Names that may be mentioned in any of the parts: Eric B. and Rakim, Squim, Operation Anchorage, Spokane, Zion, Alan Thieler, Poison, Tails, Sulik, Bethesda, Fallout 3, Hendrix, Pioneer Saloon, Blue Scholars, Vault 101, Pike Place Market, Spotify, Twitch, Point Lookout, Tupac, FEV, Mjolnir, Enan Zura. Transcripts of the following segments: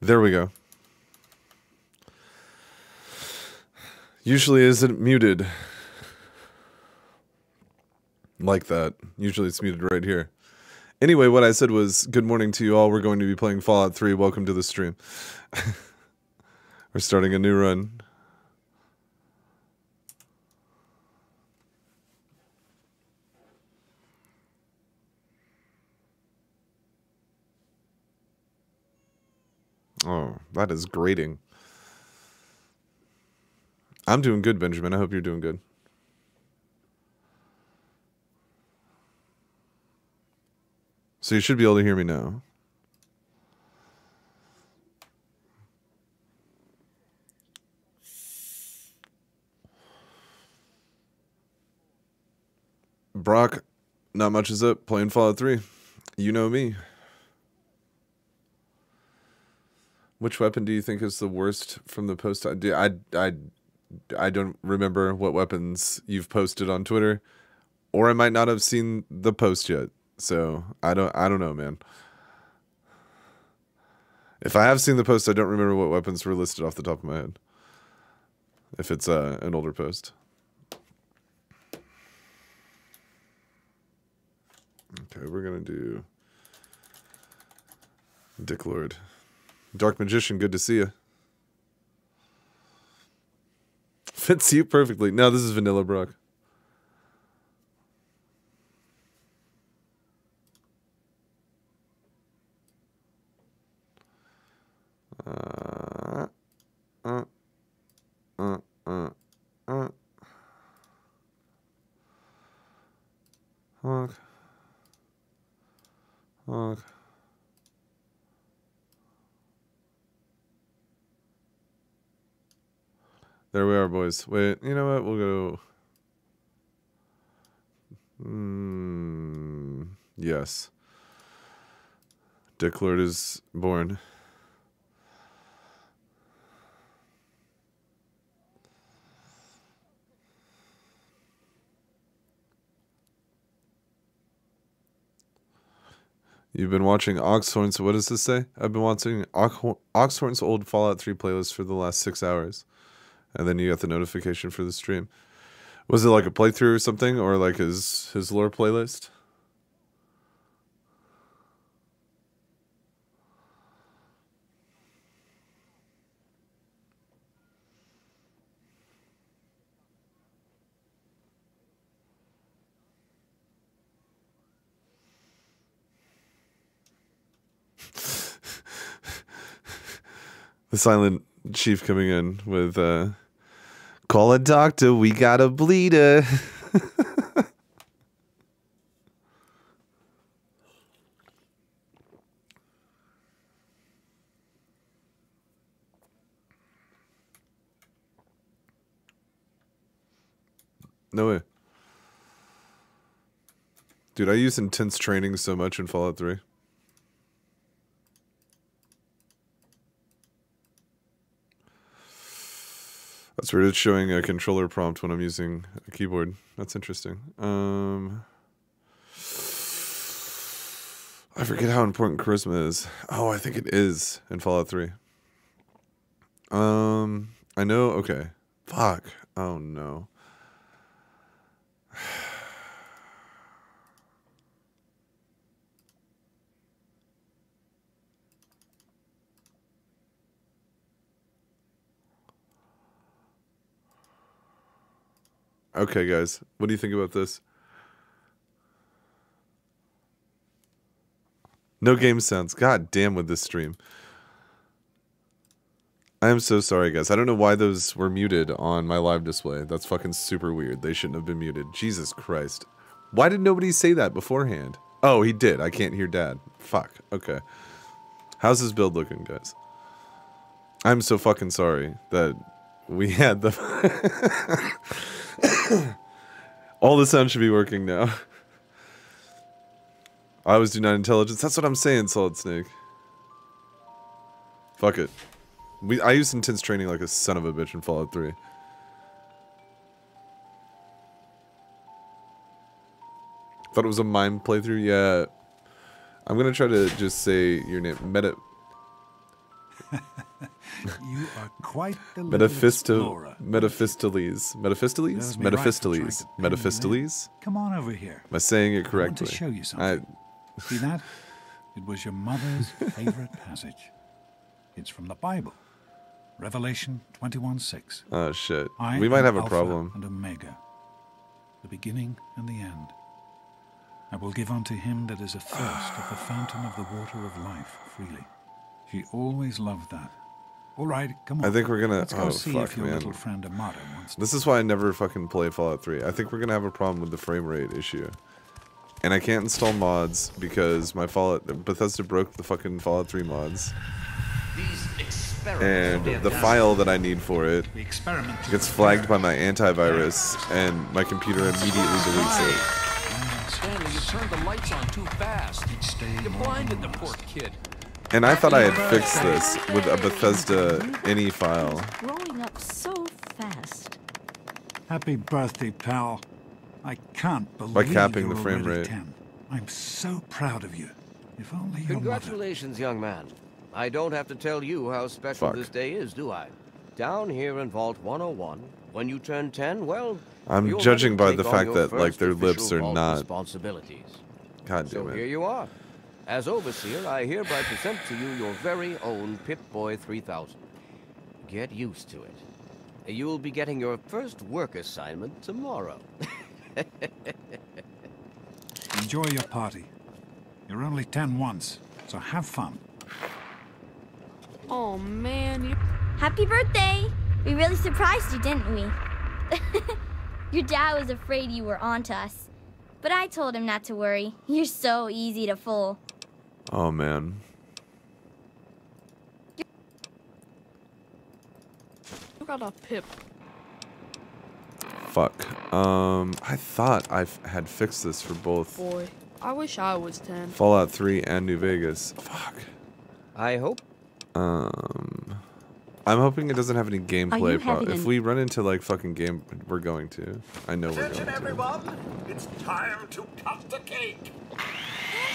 There we go. Usually isn't muted. Like that. Usually it's muted right here. Anyway, what I said was, good morning to you all. We're going to be playing Fallout 3. Welcome to the stream. We're starting a new run. Oh, that is grating. I'm doing good, Benjamin. I hope you're doing good. So you should be able to hear me now. Brock, not much is up. Playing Fallout 3. You know me. Which weapon do you think is the worst from the post? I don't remember what weapons you've posted on Twitter, or I might not have seen the post yet. So I don't know, man. If I have seen the post, I don't remember what weapons were listed off the top of my head. If it's an older post. Okay, we're gonna do Dick Lord. Dark Magician, good to see you. Fits you perfectly. No, this is Vanilla Brock. Honk. Honk. There we are, boys. Wait, you know what? We'll go... yes. Dick Lord is born. You've been watching Oxhorn, so what does this say? I've been watching Oxhorn's old Fallout 3 playlist for the last 6 hours. And then you got the notification for the stream. Was it like a playthrough or something? Or like his lore playlist? The silent chief coming in with call a doctor, we got a bleeder. No way. Dude, I use intense training so much in Fallout 3. That's weird. It's showing a controller prompt when I'm using a keyboard. That's interesting. I forget how important charisma is. Oh, I think it is in Fallout 3. I know. Okay. Fuck. Oh, no. Okay, guys, what do you think about this? No game sounds. God damn with this stream. I am so sorry, guys. I don't know why those were muted on my live display. That's fucking super weird. They shouldn't have been muted. Jesus Christ. Why did nobody say that beforehand? Oh, he did. I can't hear Dad. Fuck. Okay. How's this build looking, guys? I'm so fucking sorry that we had the... All the sound should be working now. I always do not intelligence. That's what I'm saying, Solid Snake. Fuck it. I used intense training like a son of a bitch in Fallout 3. Thought it was a mime playthrough? Yeah. I'm gonna try to just say your name. Meta... You are quite the Mephistopheles. Come on over here. Am I saying it correctly? I want to show you something. See that? It was your mother's favorite passage. It's from the Bible. Revelation 21:6. Oh shit. We might have a problem. And Omega, the beginning and the end. I will give unto him that is athirst of the fountain of the water of life freely. She always loved that. All right, come on. I think we're gonna. This is why I never fucking play Fallout 3. I think we're gonna have a problem with the frame rate issue, and I can't install mods because my Bethesda broke the fucking Fallout 3 mods. And the file that I need for it gets flagged by my antivirus, and my computer immediately deletes it. Stanley, you turned the lights on too fast. You blinded the poor kid. And I thought I had fixed this with a Bethesda any file. Rolling up so fast. Happy birthday, pal. I can't believe by capping the frame rate. 10. I'm so proud of you. If only your Congratulations, young man. I don't have to tell you how special this day is, do I? Down here in Vault 101, when you turn 10, well, I'm judging by the fact that like their lips are not responsibilities. God damn it. So here you are. As overseer, I hereby present to you your very own Pip-Boy 3000. Get used to it. You will be getting your first work assignment tomorrow. Enjoy your party. You're only 10 once, so have fun. Oh man, happy birthday! We really surprised you, didn't we? Your dad was afraid you were onto us, but I told him not to worry. You're so easy to fool. Oh man. You got a pip. Fuck. I thought I had fixed this for both. Boy, I wish I was 10. Fallout 3 and New Vegas. Fuck. I hope. I'm hoping it doesn't have any gameplay problems. If we run into like fucking game, we're going to. I know we're going to. Attention everyone! It's time to cut the cake.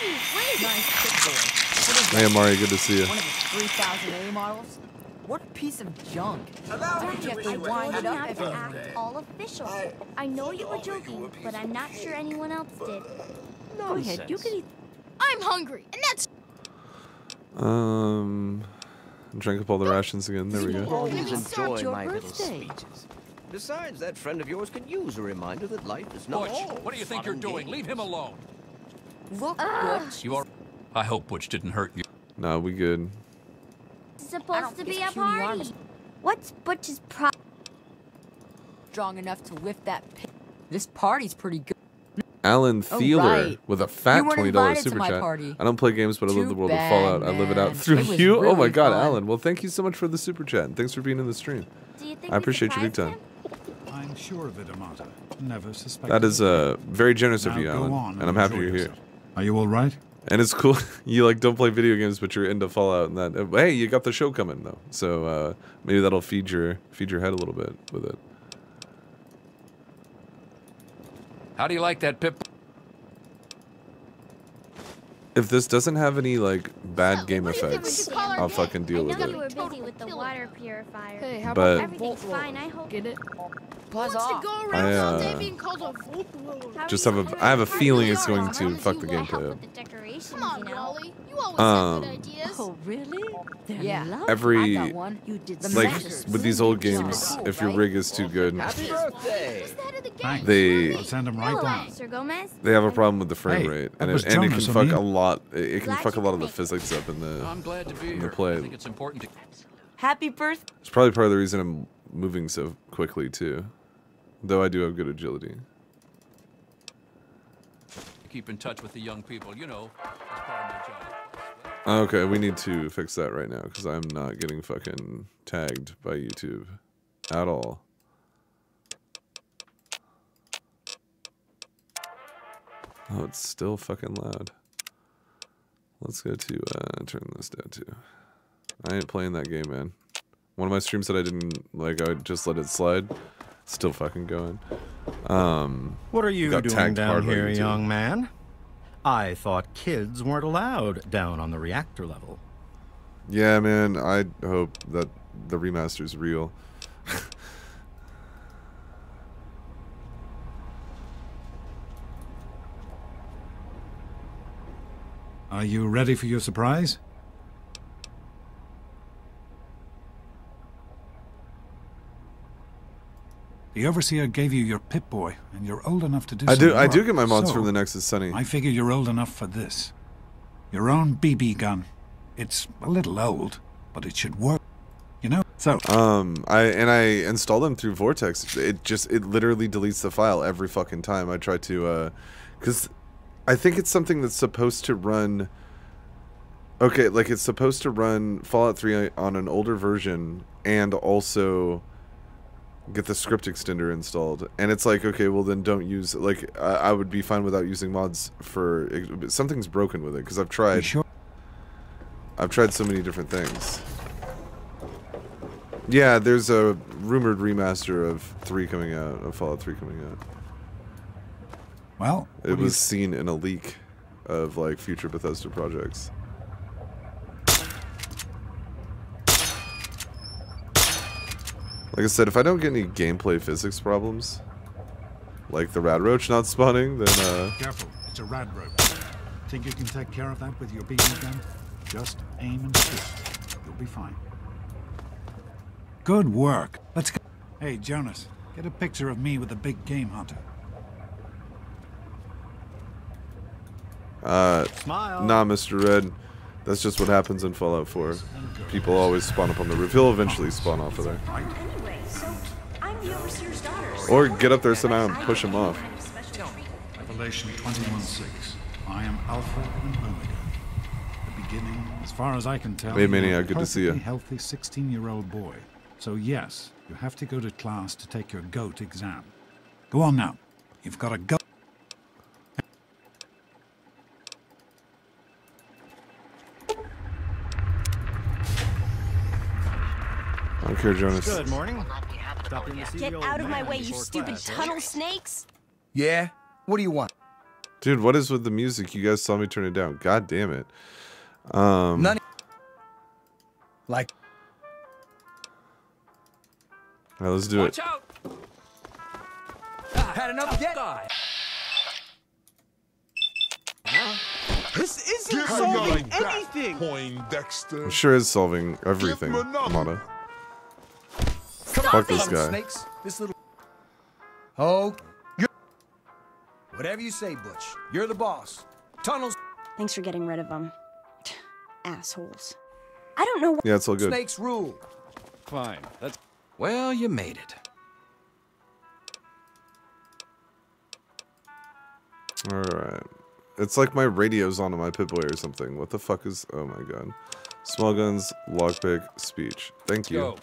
Hey, Amari, good to see you. One of the 3,000 A models? What a piece of junk. I told you not to act all official. I know you were joking, but I'm not sure anyone else did. Go ahead, you can eat. I'm hungry, and that's... Drank up all the rations again. There we go. Always enjoy my little speeches. Besides, that friend of yours could use a reminder that life is not... Butch, what do you think you're doing? Leave him alone. Look, Butch. You are... I hope Butch didn't hurt you. No, we good. It's supposed to be a party. What's Butch's problem? Strong enough to lift that pit. This party's pretty good. Alan Thieler with a fat $20 super chat. I don't play games, but I love the world of Fallout. Man. I live it out through you. Really oh my god, Alan. Well, thank you so much for the super chat. And thanks for being in the stream. I appreciate you big time. I'm sure of it, Amata. Never suspected. That is very generous of you, Alan. And I'm happy you're here. Are you all right? And it's cool. You like don't play video games, but you're into Fallout and that. Hey, you got the show coming though, so maybe that'll feed your head a little bit with it. How do you like that, Pip? If this doesn't have any like bad game effects, I'll fucking deal with it. But everything's fine. I hope. Get it? I have a feeling it's going to fuck the gameplay up. Oh really? Yeah. Every like with these old games, if your rig is too good, they have a problem with the frame rate, and it can fuck a lot. It can fuck a lot of the physics up in the play. Happy birthday. It's probably part of the reason I'm moving so quickly too. Though I do have good agility. Keep in touch with the young people, you know. That's part of my job. Okay, we need to fix that right now because I'm not getting fucking tagged by YouTube at all. Oh, it's still fucking loud. Let's go to turn this down too. I ain't playing that game, man. One of my streams that I didn't like, I just let it slide. Still fucking going. What are you doing down here, young man? I thought kids weren't allowed down on the reactor level. Yeah, man, I hope that the remaster's real. Are you ready for your surprise? The Overseer gave you your Pip-Boy, and you're old enough to do something. I do get my mods from the Nexus, Sunny. I figure you're old enough for this. Your own BB gun. It's a little old, but it should work, you know? So I install them through Vortex. It literally deletes the file every fucking time I try to cuz I think it's something that's supposed to run. Okay, like it's supposed to run Fallout 3 on an older version and also get the script extender installed, and it's like, okay, well then don't use, like, I would be fine without using mods for it. Something's broken with it because I've tried so many different things. Yeah, there's a rumored remaster of Fallout 3 coming out. Well, it was seen in a leak of like future Bethesda projects. Like I said, if I don't get any gameplay physics problems, like the rad roach not spawning, then careful, it's a rad roach. Think you can take care of that with your BB gun? Just aim and shoot. You'll be fine. Good work. Let's go. Hey, Jonas, get a picture of me with the big game hunter. Smile. Nah, Mr. Red. That's just what happens in Fallout 4. People always spawn up on the roof. He'll eventually spawn off of there. Or get up there somehow and push him off. Revelation 21:6. I am Alpha and Omega. The beginning, as far as I can tell. Hey, Maniac, good to see you. A healthy 16-year-old boy. So yes, you have to go to class to take your goat exam. Go on now. You've got a goat. Here, Jonas. Good morning. Get out of my way, you stupid tunnel snakes! Yeah? What do you want? Dude, what is with the music? You guys saw me turn it down. God damn it. None. Like. All right, let's do it. Watch out! Had enough yet? This isn't solving anything. Poindexter. It sure is solving everything, Mata. Fuck this guy. Snakes, this little... Oh, you're... Whatever you say, Butch. You're the boss. Tunnels. Thanks for getting rid of them. Assholes. I don't know what... Yeah, it's all good. Snakes rule. Fine. That's... Well, you made it. Alright. It's like my radio's onto my Pip-Boy or something. What the fuck is... Oh my god. Small guns, lockpick, speech. Thank you. Yo.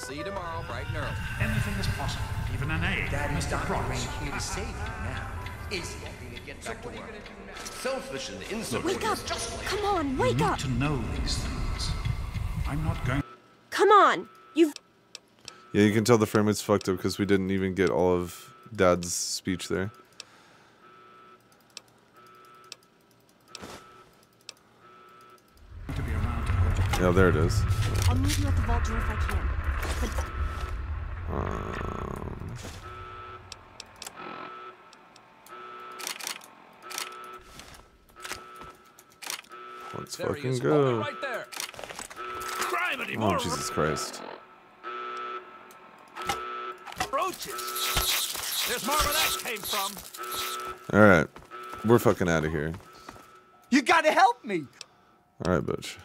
See you tomorrow, bright and early. Anything is possible, even an egg. That is not here to save you now. Easy to get back to work. Selfish and insolent. Wake up! Come on, wake up! You need to know these things. I'm not going. Come on, you've. Yeah, you can tell the frame rate's fucked up because we didn't even get all of Dad's speech there. Yeah, there it is. I'll meet you at the vault door if I can. Let's fucking go. Right there. Oh, Jesus Christ. There's more where that came from. All right. We're fucking out of here. You got to help me. All right, bitch.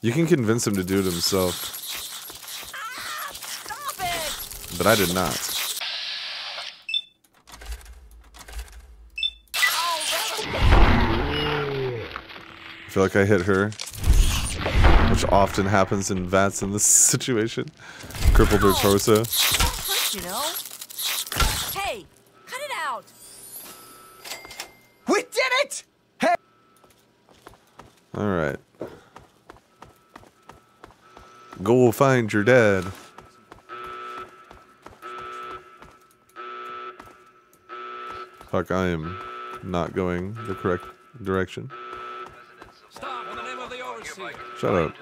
You can convince him to do it himself. Ah, stop it! But I did not. I feel like I hit her. Which often happens in vats in this situation. Crippled her torso. That hurts, you know? Hey, cut it out! We did it! Hey! Alright. Go find your dad. Fuck, I am not going the correct direction. Stop. see. Shut up.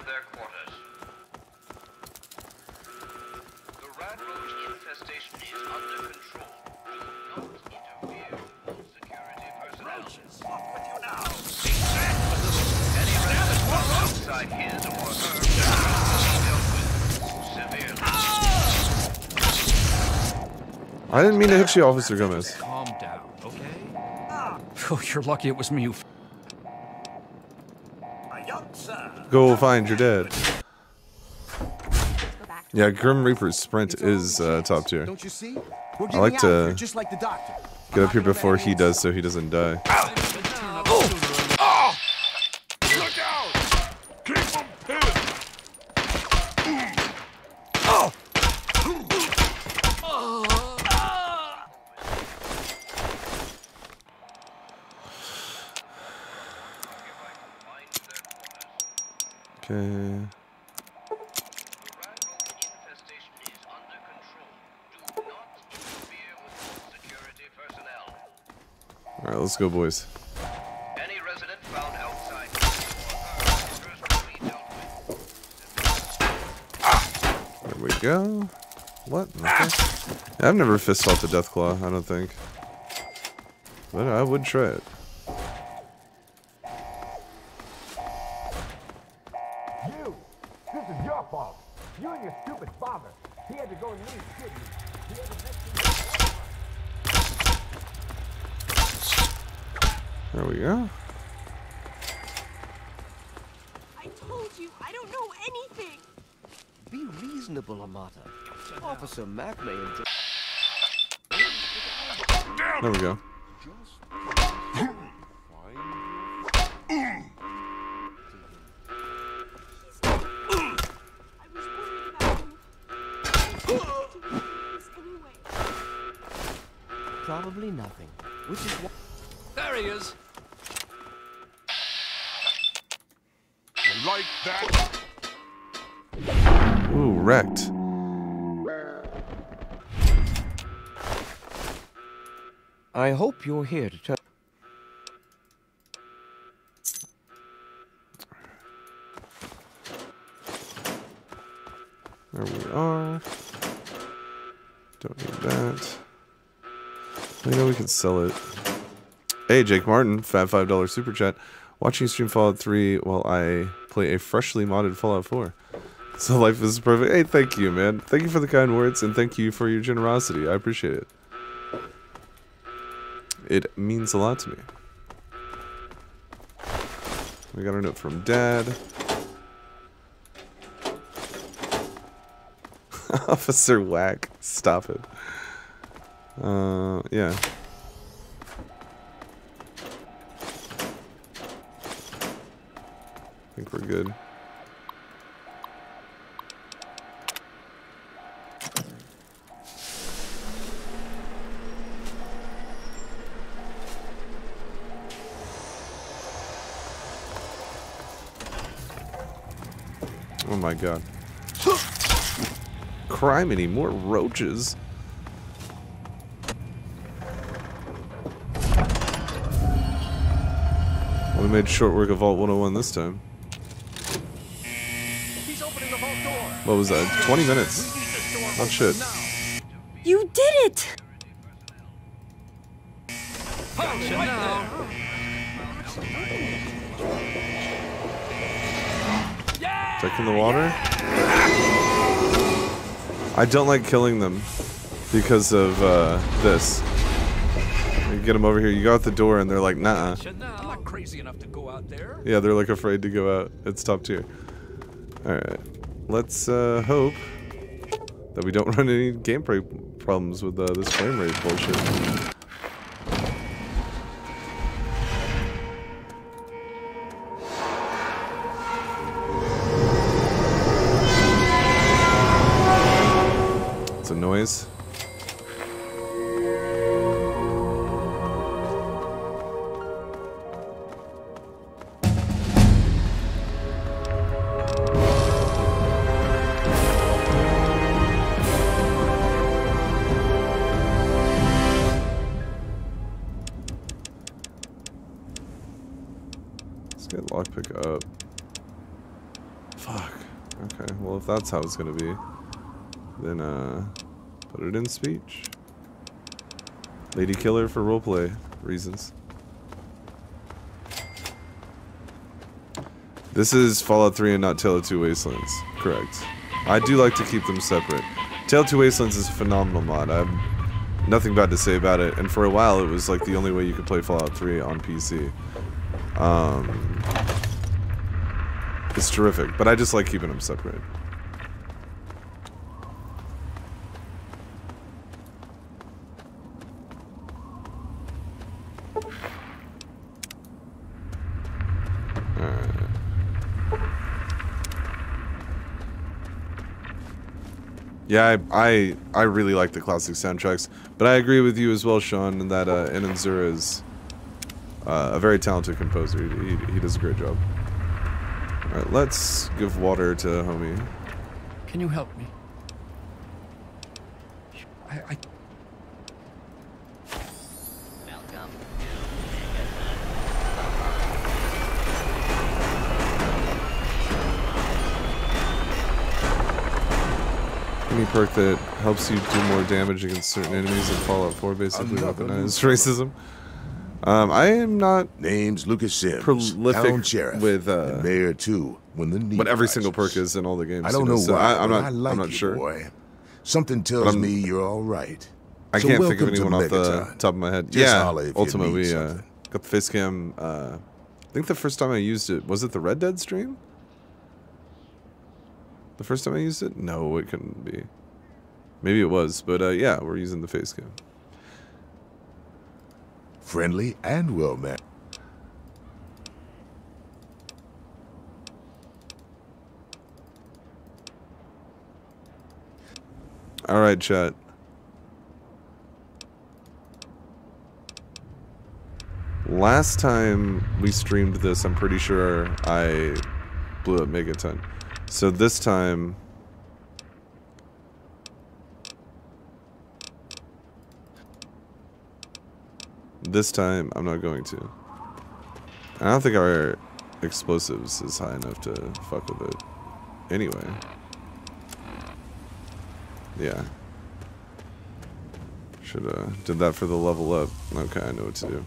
I didn't mean to hit you, Officer Gomez. Calm down, okay? Oh, you're lucky it was me. Go find your dad. Yeah, Grim Reaper's sprint is top tier. I like to get up here before he does so he doesn't die. Let's go, boys. Any resident found outside. There we go. What? Yeah, I've never fist fought the Deathclaw, I don't think. But I would try it. You! This is your fault. You and your stupid father. He had to go and leave, didn't he? There we go. I told you, I don't know anything. Be reasonable, Amata. Officer Mac may enjoy. There we go. Probably nothing, which is why. There he is. You like that? Ooh, wrecked. I hope you're here to tell. There we are. Don't need that. I know we can sell it. Hey, Jake Martin, fat $5 super chat. Watching you stream Fallout 3 while I play a freshly modded Fallout 4. So life is perfect. Hey, thank you, man. Thank you for the kind words, and thank you for your generosity. I appreciate it. It means a lot to me. We got a note from Dad. Officer Whack, stop it. Yeah. I think we're good. Oh my god. Criminy, more roaches. Well, we made short work of Vault 101 this time. What was that? 20 minutes. Oh shit. You did it! Gotcha now. Check in the water. I don't like killing them because of this. You get them over here, you go out the door and they're like, nah. I'm not crazy enough to go out there. Yeah, they're like afraid to go out. It's top tier. Alright. Let's hope that we don't run any gameplay problems with this frame rate bullshit. It's a noise. Let's get lockpick up. Okay, well if that's how it's gonna be, then put it in speech. Lady killer for roleplay reasons. This is Fallout 3 and not Tale of Two Wastelands. Correct. I do like to keep them separate. Tale of Two Wastelands is a phenomenal mod. I have nothing bad to say about it, and for a while it was like the only way you could play Fallout 3 on PC. It's terrific, but I just like keeping them separate. Yeah, I really like the classic soundtracks, but I agree with you as well, Sean, that Enan Zura is a very talented composer. He does a great job. All right, let's give water to homie. Can you help me? I Any perk that helps you do more damage against certain enemies in Fallout 4 basically weaponized racism. I am not prolific with mayor too, when the need but every rises. Single perk is in all the games. I don't know so why. I'm not sure. Boy. Something tells me you're all right. I can't think of anyone off the top of my head. Just yeah, ultimately got the face cam. I think the first time I used it was it the Red Dead stream. The first time I used it? No, it couldn't be. Maybe it was, but yeah, we're using the face cam. Friendly and well met. All right, chat. Last time we streamed this, I'm pretty sure I blew up Megaton. So this time, I'm not going to. I don't think our explosives is high enough to fuck with it. Anyway. Yeah. Should have did that for the level up. Okay, I know what to do.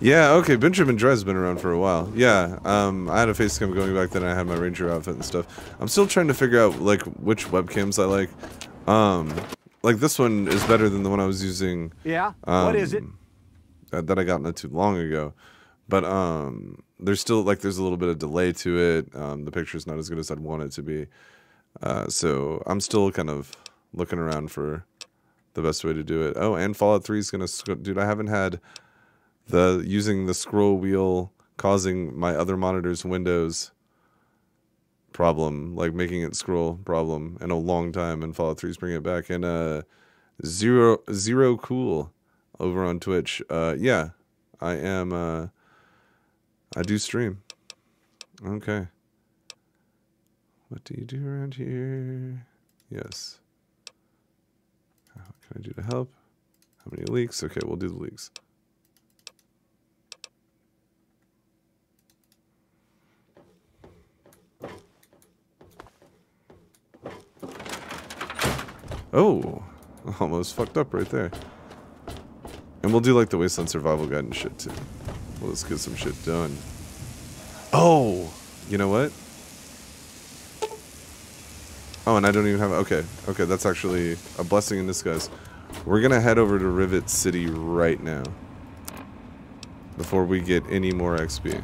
Yeah, okay, Benjamin Dre's been around for a while. Yeah, I had a facecam going back then, I had my ranger outfit and stuff. I'm still trying to figure out, like, which webcams I like. Like, this one is better than the one I was using. Yeah, what is it? That I got not too long ago. But, there's still, like, there's a little bit of delay to it. The picture's not as good as I'd want it to be. So, I'm still kind of looking around for the best way to do it. Oh, and Fallout 3 is gonna... Dude, I haven't had... Using the scroll wheel causing my other monitor's Windows problem, like making it scroll problem in a long time, and Fallout 3's bringing it back. And zero cool over on Twitch. Yeah, I am. I do stream. Okay. What do you do around here? Yes. What can I do to help? How many leaks? Okay, we'll do the leaks. Oh, almost fucked up right there. And we'll do like the Wasteland Survival Guide and shit too. Well, let's get some shit done. Oh, you know what? Oh, and I don't even have, okay, that's actually a blessing in disguise. We're gonna head over to Rivet City right now before we get any more XP.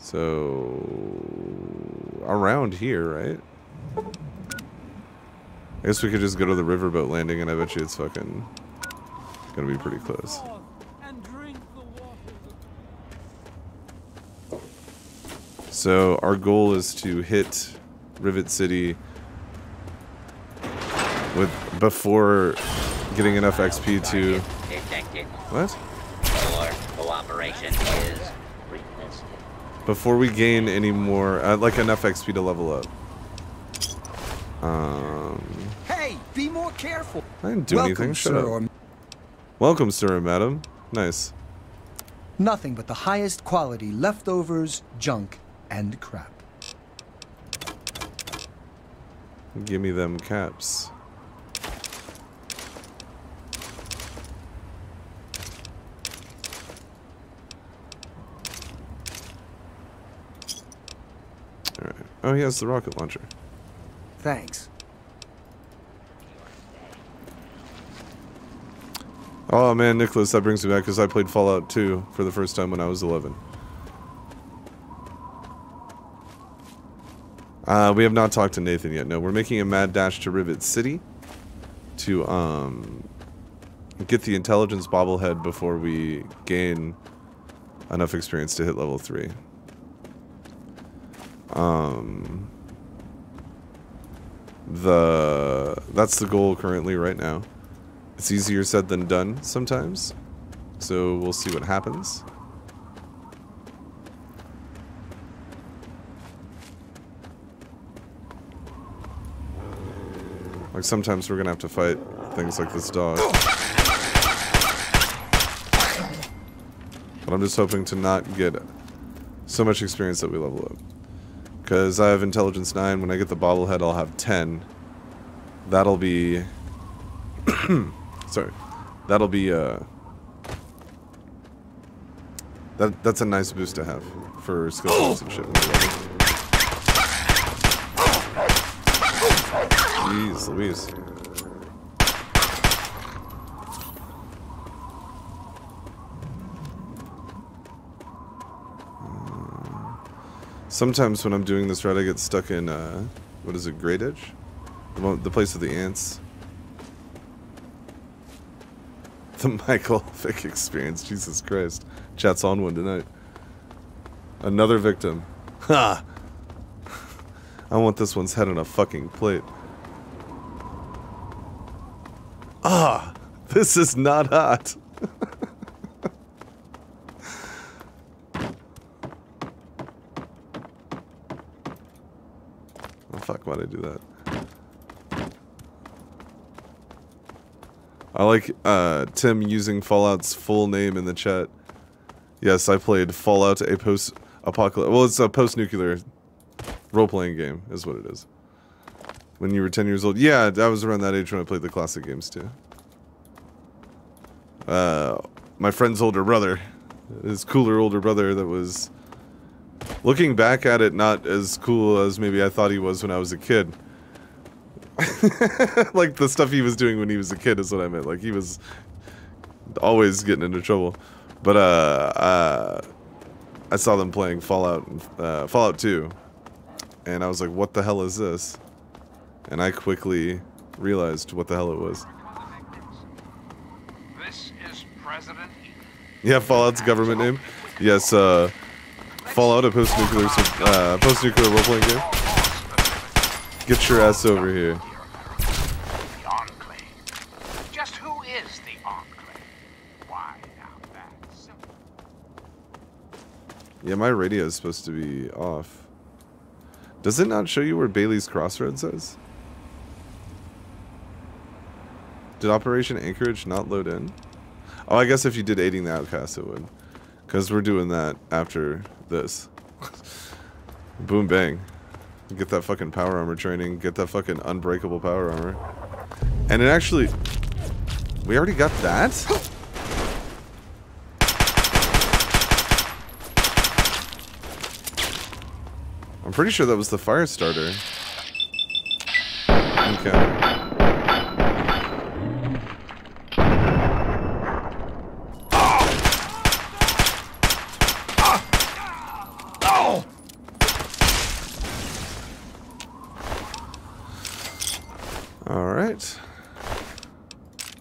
So, around here, right? I guess we could just go to the riverboat landing, and I bet you it's fucking gonna be pretty close. So our goal is to hit Rivet City with before getting enough XP to. What? For cooperation is weakness. Before we gain any more, like enough XP to level up. Hey, be more careful. I didn't do anything. Shut up. Welcome, sir and madam. Nice. Nothing but the highest quality leftovers, junk, and crap. Give me them caps. Alright. Oh, he has the rocket launcher. Thanks. Oh man, Nicholas, that brings me back because I played Fallout 2 for the first time when I was 11. We have not talked to Nathan yet. No, we're making a mad dash to Rivet City to get the intelligence bobblehead before we gain enough experience to hit level 3. That's the goal currently right now. It's easier said than done sometimes, so we'll see what happens. Like sometimes we're gonna have to fight things like this dog. But I'm just hoping to not get so much experience that we level up. Because I have intelligence 9, when I get the bobblehead I'll have 10. That'll be... Sorry, that'll be that's a nice boost to have for skill points and shit. Jeez Louise. Sometimes when I'm doing this route, I get stuck in what is it, Great Edge, the place of the ants. The Michael Vick experience, Jesus Christ. Chat's on one tonight. Another victim. Ha! I want this one's head on a fucking plate. Ah! This is not hot! Oh fuck, why'd I do that? I like Tim using Fallout's full name in the chat. Yes, I played Fallout, a post-apocalyptic... Well, it's a post-nuclear role-playing game, is what it is. When you were 10 years old. Yeah, I was around that age when I played the classic games, too. My friend's older brother. His cooler older brother that was... Looking back at it, not as cool as maybe I thought he was when I was a kid. Like the stuff he was doing when he was a kid is what I meant. Like he was always getting into trouble. But I saw them playing Fallout, Fallout 2, and I was like, "What the hell is this?" And I quickly realized what the hell it was. This is President. Yeah, Fallout's government name. Yes, Fallout, a post-nuclear role-playing game. Get your ass over here. The Enclave. Just who is the Enclave? Why, now that's simple. Yeah, my radio is supposed to be off. Does it not show you where Bailey's Crossroads is? Did Operation Anchorage not load in? Oh, I guess if you did Aiding the Outcast, it would. Because we're doing that after this. Boom, bang. Get that fucking power armor training. Get that fucking unbreakable power armor. And it actually... We already got that? I'm pretty sure that was the fire starter. Okay.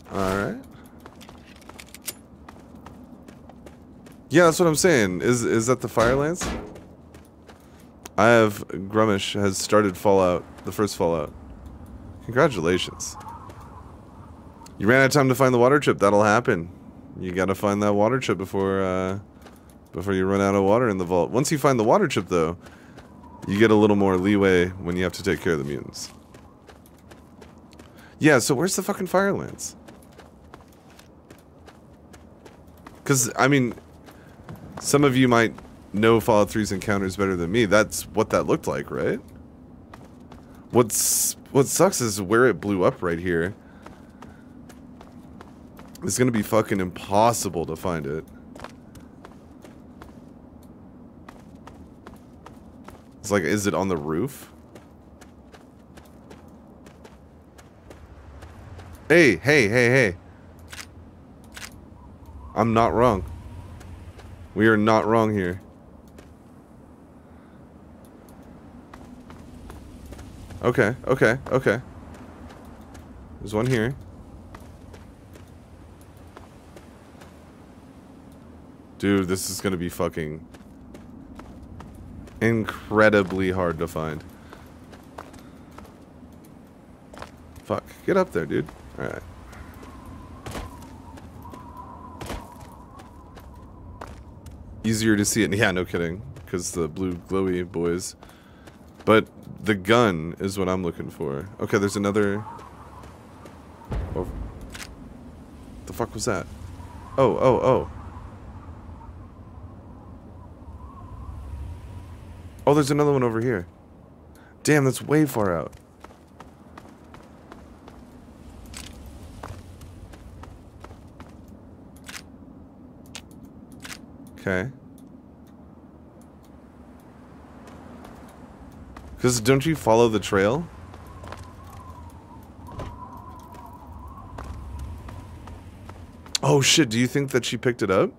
All right. Yeah, that's what I'm saying. Is that the fire lance? I have Grumish has started Fallout, the first Fallout. Congratulations. You ran out of time to find the water chip. That'll happen. You got to find that water chip before you run out of water in the vault. Once you find the water chip though, you get a little more leeway when you have to take care of the mutants. Yeah, so where's the fucking fire lance? Because, I mean, Some of you might know Fallout 3's encounters better than me. That's what that looked like, right? What sucks is where it blew up right here. It's gonna be fucking impossible to find it. It's like, is it on the roof? Hey, hey, hey, hey. I'm not wrong. We are not wrong here. Okay, okay, okay. There's one here. Dude, this is gonna be fucking incredibly hard to find. Fuck, get up there, dude. Alright. Easier to see it. Yeah, no kidding. Because the blue glowy boys. But the gun is what I'm looking for. Okay, there's another... Oh. The fuck was that? Oh, oh, oh. Oh, there's another one over here. Damn, that's way far out. Okay. Because don't you follow the trail? Oh shit, do you think that she picked it up?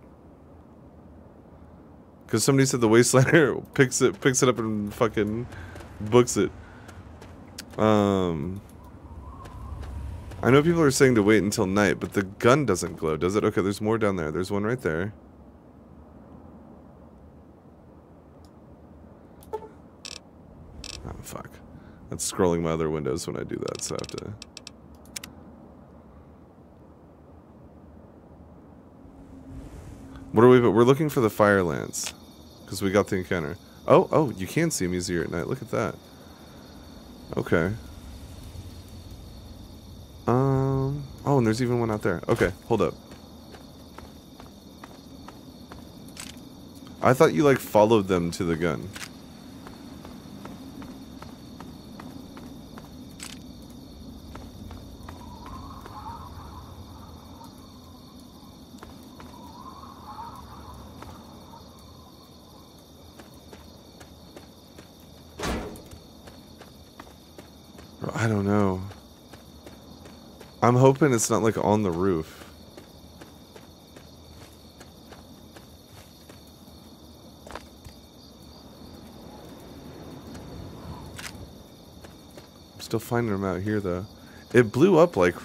Because somebody said the Wastelander picks it up and fucking books it. I know people are saying to wait until night, but the gun doesn't glow, does it? Okay, there's more down there. There's one right there. Oh, fuck. That's scrolling my other windows when I do that, so I have to... What are we? But we're looking for the fire lance, because we got the encounter. Oh, oh, you can see him easier at night. Look at that. Okay. Oh, and there's even one out there. Okay, hold up. I thought you like followed them to the gun. I'm hoping it's not, like, on the roof. I'm still finding them out here, though. It blew up, like...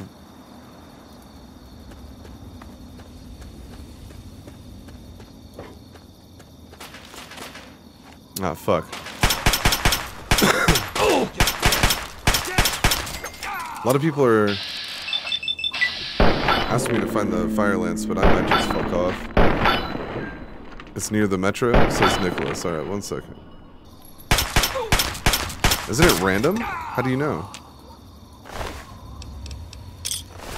Ah, fuck. A lot of people are... asked me to find the fire lance, but I might just fuck off. It's near the metro, says Nicholas. Alright, one second. Isn't it random? How do you know?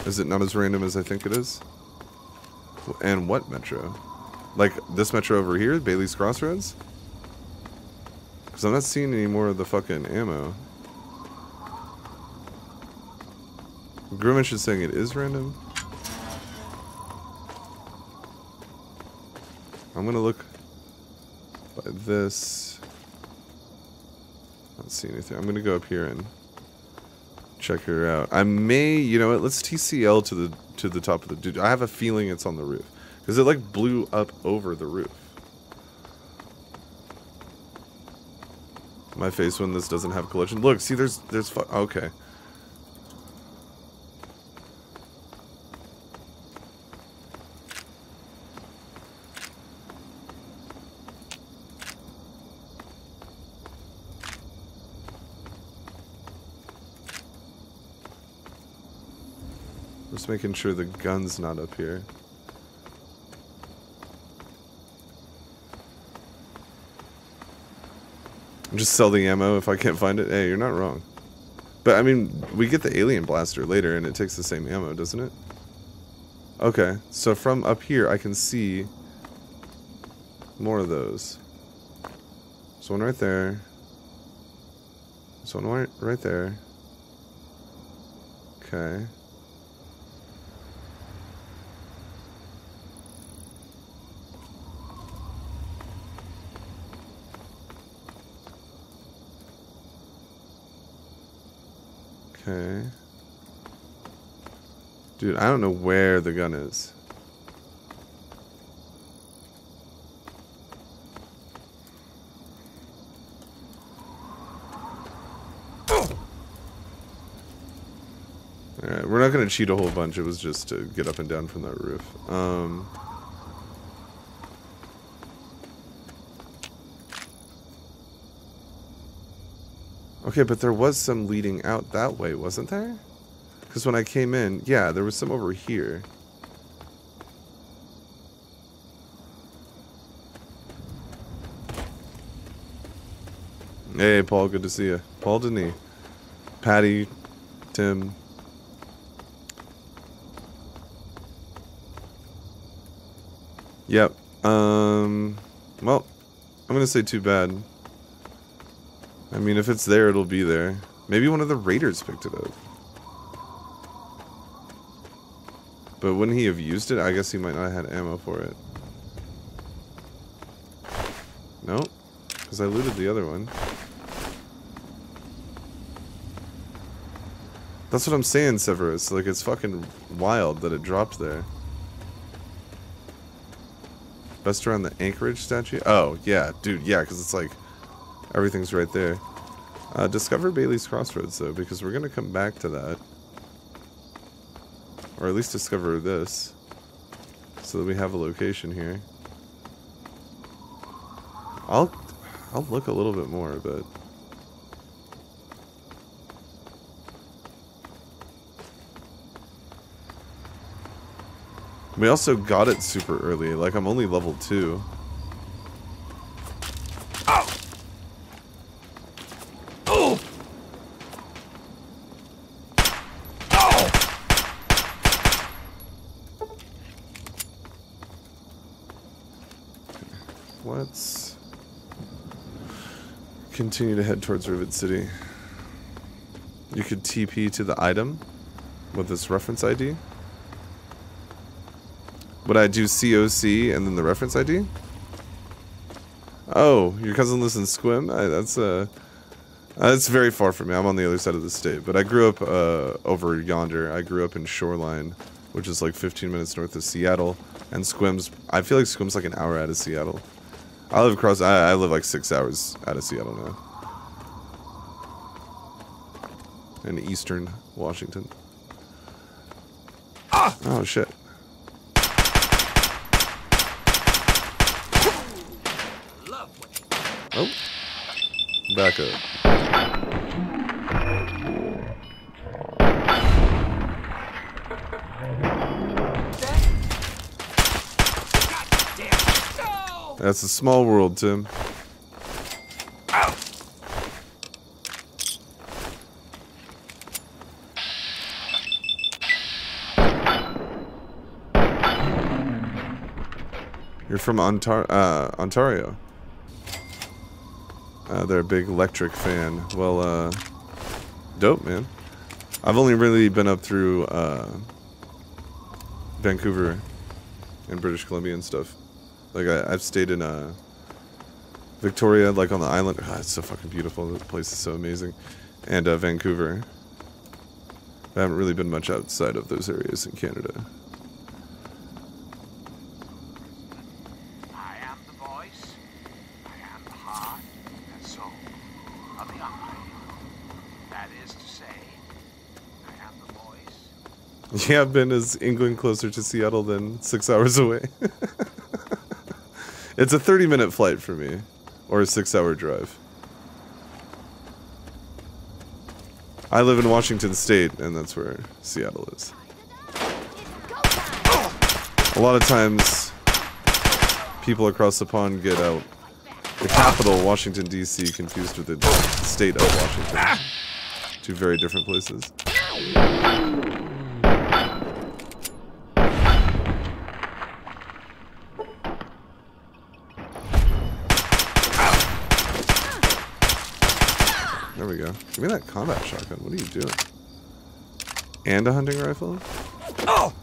Is it not as random as I think it is? And what metro? Like, this metro over here? Bailey's Crossroads? Because I'm not seeing any more of the fucking ammo. Grummish is saying it is random. I'm gonna look by this. I don't see anything. I'm gonna go up here and check her out. I may, you know what? Let's TCL to the top of the dude. I have a feeling it's on the roof because it like blew up over the roof. My face when this doesn't have collision. Look, see, there's okay. Making sure the gun's not up here. Just sell the ammo if I can't find it. Hey, you're not wrong. But I mean, we get the alien blaster later and it takes the same ammo, doesn't it? Okay, so from up here I can see More of those. This one right there. This one right there. Okay. Okay. Dude, I don't know where the gun is. Alright, we're not gonna cheat a whole bunch, it was just to get up and down from that roof. Okay, but there was some leading out that way, wasn't there? Because when I came in, yeah, there was some over here. Hey, Paul, good to see you. Paul, Denis, Patty, Tim. Yep. Well, I'm gonna say too bad. I mean, if it's there, it'll be there. Maybe one of the raiders picked it up. But wouldn't he have used it? I guess he might not have had ammo for it. Nope. Because I looted the other one. That's what I'm saying, Severus. Like, it's fucking wild that it dropped there. Best around the Anchorage statue? Oh, yeah. Dude, yeah, because it's like... everything's right there. Discover Bailey's Crossroads, though, because we're going to come back to that. Or at least discover this. So that we have a location here. I'll look a little bit more, but... we also got it super early. Like, I'm only level 2. Continue to head towards Rivet City. You could TP to the item with this reference ID. Would I do COC and then the reference ID? Oh, your cousin lives in Squim? That's very far from me. I'm on the other side of the state, but I grew up over yonder. I grew up in Shoreline, which is like 15 minutes north of Seattle, and Squim's, I feel like Squim's like an hour out of Seattle. I live across, I live like 6 hours out of Seattle now. In eastern Washington. Ah! Oh shit. Oh. Back up. That's a small world, Tim. Ow. You're from Ontario. They're a big electric fan. Well, dope, man. I've only really been up through Vancouver and British Columbia and stuff. Like, I've stayed in Victoria, like on the island. Oh, it's so fucking beautiful. The place is so amazing. And Vancouver. I haven't really been much outside of those areas in Canada. I am the voice. I am the heart and soul of the hungry. That is to say, I am the voice. Yeah, Ben, is England closer to Seattle than 6 hours away? It's a 30-minute flight for me, or a 6-hour drive. I live in Washington State, and that's where Seattle is. A lot of times, people across the pond get out the capital, Washington, D.C., confused with the state of Washington. Two very different places. go. Give me that combat shotgun. What are you doing? And a hunting rifle? Oh!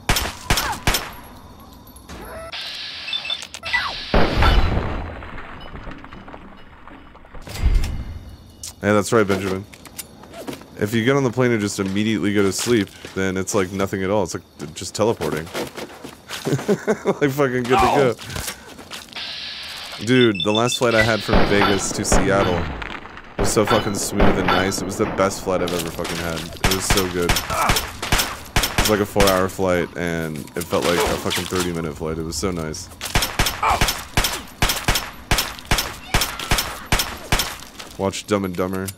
Yeah, that's right, Benjamin. If you get on the plane and just immediately go to sleep, then it's like nothing at all. It's like just teleporting. Like fucking good to go. Dude, the last flight I had from Vegas to Seattle was so fucking smooth and nice. It was the best flight I've ever fucking had. It was so good. It was like a 4-hour flight, and it felt like a fucking 30-minute flight. It was so nice. Watch Dumb and Dumber.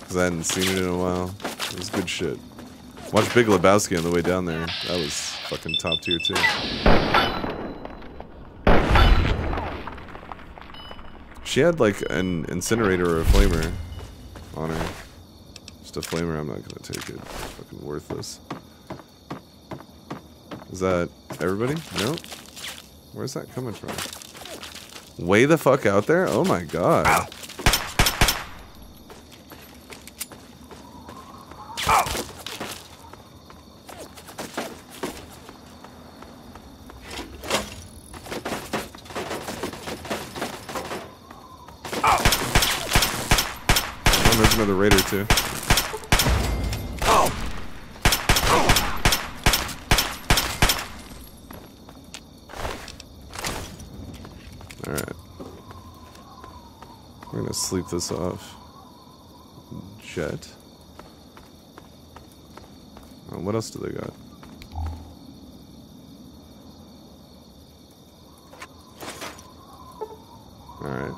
Because I hadn't seen it in a while. It was good shit. Watch Big Lebowski on the way down there. That was fucking top tier too. She had like an incinerator or a flamer on her. Just a flamer, I'm not gonna take it. It's fucking worthless. Is that everybody? Nope. Where's that coming from? Way the fuck out there? Oh my god. Ow. Ow. Oh, there's another raider too. Sleep this off. Jet. Oh, what else do they got? Alright.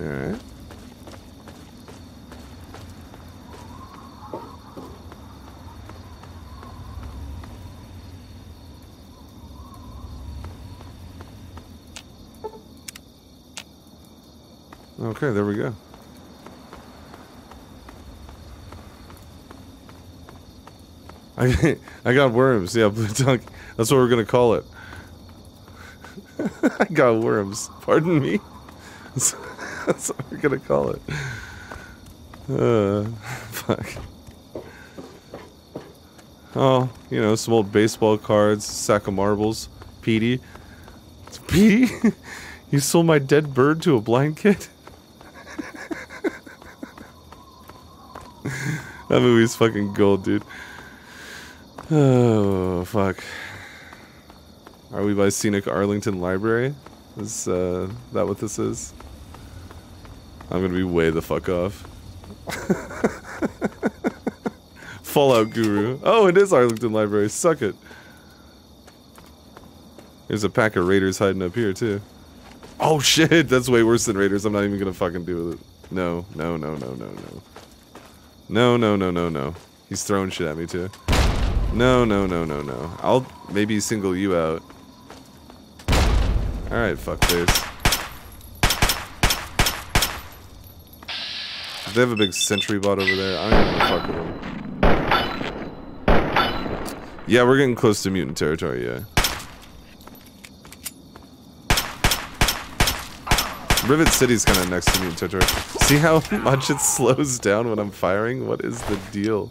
Alright. Okay, there we go. I got worms. Yeah, Blue Tongue. That's what we're gonna call it. I got worms. Pardon me. That's what we're gonna call it. Fuck. Oh, you know, some old baseball cards, sack of marbles, Petey. It's Petey? You sold my dead bird to a blind kid? That movie's fucking gold, dude. Oh, fuck. Are we by Scenic Arlington Library? Is that what this is? I'm gonna be way the fuck off. Fallout Guru. Oh, it is Arlington Library. Suck it. There's a pack of raiders hiding up here, too. Oh, shit. That's way worse than raiders. I'm not even gonna fucking deal with it. No, no, no, no, no, no. No, no, no, no, no. He's throwing shit at me, too. No, no, no, no, no. I'll maybe single you out. Alright, fuckface. They have a big sentry bot over there. I don't even fuck with them. Yeah, we're getting close to mutant territory, yeah. Rivet City's kind of next to me, Twitter. See how much it slows down when I'm firing? What is the deal?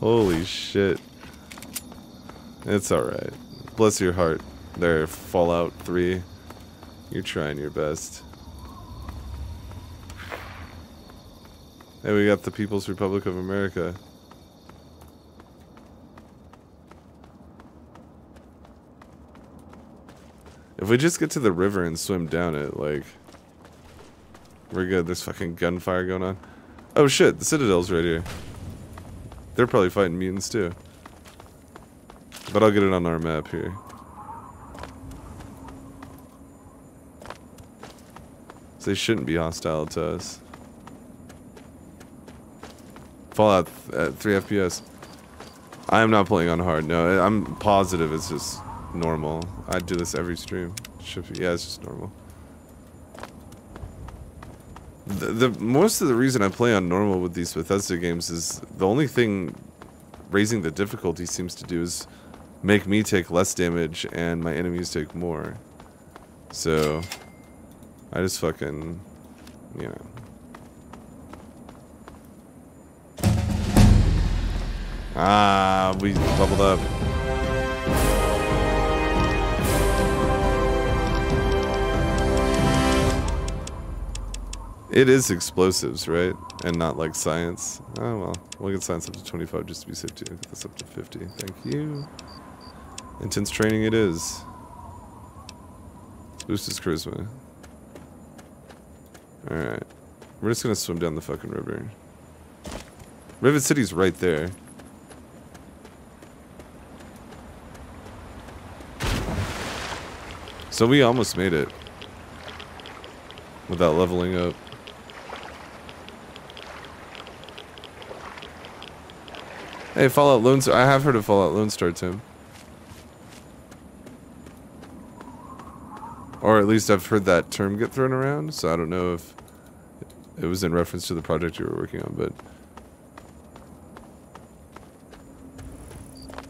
Holy shit. It's alright. Bless your heart there, Fallout 3. You're trying your best. Hey, we got the People's Republic of America. If we just get to the river and swim down it, like, we're good. There's fucking gunfire going on. Oh shit, the Citadel's right here. They're probably fighting mutants too. But I'll get it on our map here. So they shouldn't be hostile to us. Fallout at 3 FPS. I am not playing on hard, no. I'm positive it's just normal. I do this every stream. Should be, yeah, it's just normal. The most of the reason I play on normal with these Bethesda games is the only thing raising the difficulty seems to do is make me take less damage and my enemies take more. So I just fucking, you know. Ah, we leveled up. It is explosives, right? And not like science. Oh well, we'll get science up to 25 just to be safe too. Get this up to 50. Thank you. Intense training it is. Let's boost his charisma. Alright. We're just gonna swim down the fucking river. Rivet City's right there. So we almost made it without leveling up. Hey, Fallout Lone Star. I have heard of Fallout Lone Star, Tim. Or at least I've heard that term get thrown around, so I don't know if it was in reference to the project you were working on, but...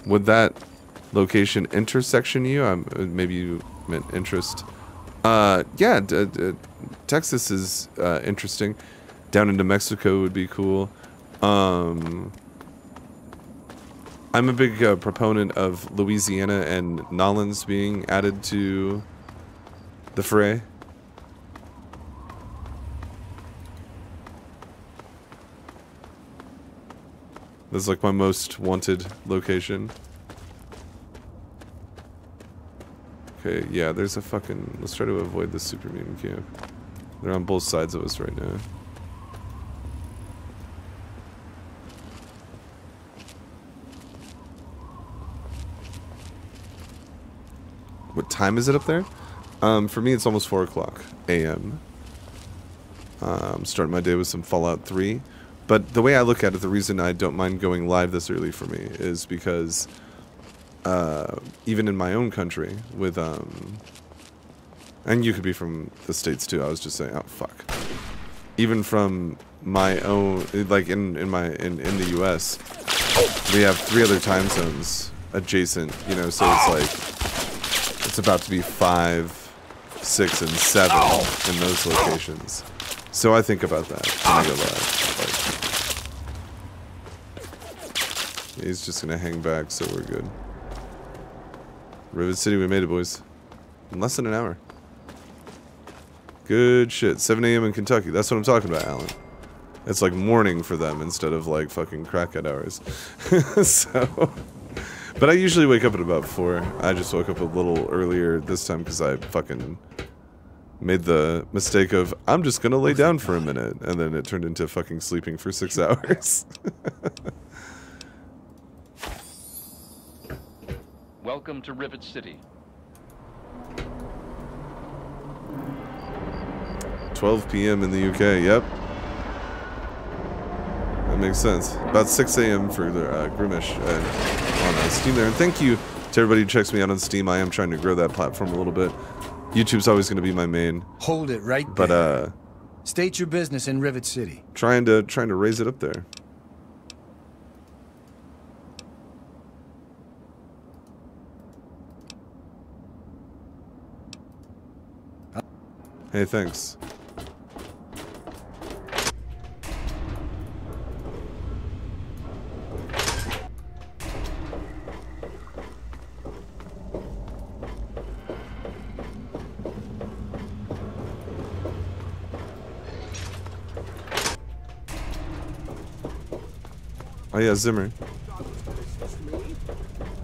Would that location intersection you? Maybe you meant interest. Yeah, Texas is interesting. Down into Mexico would be cool. I'm a big proponent of Louisiana and Nolans being added to the fray. That's like my most wanted location. Okay, yeah, there's a fucking... Let's try to avoid the super mutant camp. They're on both sides of us right now. What time is it up there? For me, it's almost 4:00 a.m. I'm starting my day with some Fallout 3. But the way I look at it, the reason I don't mind going live this early for me is because even in my own country with, and you could be from the States too, I was just saying, oh fuck. Even from my own, like in the US, we have 3 other time zones adjacent, you know, so it's like, it's about to be 5, 6, and 7 in those locations. So I think about that when I go live. Like, he's just gonna hang back, so we're good. Rivet City, we made it, boys. In less than an hour. Good shit. 7 a.m. in Kentucky. That's what I'm talking about, Alan. It's like morning for them instead of like fucking crackhead hours. So, but I usually wake up at about 4. I just woke up a little earlier this time because I fucking made the mistake of, I'm just gonna lay down for a minute, and then it turned into fucking sleeping for 6 hours. Welcome to Rivet City. 12 p.m. in the UK, yep. That makes sense. About 6 a.m. for the Grimish on Steam there. And thank you to everybody who checks me out on Steam. I am trying to grow that platform a little bit. YouTube's always going to be my main. Hold it right there. But state your business in Rivet City. Trying to raise it up there. Hey, thanks. Oh yeah, Zimmer.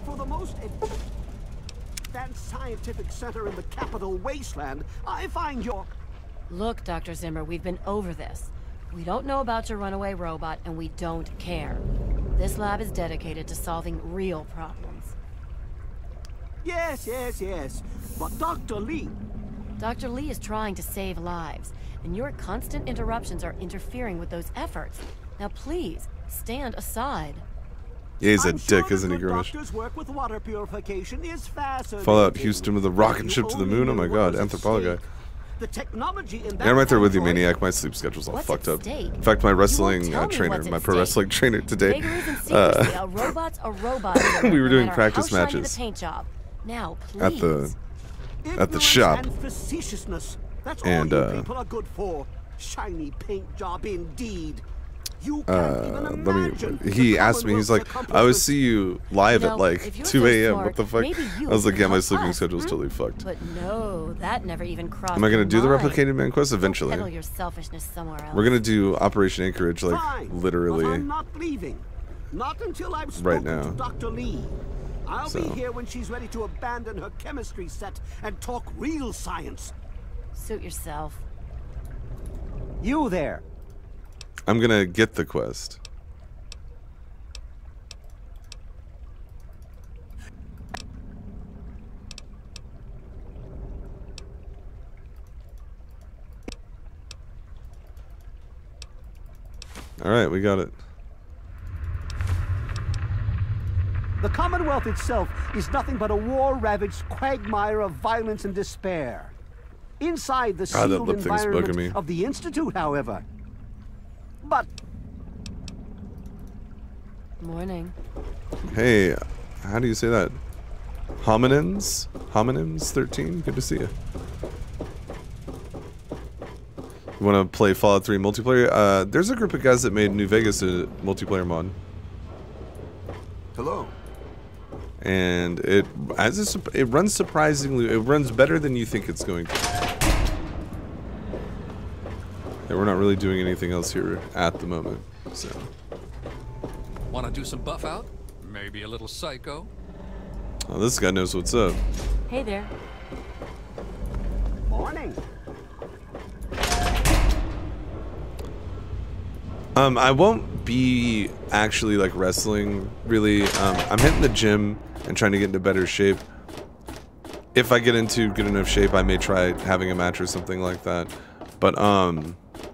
For the most advanced scientific center in the capital wasteland, I find your... Look, Dr. Zimmer, we've been over this. We don't know about your runaway robot, and we don't care. This lab is dedicated to solving real problems. Yes, yes, yes. But Dr. Lee... Dr. Lee is trying to save lives, and your constant interruptions are interfering with those efforts. Now please... stand aside. Yeah, he's a dick, isn't he, Grimish? Fallout Houston with a rocket ship to the moon? Oh my god, anthropology guy. The technology in that. Yeah, I'm right there with you, Maniac. My sleep schedule's all fucked up. In fact, my wrestling trainer, my pro wrestling trainer today, we were doing practice matches at the shop. And he asked me, he's like, I always see you live at like 2 a.m. What the fuck? I was like, yeah, my sleeping schedule's totally fucked. But no, that never even crossed. Am I gonna do the Replicated Man quest eventually? We're gonna do Operation Anchorage, like literally. But I'm not leaving. Not until I've spoken to Dr. Lee. I'll be here when she's ready to abandon her chemistry set and talk real science. Suit yourself. You there. I'm gonna get the quest. All right, we got it. The Commonwealth itself is nothing but a war-ravaged quagmire of violence and despair. Inside the sealed environment of the Institute, however. But morning. Hey, how do you say that? Hominins? Hominins 13? Good to see you. You wanna play Fallout 3 multiplayer? There's a group of guys that made New Vegas a multiplayer mod. Hello. And it runs surprisingly, it runs better than you think it's going to. Yeah, we're not really doing anything else here at the moment, so. Want to do some buff out? Maybe a little psycho? Oh, this guy knows what's up. Hey there. Morning. I won't be actually like wrestling, really. I'm hitting the gym and trying to get into better shape. If I get into good enough shape, I may try having a match or something like that. But,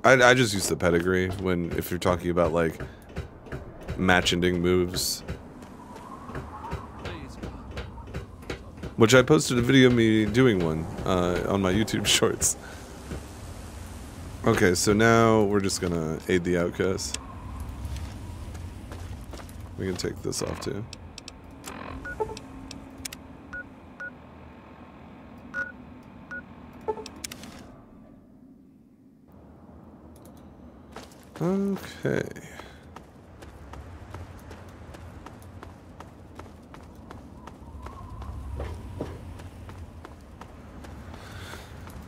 I just use the pedigree when, if you're talking about like match-ending moves, which I posted a video of me doing one on my YouTube shorts. Okay, so now we're just gonna aid the outcast. We can take this off too. Okay.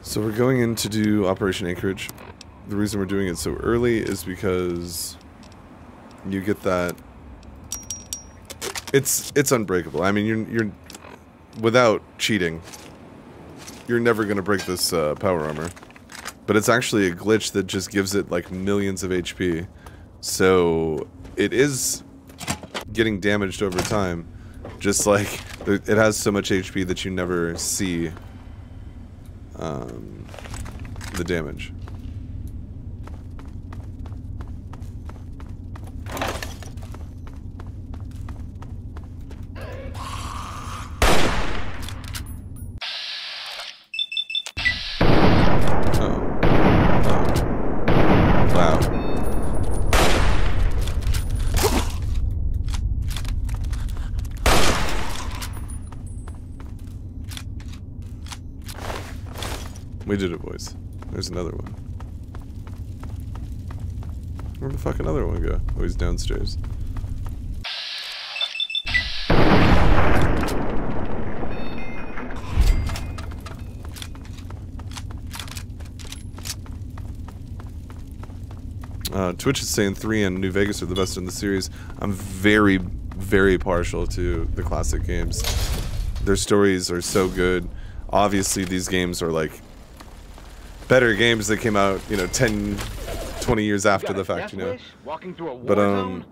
So we're going in to do Operation Anchorage. The reason we're doing it so early is because you get that it's unbreakable. I mean, you're without cheating, you're never gonna break this power armor. But it's actually a glitch that just gives it like millions of HP. So it is getting damaged over time. Just like it has so much HP that you never see the damage. We did it, boys. There's another one. Where'd the fuck another one go? Oh, he's downstairs. Twitch is saying 3 and New Vegas are the best in the series. I'm very, very partial to the classic games. Their stories are so good. Obviously, these games are like better games that came out, you know, 10, 20 years after the fact, you know. But,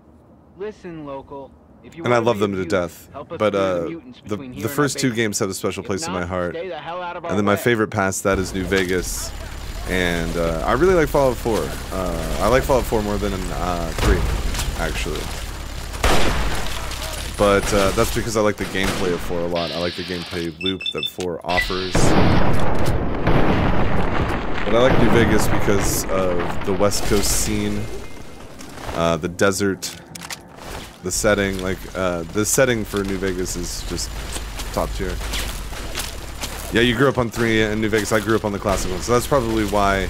listen, local. If you and I love them to death, but the first two games have a special place in my heart. And then my favorite past that is New Vegas. And I really like Fallout 4. I like Fallout 4 more than 3, actually. But that's because I like the gameplay of 4 a lot. I like the gameplay loop that 4 offers. But I like New Vegas because of the West Coast scene, the desert, the setting. Like, the setting for New Vegas is just top tier. Yeah, you grew up on 3 and New Vegas. I grew up on the classic one, so that's probably why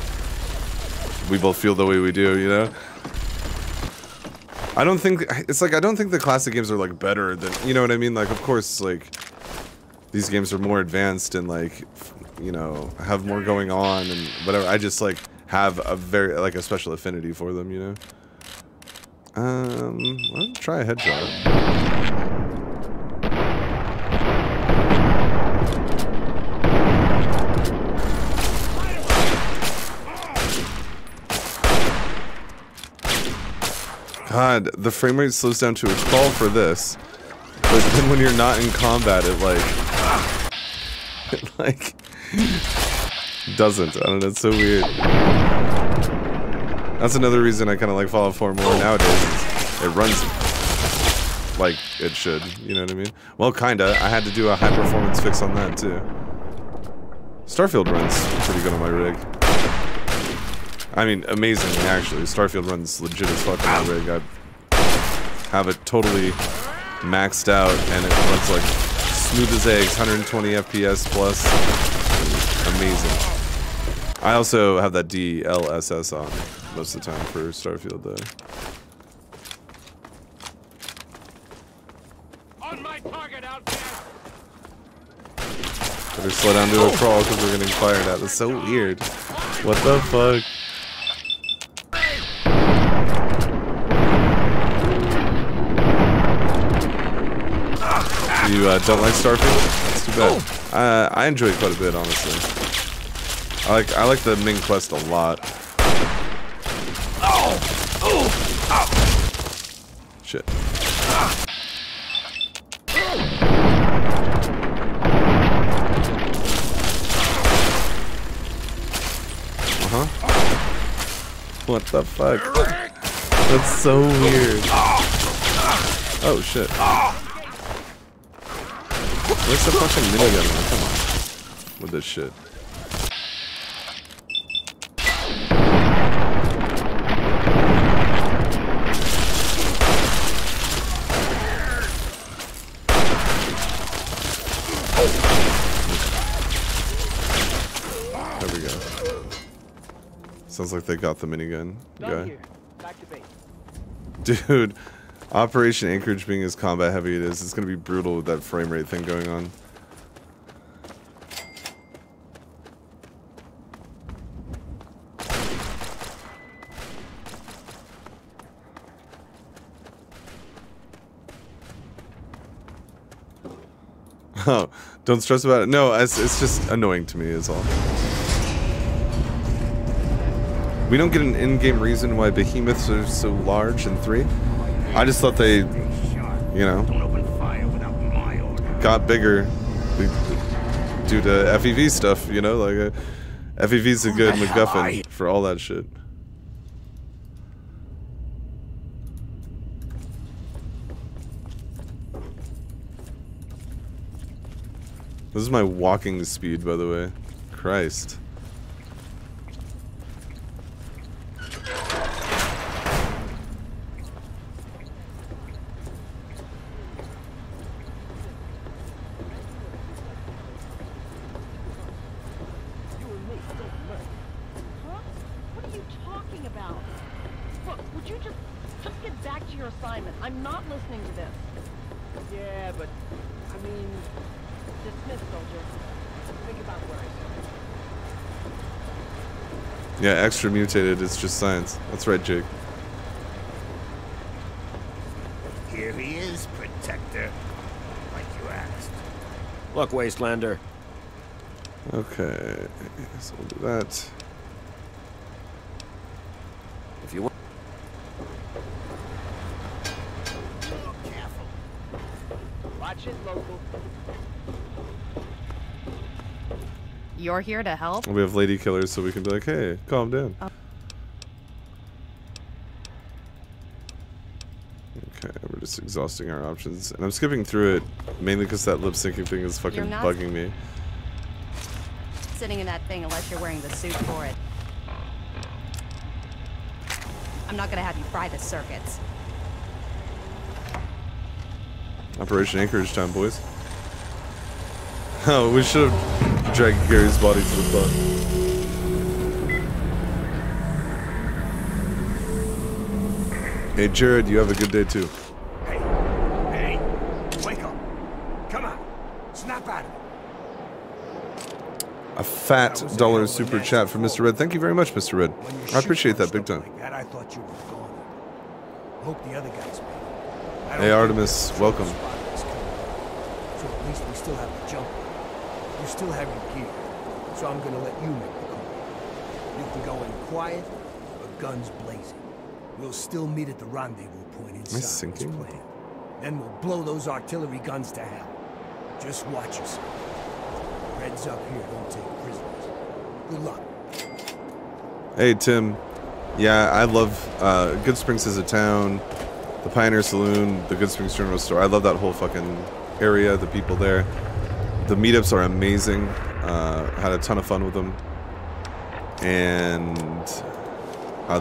we both feel the way we do, you know? I don't think, it's like, I don't think the classic games are, like, better than, you know what I mean? Like, of course, like, these games are more advanced and, like, you know, have more going on and whatever. I just, like, have a very, like, a special affinity for them, you know? I'll try a headshot. God, the frame rate slows down to a crawl for this, but then when you're not in combat, it like doesn't. I don't know, it's so weird. That's another reason I kind of like Fallout 4 more nowadays. Is it runs like it should, you know what I mean? Well, kinda. I had to do a high performance fix on that too. Starfield runs pretty good on my rig. I mean, amazingly, actually. Starfield runs legit as fuck on my rig. I have it totally maxed out, and it runs, like, smooth as eggs, 120 FPS plus. Amazing. I also have that DLSS on most of the time for Starfield, though. On my target out there. Better slow down to a crawl, because we're getting fired at. That's so weird. What the fuck? You don't like Starfield? That's too bad. I enjoy it quite a bit, honestly. I like the main quest a lot. Shit. What the fuck? That's so weird. Oh shit. Where's the fucking minigun? Come on. With this shit. There we go. Sounds like they got the minigun guy. Dude. Operation Anchorage being as combat heavy it is, it's gonna be brutal with that frame rate thing going on. Oh, don't stress about it. No, it's just annoying to me is all. We don't get an in-game reason why behemoths are so large in 3. I just thought they, you know, got bigger due to FEV stuff, you know, like FEV's a good MacGuffin for all that shit. This is my walking speed, by the way. Christ. Yeah, extra mutated, it's just science. That's right, Jake. Here he is, Protector. Like you asked. Look, Wastelander. Okay, so we'll do that. If you want. Careful. Watch it, local. You're here to help? We have lady killers, so we can be like, hey, calm down. Okay, we're just exhausting our options. And I'm skipping through it, mainly because that lip-syncing thing is fucking bugging me. Sitting in that thing unless you're wearing the suit for it. I'm not gonna have you fry the circuits. Operation Anchorage time, boys. Oh, we should have dragged Gary's body to the butt. Hey, Jared, you have a good day too. Hey, wake up! Come on, snap out of it. A fat dollar super chat from Mr. Red. Thank you very much, Mr. Red. I appreciate that big time. Like that, I thought you were gone. Hope the other guys made it. Hey, Artemis, welcome. At least we still have the jump. You still have your gear, so I'm gonna let you make the call. You can go in quiet or guns blazing. We'll still meet at the rendezvous point inside this plan. Then we'll blow those artillery guns to hell. Just watch us. Red's up here, don't take prisoners. Good luck. Hey Tim. Yeah, I love Good Springs as a town, the Pioneer Saloon, the Good Springs General Store. I love that whole fucking area, the people there. The meetups are amazing. Had a ton of fun with them. And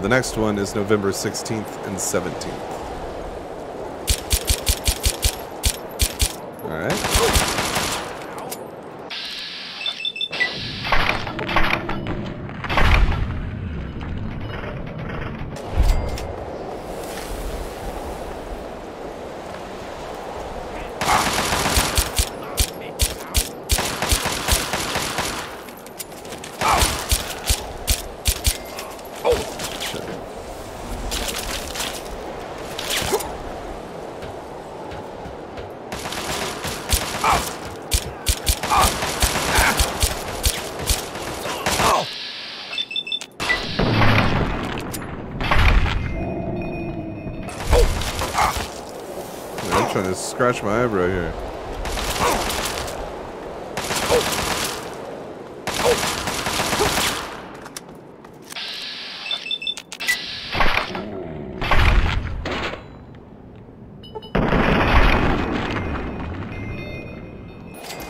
the next one is November 16th and 17th. All right. Scratch my eyebrow here.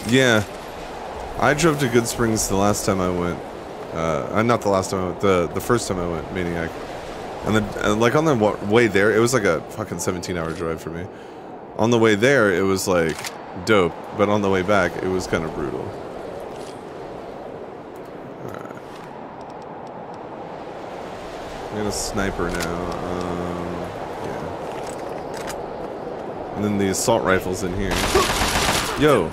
Yeah, I drove to Good Springs the last time I went. Not the last time I went, the first time I went, Maniac. And then, like on the way there, it was like a fucking 17-hour drive for me. On the way there, it was, like, dope, but on the way back, it was kind of brutal. Alright. I got a sniper now. Yeah. And then the assault rifle's in here. Yo!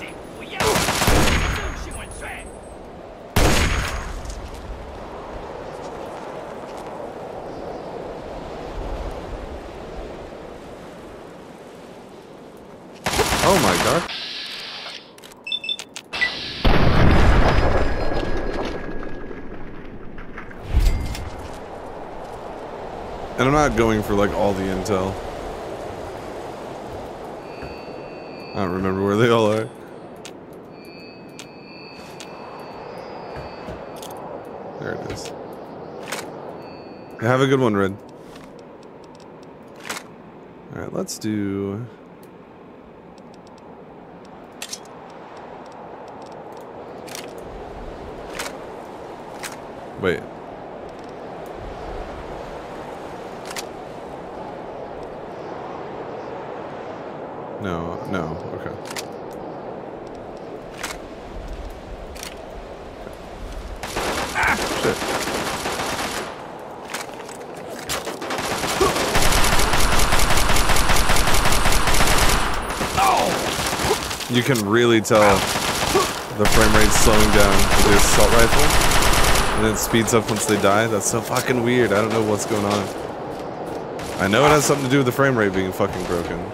Oh my god. And I'm not going for like all the intel. I don't remember where they all are. There it is. Have a good one, Red. Alright, let's do... Wait. No, okay. Shit. You can really tell the frame rate's slowing down with the assault rifle. And it speeds up once they die. That's so fucking weird. I don't know what's going on. I know it has something to do with the frame rate being fucking broken.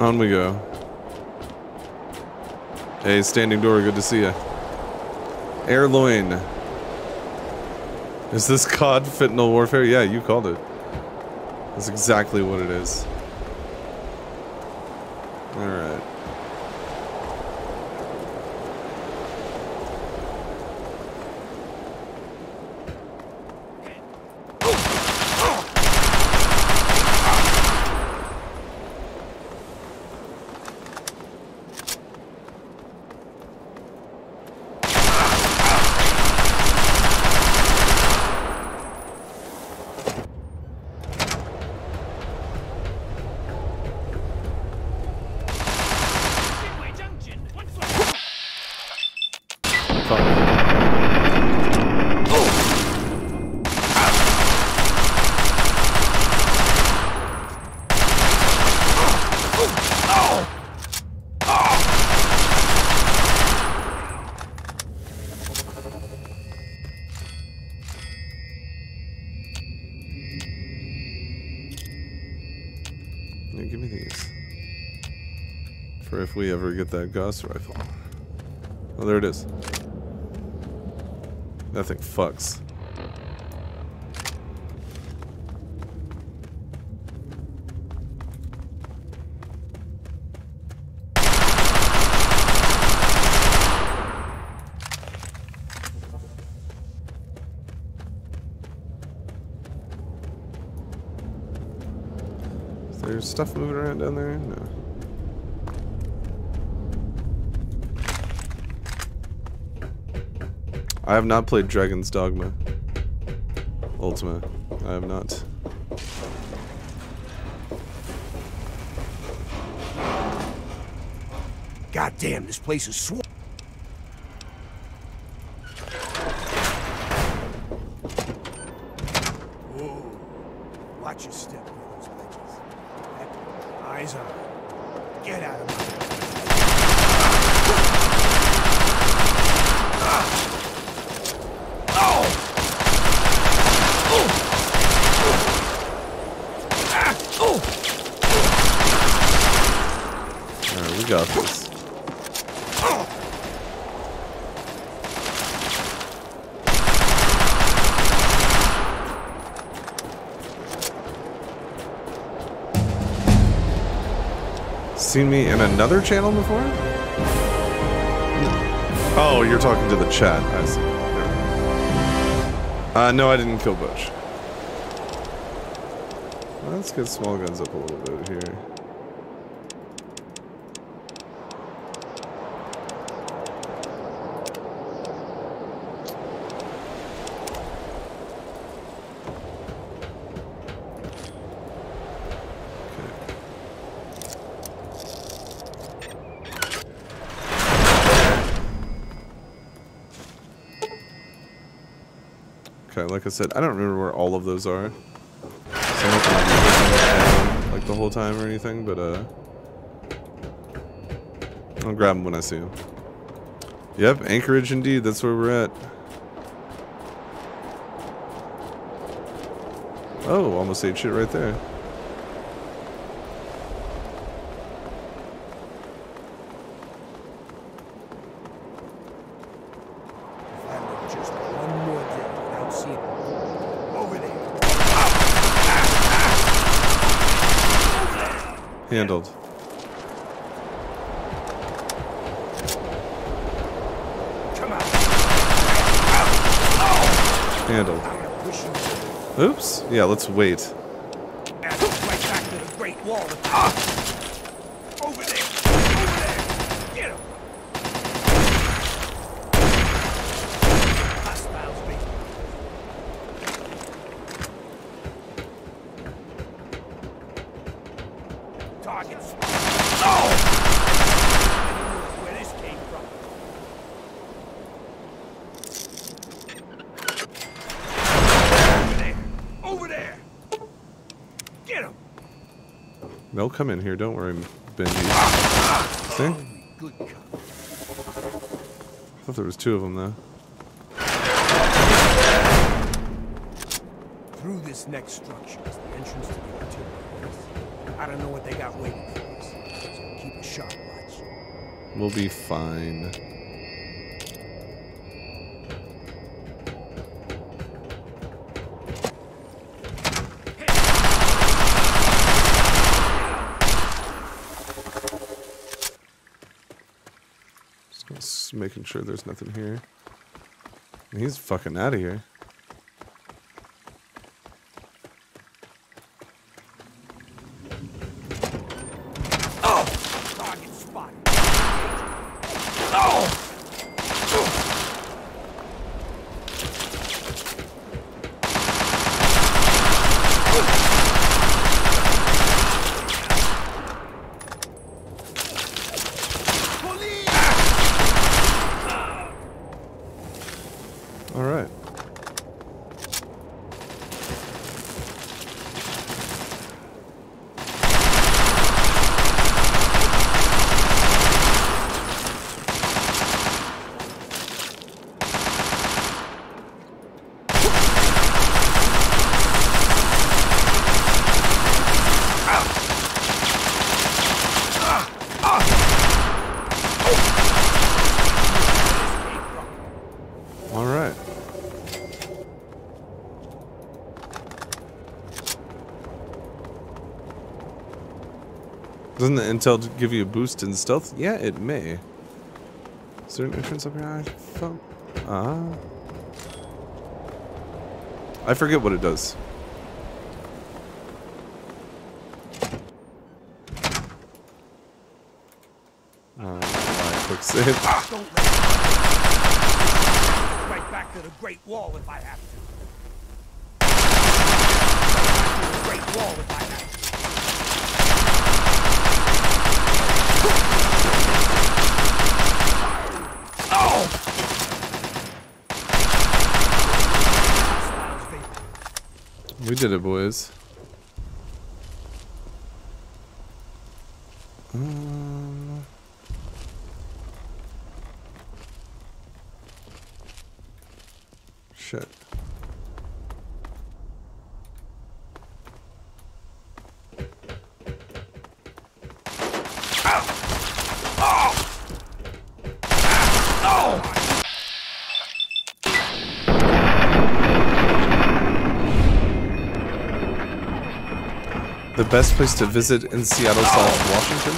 On we go. Hey, Standing Door, good to see ya. Airloin. Is this COD fentanyl warfare? Yeah, you called it. That's exactly what it is. Alright. We ever get that Gauss rifle. Oh, there it is. That thing fucks. Is there stuff moving around down there? No. I have not played Dragon's Dogma Ultima. I have not. Goddamn, this place is swole. Watch your step with those legends. Eyes on. Get out of my way. Got this. Seen me in another channel before? No. Oh, you're talking to the chat. I see. No, I didn't kill Butch. Let's get small guns up a little bit here. Like I said, I don't remember where all of those are. So I'm not like the whole time or anything, but I'll grab them when I see them. Yep, Anchorage indeed, that's where we're at. Oh, almost ate shit right there. Handled. Handled. Oops. Yeah, let's wait. Over there. Get him. They'll come in here, don't worry, Benji. See? I thought there was two of them, though. Through this next structure is the entrance to the artillery. I don't know what they got waiting for us, so keep a sharp watch. We'll be fine. Making sure there's nothing here. He's fucking out of here. Oh! Target spotted. All right. Doesn't the intel give you a boost in stealth? Yeah, it may. Is there an entrance up here? I forget what it does. Quick save. Right back to the Great Wall if I have to. Right back to the Great Wall if I have to. We did it, boys. Shit. The best place to visit in Seattle, Washington?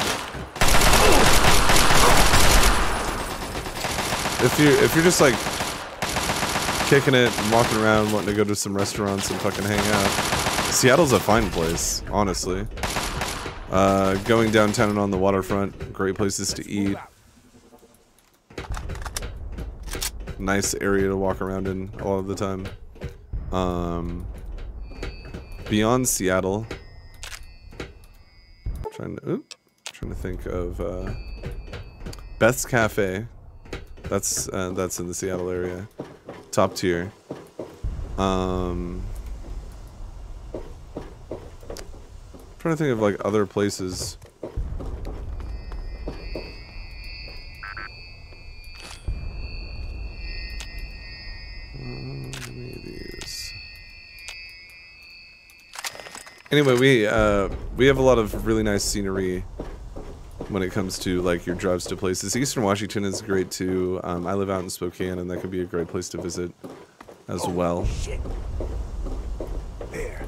If you're just like kicking it, and walking around, wanting to go to some restaurants and fucking hang out, Seattle's a fine place, honestly. Going downtown and on the waterfront, great places to eat. Nice area to walk around in a lot of the time. Beyond Seattle. Trying to think of Beth's Cafe. That's in the Seattle area, top tier. Trying to think of like other places. Anyway, we have a lot of really nice scenery when it comes to like your drives to places. Eastern Washington is great too. I live out in Spokane, and that could be a great place to visit as well.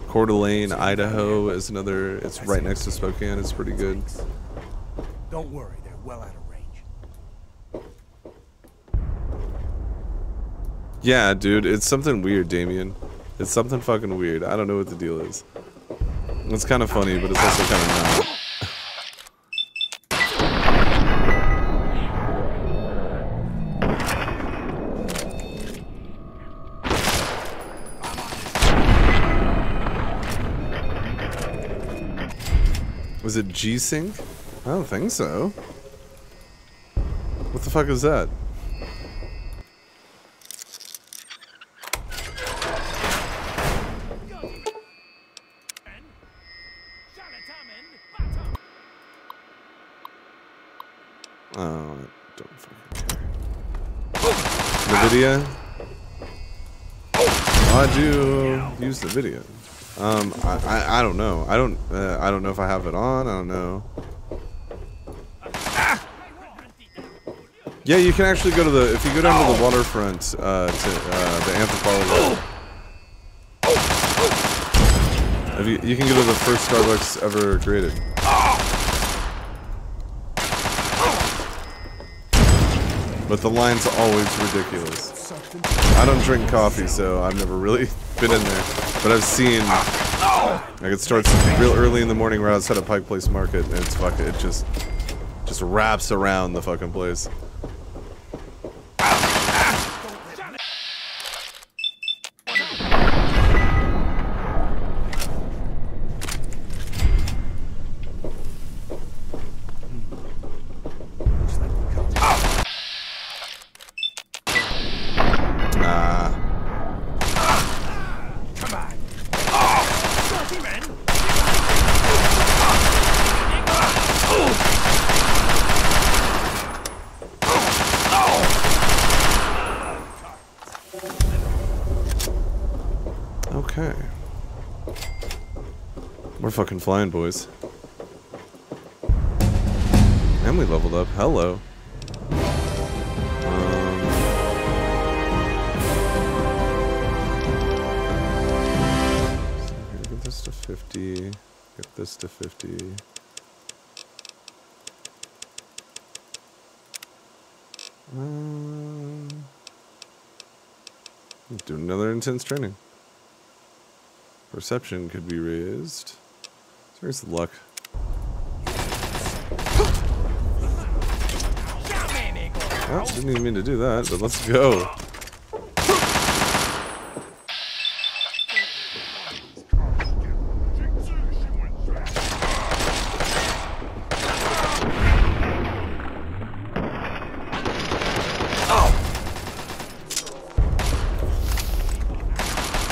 Coeur d'Alene, Idaho is another. It's right next to Spokane. It's pretty good. Don't worry, they're well out of range. Yeah, dude, it's something weird, Damien. It's something fucking weird. I don't know what the deal is. It's kind of funny, but it's also kind of not. Was it G-Sync? I don't think so. What the fuck is that? Nvidia. Why'd you use the video? I don't know. I don't know if I have it on. I don't know. Yeah, you can actually go to the if you go down to the waterfront to the Anthropology. If you can go to the first Starbucks ever created. But the line's always ridiculous. I don't drink coffee, so I've never really been in there. But I've seen, like, it starts real early in the morning. We're outside of Pike Place Market, and it's fucking, it just wraps around the fucking place. Okay. We're fucking flying, boys. And we leveled up. Hello. So I'm gonna get this to 50. Get this to 50. Do another intense training. Perception could be raised. Where's luck? Oh, didn't even mean to do that, but let's go.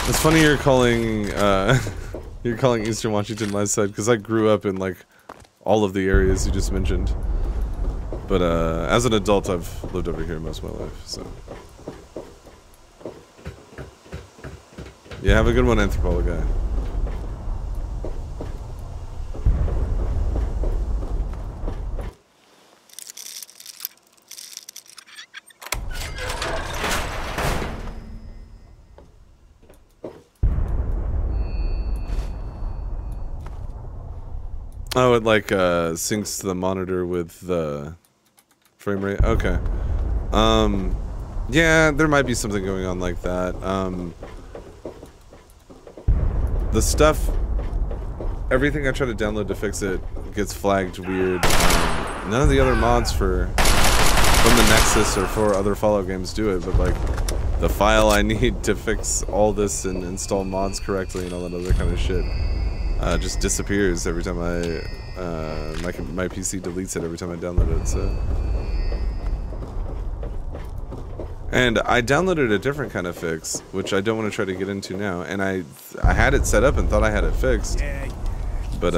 It's funny you're calling Eastern Washington my side, because I grew up in like all of the areas you just mentioned. But as an adult, I've lived over here most of my life. So yeah, have a good one, anthropolog guy. Oh, it like syncs the monitor with the frame rate. Okay. Yeah, there might be something going on like that. The stuff, everything I try to download to fix it gets flagged weird. None of the other mods from the Nexus or for other Fallout games do it, but like the file I need to fix all this and install mods correctly and all that other kind of shit. Just disappears every time I my PC deletes it every time I download it. So, and I downloaded a different kind of fix, which I don't want to try to get into now. And I had it set up and thought I had it fixed, but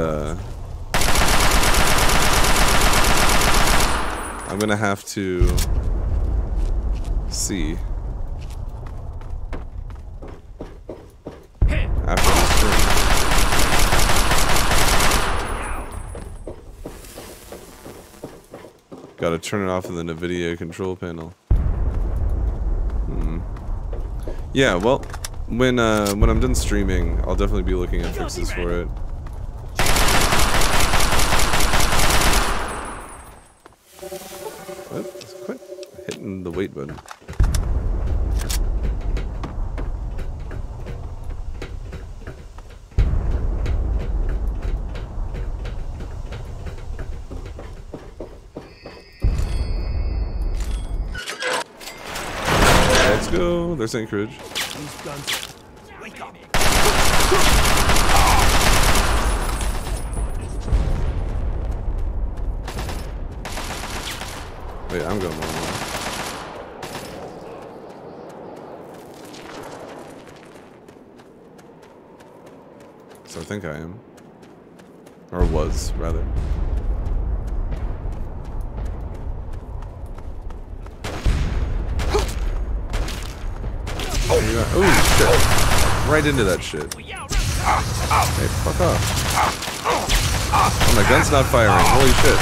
I'm gonna have to see. Gotta turn it off in the Nvidia control panel. Yeah, well, when I'm done streaming, I'll definitely be looking at fixes for it. Oops, quit hitting the wait button. Go. There's Anchorage. Wake up. Wait, I'm going wrong way. So I think I am. Or was, rather. Oh shit. Right into that shit. Hey, fuck off. Oh, my gun's not firing. Holy shit.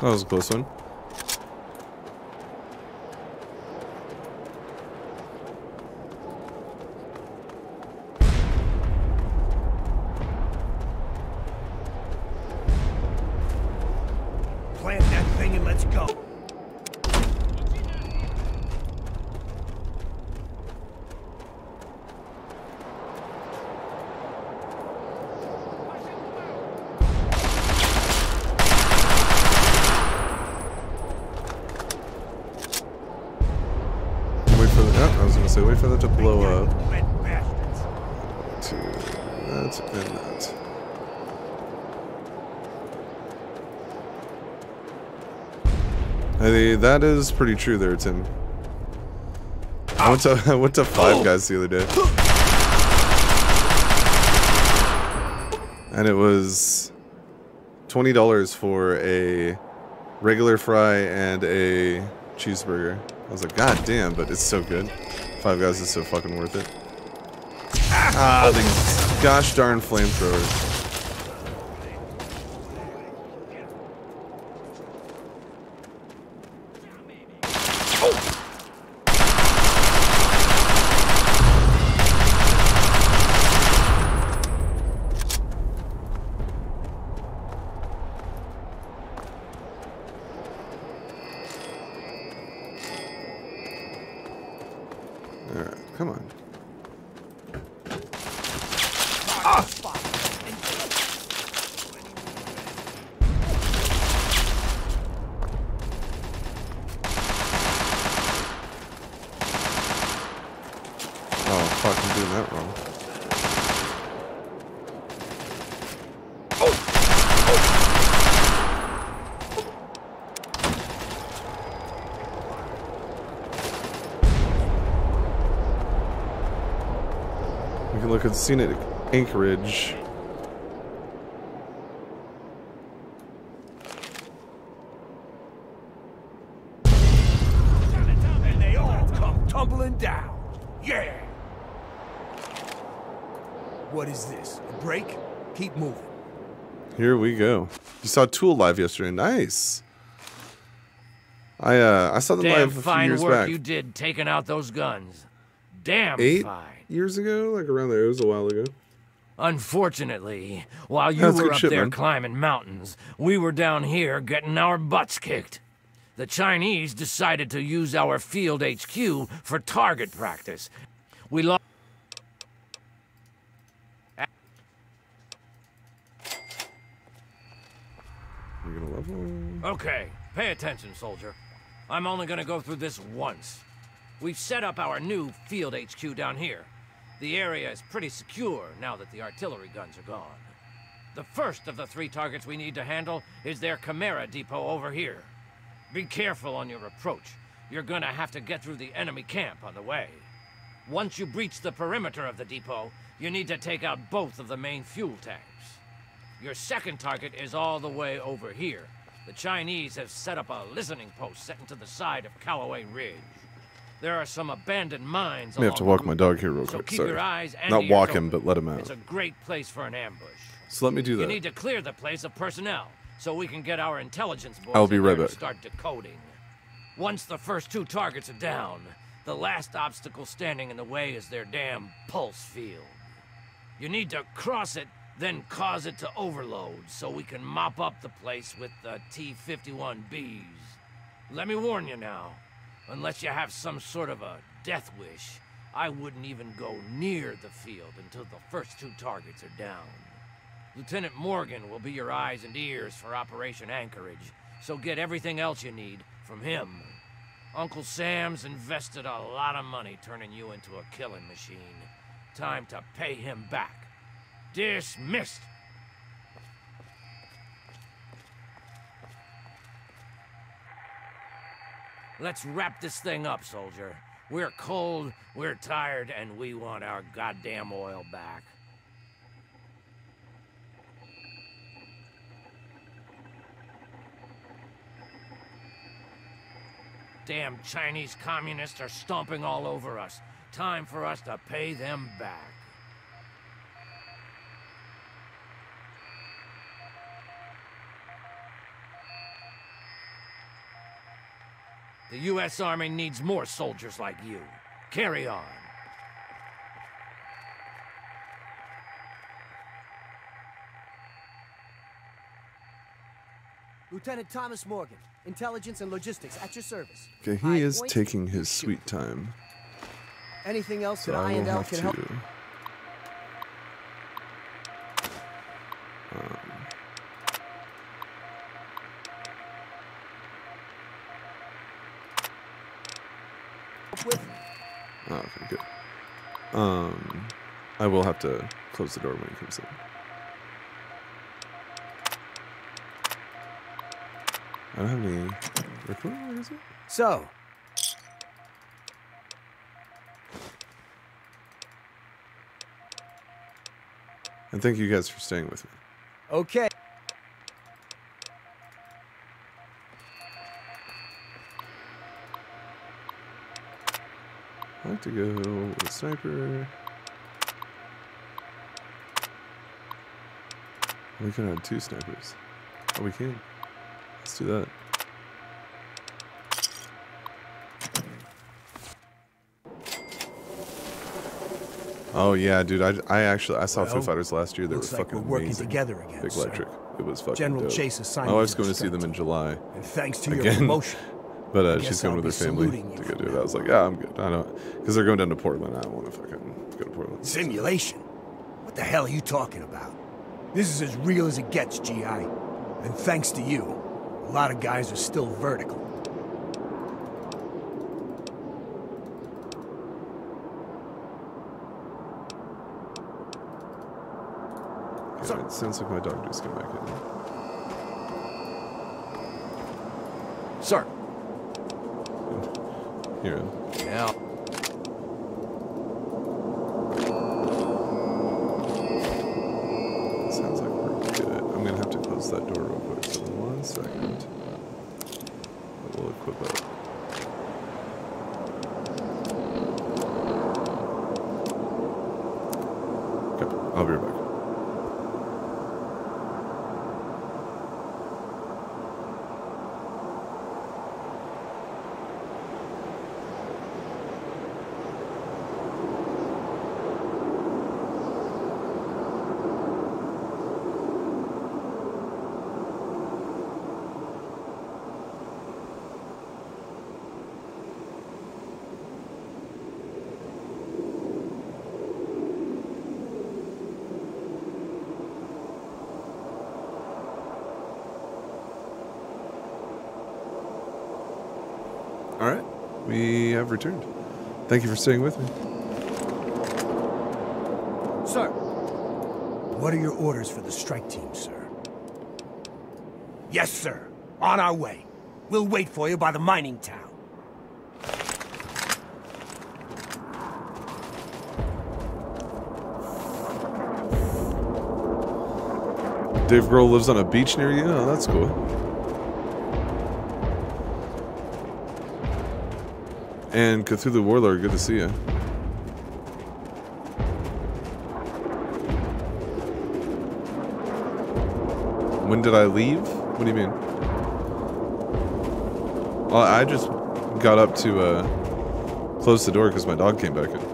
That was a close one. That is pretty true there, Tim. I went to Five Guys the other day. and it was $20 for a regular fry and a cheeseburger. I was like, God damn, but it's so good. Five Guys is so fucking worth it. Ah, these gosh darn flamethrowers. Seen it at Anchorage. And they all come tumbling down. Yeah. What is this? A break? Keep moving. Here we go. You saw Tool live yesterday. Nice. I saw them live a few years back. Damn fine work you did taking out those guns. Damn fine. 8 years ago, like around there, it was a while ago. Unfortunately, while you were up there climbing mountains, we were down here getting our butts kicked. The Chinese decided to use our field HQ for target practice. We lost. You're gonna level. Okay, pay attention, soldier. I'm only gonna go through this once. We've set up our new field HQ down here. The area is pretty secure now that the artillery guns are gone. The first of the three targets we need to handle is their Chimera depot over here. Be careful on your approach. You're gonna have to get through the enemy camp on the way. Once you breach the perimeter of the depot, you need to take out both of the main fuel tanks. Your second target is all the way over here. The Chinese have set up a listening post set into the side of Callaway Ridge. There are some abandoned mines. I have to walk my dog here real quick. Sorry. Your eyes and not walk him, but let him out. It's a great place for an ambush. So let me do that. You need to clear the place of personnel so we can get our intelligence boys to start decoding. Once the first two targets are down, the last obstacle standing in the way is their damn pulse field. You need to cross it, then cause it to overload so we can mop up the place with the T-51Bs. Let me warn you now. Unless you have some sort of a death wish, I wouldn't even go near the field until the first two targets are down. Lieutenant Morgan will be your eyes and ears for Operation Anchorage, so get everything else you need from him. Uncle Sam's invested a lot of money turning you into a killing machine. Time to pay him back. Dismissed! Let's wrap this thing up, soldier. We're cold, we're tired, and we want our goddamn oil back. Damn Chinese communists are stomping all over us. Time for us to pay them back. The U.S. Army needs more soldiers like you. Carry on. Lieutenant Thomas Morgan, Intelligence and Logistics, at your service. Okay, he is taking his sweet time. Anything else that I and L can help? Okay, good. I will have to close the door when he comes in. I don't have any recording, where is it? So. And thank you guys for staying with me. Okay. I like to go with sniper. We can have two snipers. Oh, we can. Let's do that. Oh yeah, dude. I saw Foo Fighters last year. They were fucking amazing. Big Electric. It was fucking dope. My wife's going to see them in July. And thanks to your promotion. But she's going with her family to go do it. I was like, yeah, I'm good. I don't, because they're going down to Portland. I don't want to fucking go to Portland. Simulation? What the hell are you talking about? This is as real as it gets, GI. And thanks to you, a lot of guys are still vertical. Yeah, it sounds like my dog just came back in. Sir. Here. Yeah. Sounds like we're good. I'm gonna have to close that door real quick. So 1 second. We'll equip it. Okay, I'll be right back. Returned. Thank you for staying with me. Sir, what are your orders for the strike team, sir? Yes, sir. On our way. We'll wait for you by the mining town. Dave Grohl lives on a beach near you? Oh, that's cool. And Cthulhu Warlord, good to see you. When did I leave? What do you mean? Well, I just got up to close the door because my dog came back in.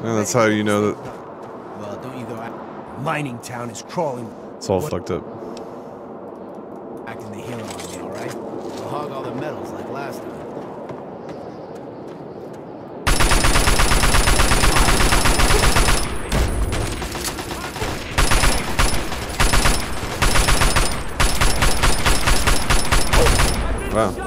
Yeah, that's how you know that. Well, don't you go out. Mining town is crawling. It's all fucked up. Acting the hero on me, all right? We'll hog all the medals like last time. Wow.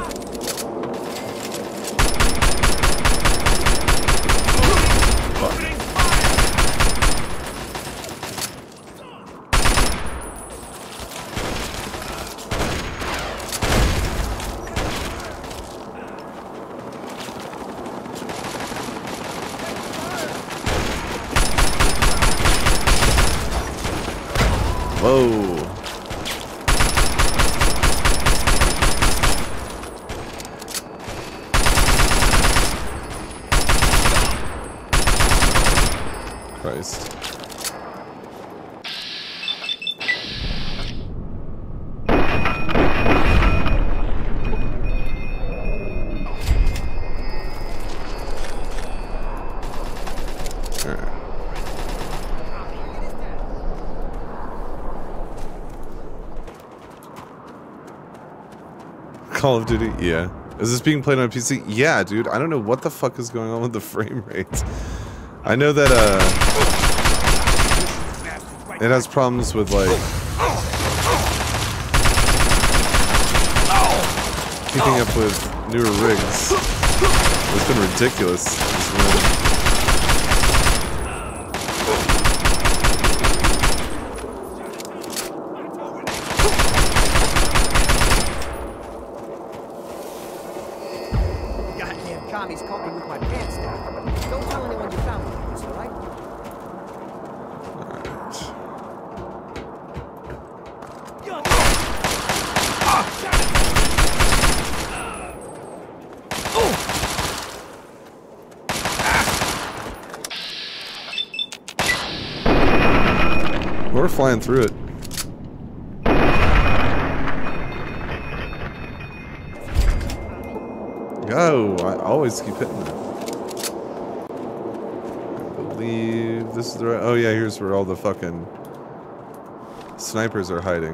Call of Duty? Yeah. Is this being played on a PC? Yeah, dude. I don't know what the fuck is going on with the frame rates. I know that, it has problems with, like, keeping up with newer rigs. It's been ridiculous. This commies caught me with my pants down. Don't tell anyone you found me, all right? We're flying through it. Go! I always keep hitting that. I believe this is the right... Oh yeah, here's where all the fucking snipers are hiding.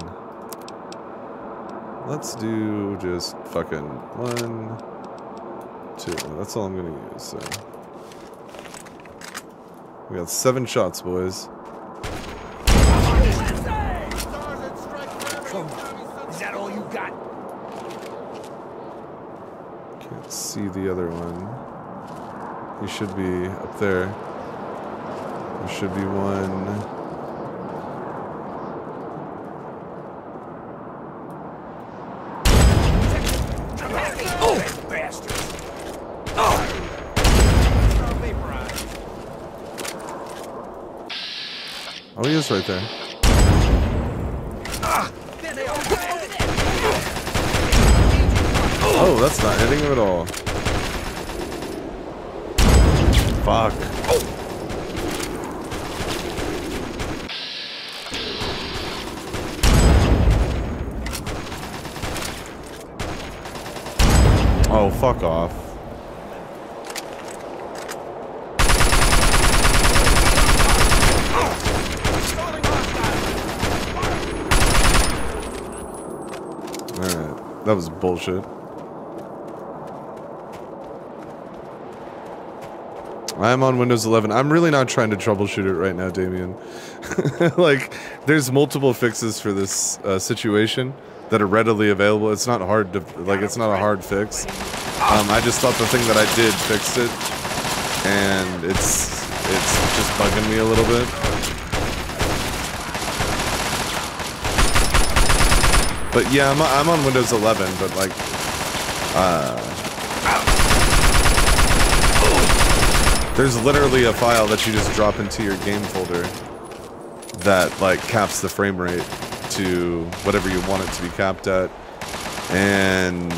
Let's do just fucking 1, 2. That's all I'm gonna use, so... We got 7 shots, boys. See the other one. He should be up there. There should be one. Oh, bastard! Oh! Oh, he is right there. Oh, that's not hitting him at all. Fuck. Oh, fuck off. Alright, that was bullshit. I'm on Windows 11. I'm really not trying to troubleshoot it right now, Damien. Like, there's multiple fixes for this situation that are readily available. It's not hard to, like, it's not a hard fix. I just thought the thing that I did fixed it, and it's just bugging me a little bit. But yeah, I'm on Windows 11, but like, there's literally a file that you just drop into your game folder that, like, caps the frame rate to whatever you want it to be capped at. And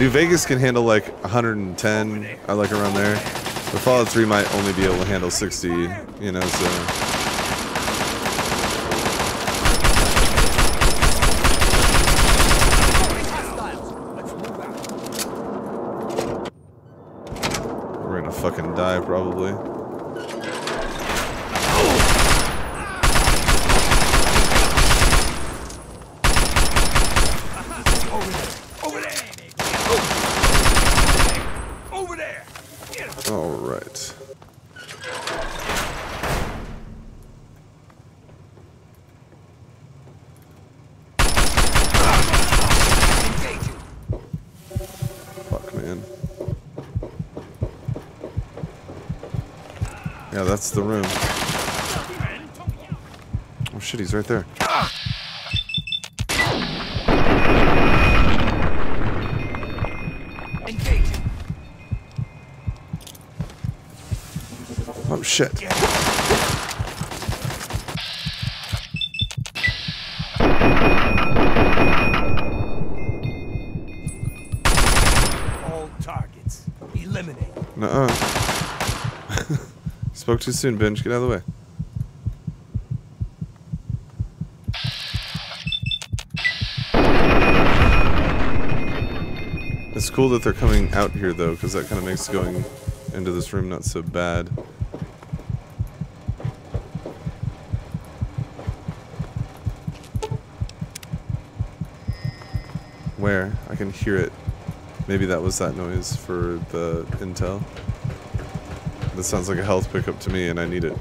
New Vegas can handle, like, 110, I like around there. But Fallout 3 might only be able to handle 60, you know, so... We're gonna fucking die, probably. Over there! All right. Fuck, man. Yeah, that's the room. Oh shit, he's right there. Oh shit. All targets eliminated. Nuh-uh. Spoke too soon, Binge. Get out of the way. It's cool that they're coming out here, though, because that kind of makes going into this room not so bad. Where? I can hear it. Maybe that was that noise for the intel. This sounds like a health pickup to me, and I need it.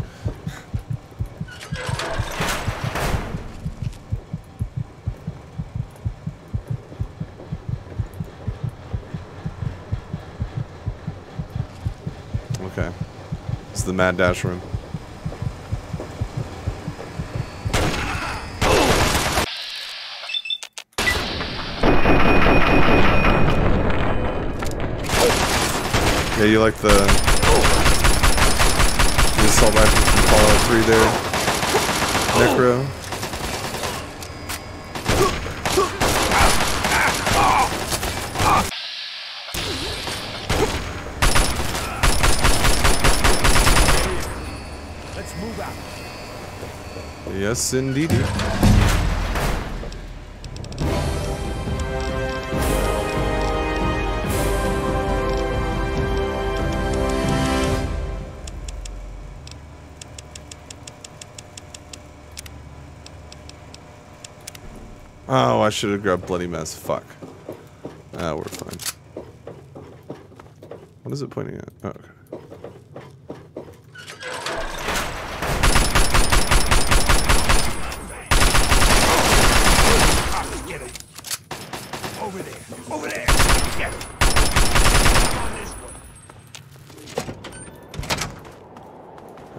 Okay. This is the Mad Dash room. Yeah, you like the assault rifle from Fallout 3 there. Necro. Let's move out. Yes, indeed. Oh, I should have grabbed Bloody Mess. Fuck. Ah, we're fine. What is it pointing at? Oh, okay.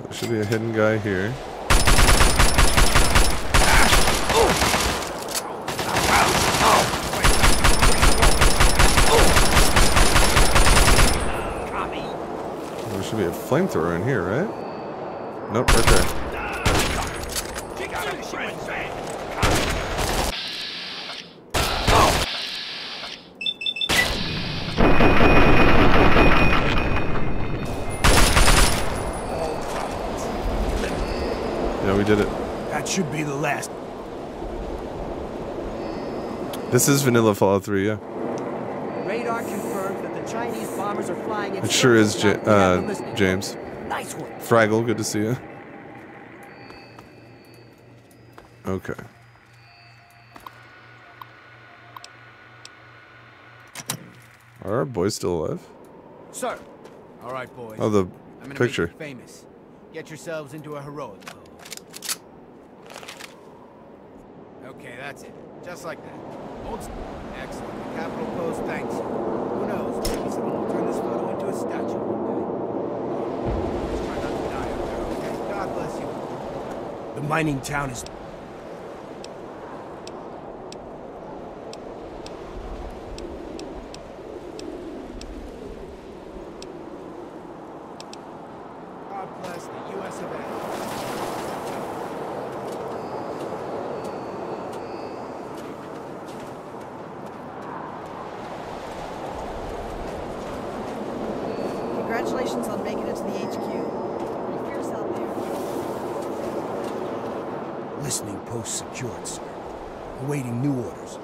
There should be a hidden guy here. Be a flamethrower in here, right? Nope, right there. Yeah, we did it. That should be the last. This is vanilla Fallout 3, yeah. Radar confirmed that the Chinese bombers are flying in. It sure is, James. Nice one. Fraggle, good to see you. Okay. Are our boys still alive? Sir. All right, boys. Oh, the picture. Make you famous. Get yourselves into a heroic mode. Okay, that's it. Just like that. Old. Excellent. Capital Post, thanks. Who knows? Maybe someone will turn this photo into a statue one day. Just try not to die up there, okay? God bless you. The mining town is. God bless the US of A. Congratulations on making it to the HQ. Be fierce out there. Listening post secured, sir. Awaiting new orders.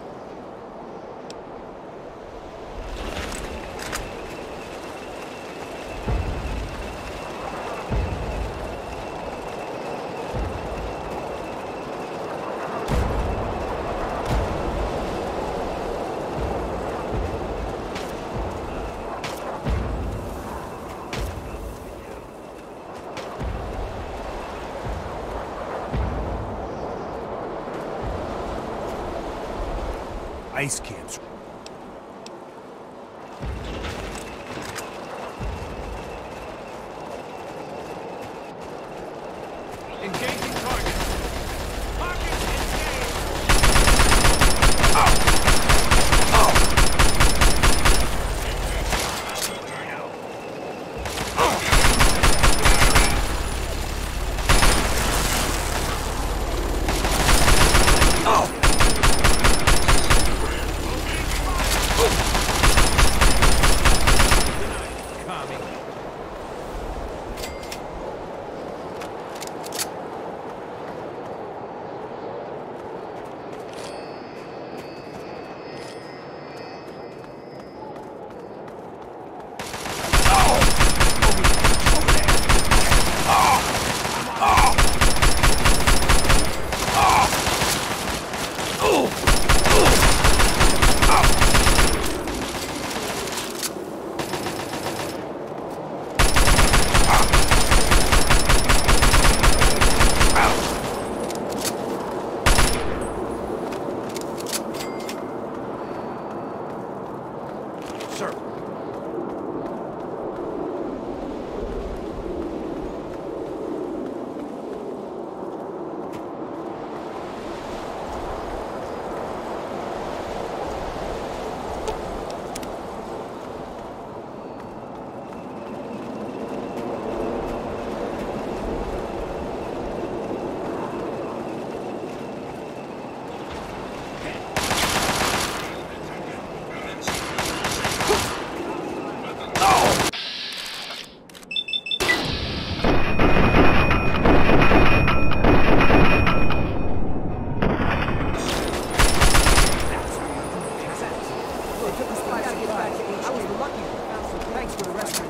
Ice camps. Engaging targets. Targets engaged. Oh. Oh. Oh. Oh. took us by surprise. I was lucky. Thanks for the rescue.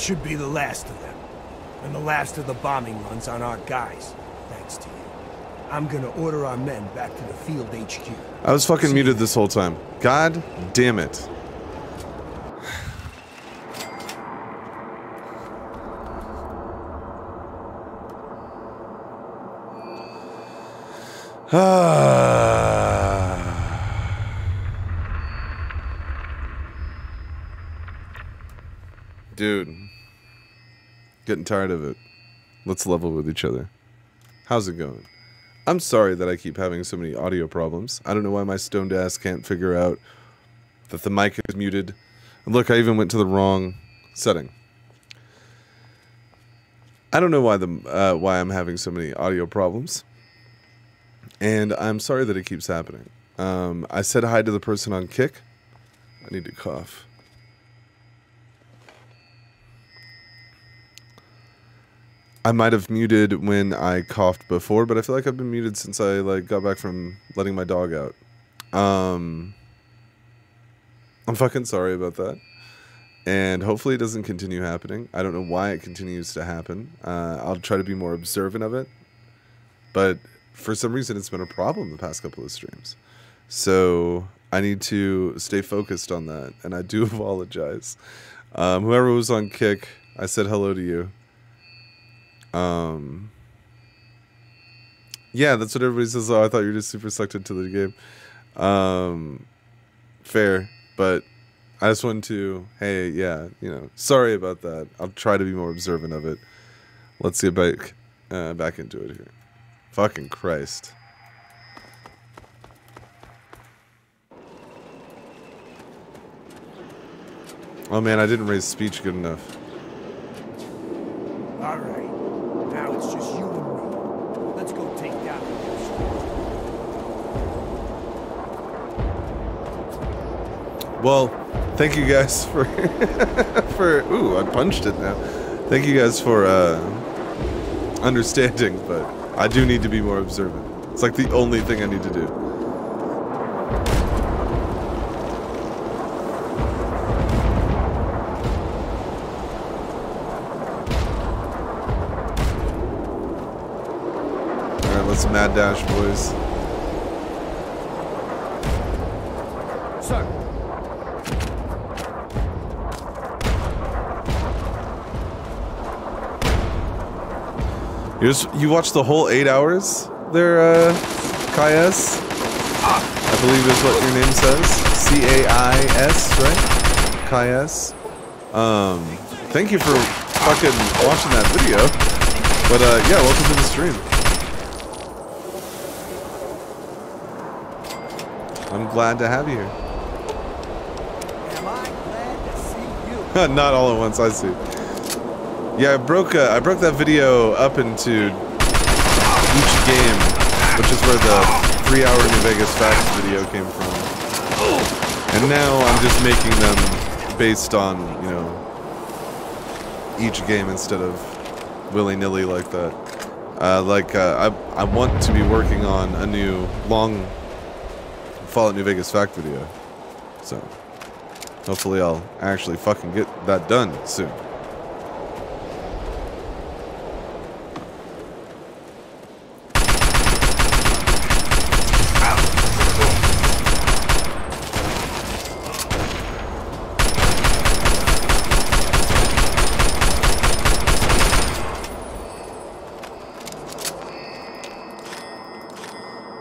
Should be the last of them, and the last of the bombing runs on our guys, thanks to you. I'm gonna order our men back to the field HQ. I was fucking muted this whole time. God damn it. Dude. Getting tired of it. Let's level with each other. How's it going? I'm sorry that I keep having so many audio problems. I don't know why my stoned ass can't figure out that the mic is muted. And look, I even went to the wrong setting. I don't know why why I'm having so many audio problems. And I'm sorry that it keeps happening. I said hi to the person on Kick. I need to cough. I I might have muted when I coughed before, but I feel like I've been muted since I got back from letting my dog out. I'm fucking sorry about that. And hopefully it doesn't continue happening. I don't know why it continues to happen. I'll try to be more observant of it. But for some reason, it's been a problem the past couple of streams. So I need to stay focused on that. And I do apologize. Whoever was on Kick, I said hello to you. Yeah, that's what everybody says. Oh, I thought you were just super sucked into the game. Fair, but I just wanted to, hey, yeah, you know, sorry about that. I'll try to be more observant of it. Let's get back into it here. Fucking Christ. Oh man, I didn't raise speech good enough. All right. Now it's just you and me. Let's go take down the monster. Well, thank you guys for ooh, I punched it now. Thank you guys for understanding, but I do need to be more observant. It's like the only thing I need to do. Mad dash, boys. Sir. You watched the whole 8 hours there, Kias? I believe is what your name says. C-A-I-S, right? Kias. Thank you for fucking watching that video. But, yeah, welcome to the stream. I'm glad to have you here. Am I glad to see you? Not all at once, I see. Yeah, I broke that video up into each game, which is where the 3-hour New Vegas Facts video came from. And now I'm just making them based on, you know, each game instead of willy-nilly like that. I want to be working on a new long Fallout New Vegas fact video. So hopefully I'll actually fucking get that done soon.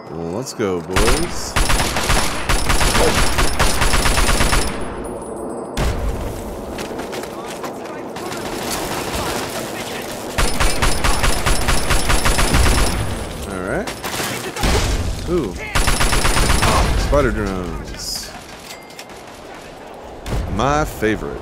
Well, let's go, boys. Ooh. Spider drones. My favorite.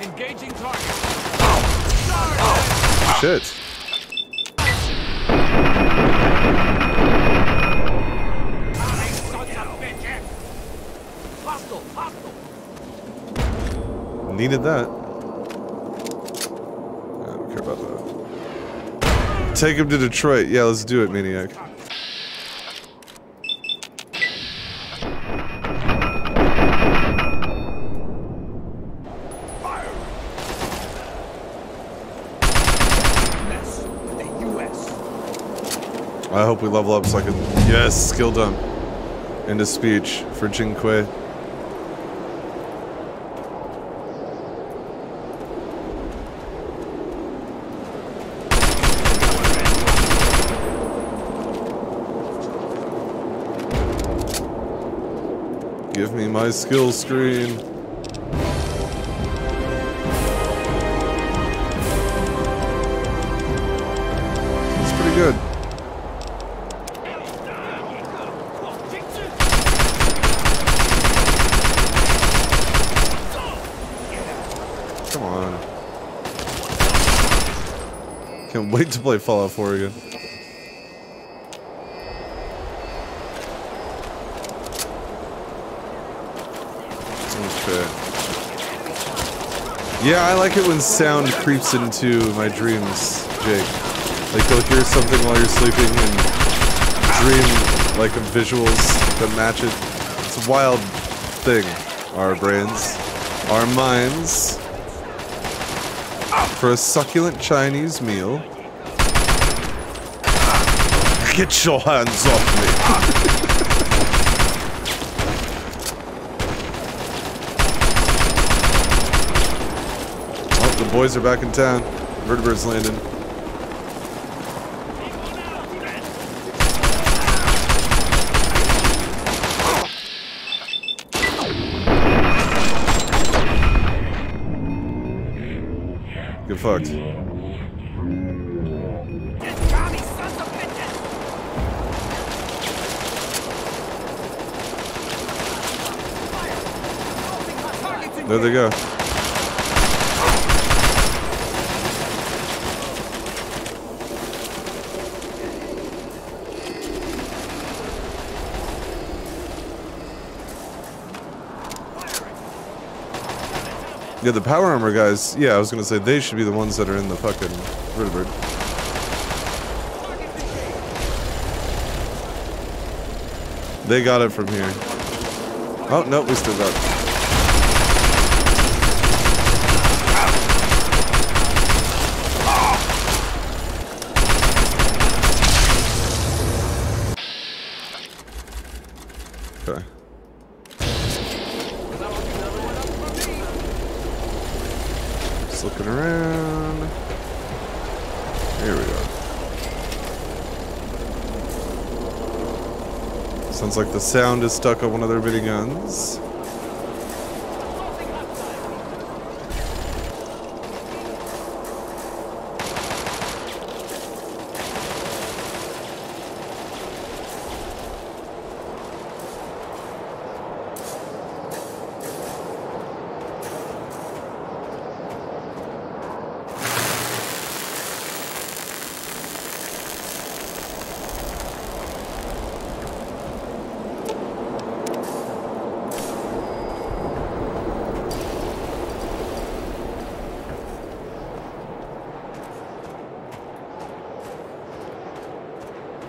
Engaging target. Shit. Needed that. I don't care about that. Take him to Detroit. Yeah, let's do it, maniac. I hope we level up so I can... Yes, skill dump. End of speech for Jinquei. Give me my skill screen. That's pretty good. Come on. Can't wait to play Fallout 4 again. shit. Yeah, I like it when sound creeps into my dreams, Jake. Like, you'll hear something while you're sleeping and dream, like, of visuals that match it. It's a wild thing. Our brains, our minds, for a succulent Chinese meal. Get your hands off me! Boys are back in town. Vertebrate's landing. Get fucked. There they go. Yeah, the power armor guys, yeah, I was gonna say, they should be the ones that are in the fucking vertebrate. They got it from here. Oh, no, we still got it. Okay. Looking around. Here we go. Sounds like the sound is stuck on one of their miniguns.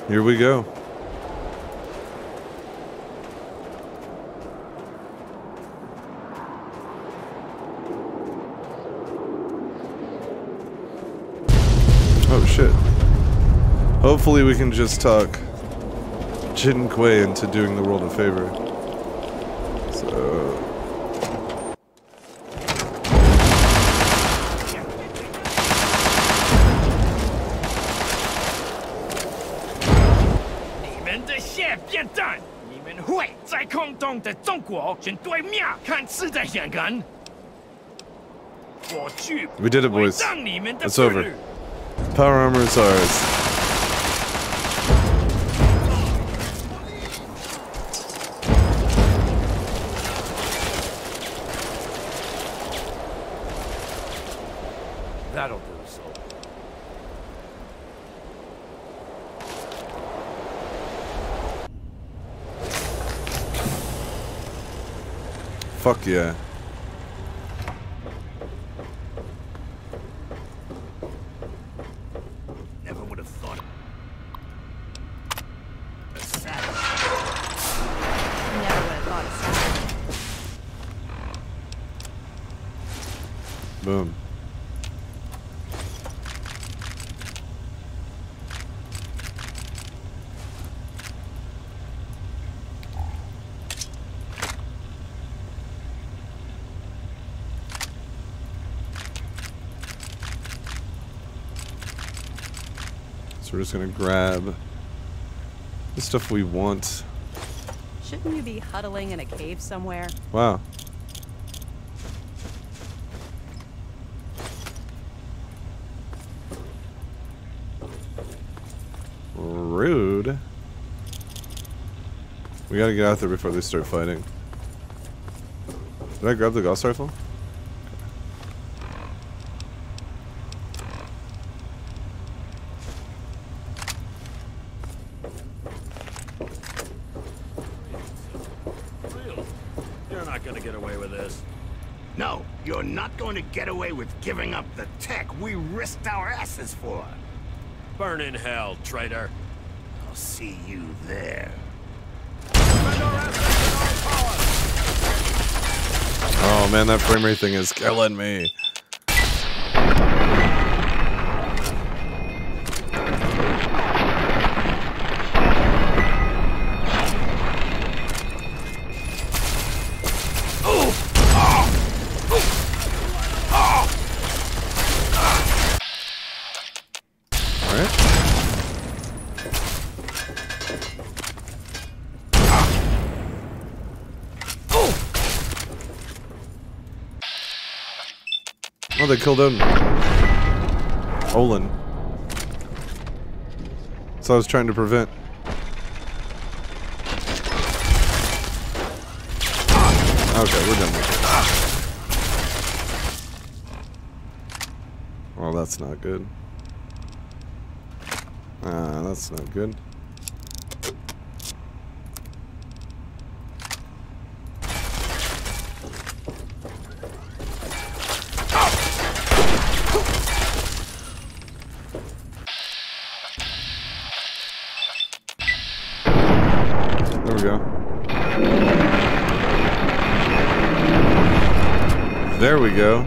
Here we go. Oh shit. Hopefully we can just talk Jin Kuei into doing the world a favor. So... We did it, boys. It's over. Power armor is ours. That'll do, so. Fuck yeah. Never would have thought. Boom. We're just gonna grab the stuff we want. Shouldn't you be huddling in a cave somewhere? Wow. Rude. We gotta get out there before they start fighting. Did I grab the Gauss rifle? You're not gonna get away with this. No, you're not going to get away with giving up the tech we risked our asses for. Burn in hell, traitor. I'll see you there. Oh man, that frame rate thing is killing me. They killed him. Olin. So I was trying to prevent. Okay, we're done with it. Well, that's not good. That's not good. There we go.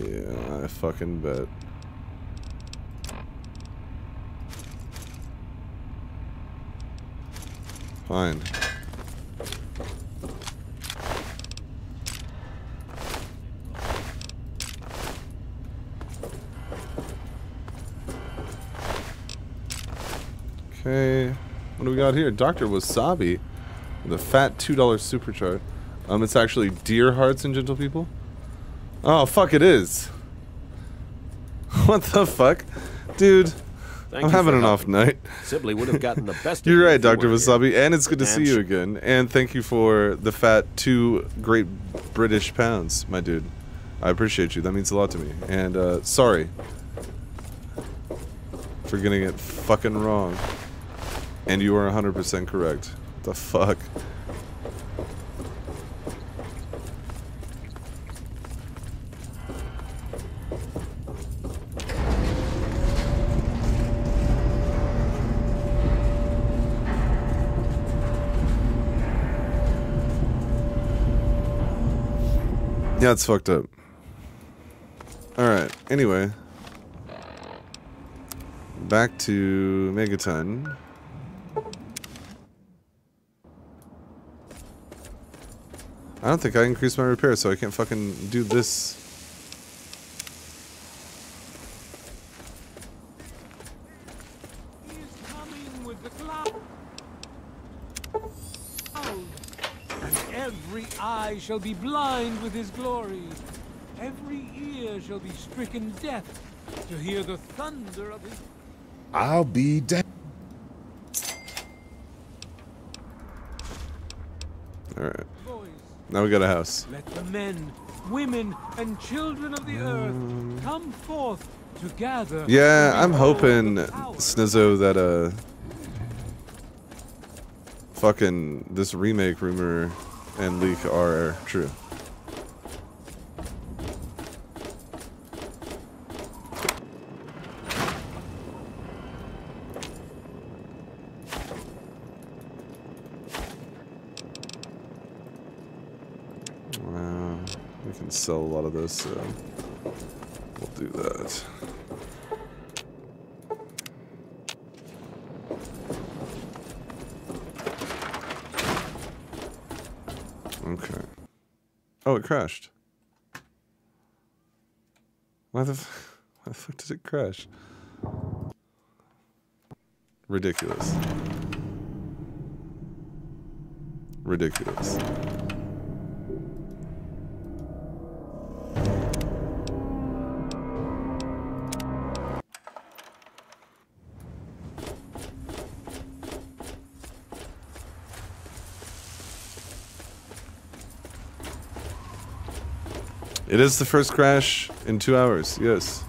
Yeah, I fucking bet. Fine. Okay. What do we got here? Dr. Wasabi with a fat $2 supercharge. It's actually deer hearts and gentle people. Oh, fuck, it is. What the fuck? Dude, I'm having an off night. Sibley would have gotten the best. You're right, Dr. Wasabi, here. And it's good to see you again. And thank you for the fat 2 great British pounds, my dude. I appreciate you. That means a lot to me. And, sorry for getting it fucking wrong. And you are 100% correct. The fuck? Yeah, it's fucked up. Alright, anyway. Back to Megaton. I don't think I increased my repair, so I can't fucking do this. He's coming with the cloud. Oh, and every eye shall be blind with his glory. Every ear shall be stricken deaf to hear the thunder of his... I'll be deaf. Alright. Now we got a house. Let the men, women, and children of the earth come forth to gather. Yeah, I'm hoping, Snizzo, that fucking this remake rumor and leak are true. Sell a lot of this, so we'll do that. Okay. Oh, it crashed. Why the fuck did it crash? Ridiculous. Ridiculous. It is the first crash in 2 hours, yes.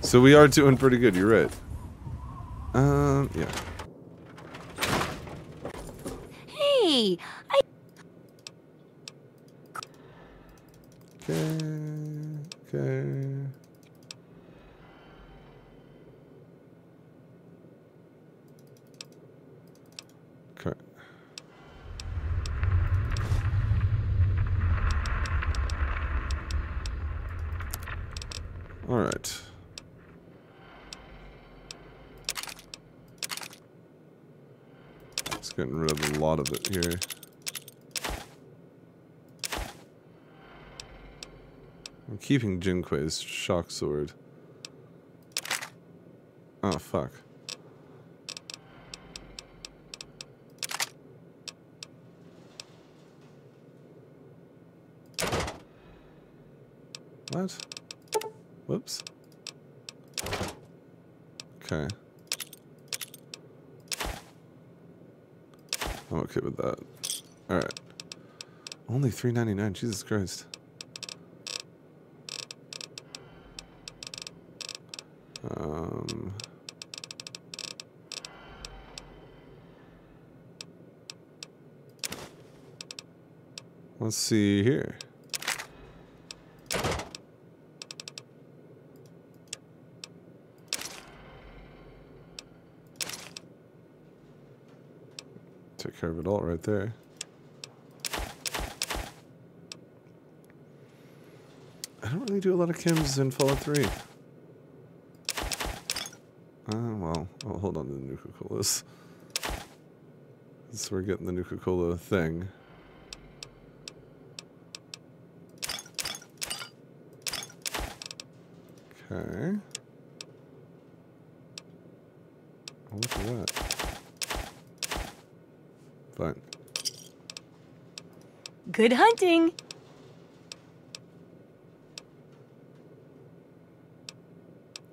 So we are doing pretty good, you're right. Yeah. me. Okay. All right. It's getting rid of a lot of it here. I'm keeping Jinque's shock sword. Oh, fuck. What? Whoops. Okay. I'm okay with that. Alright. Only $3.99, Jesus Christ. Let's see here. Took care of it all right there. I don't really do a lot of chems in Fallout 3. Well, I'll hold on to the Nuka-Colas. So we're getting the Nuka-Cola thing. Okay. Oh, look at that. Fine. Good hunting.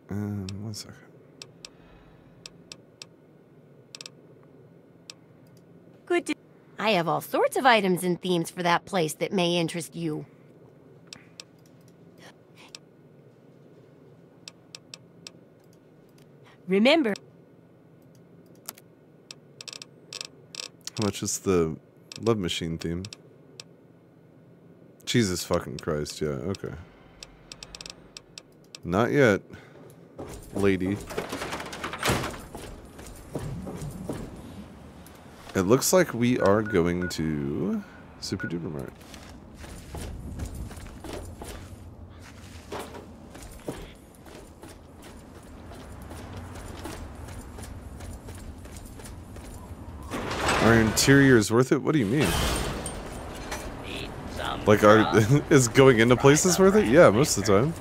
One second. Good. I have all sorts of items and themes for that place that may interest you. Remember. How much is the Love Machine theme? Jesus fucking Christ, yeah, okay. Not yet, lady. It looks like we are going to Super Duper Mart. Our interior is worth it? What do you mean? Like, is going into places worth it? Yeah, most of the time.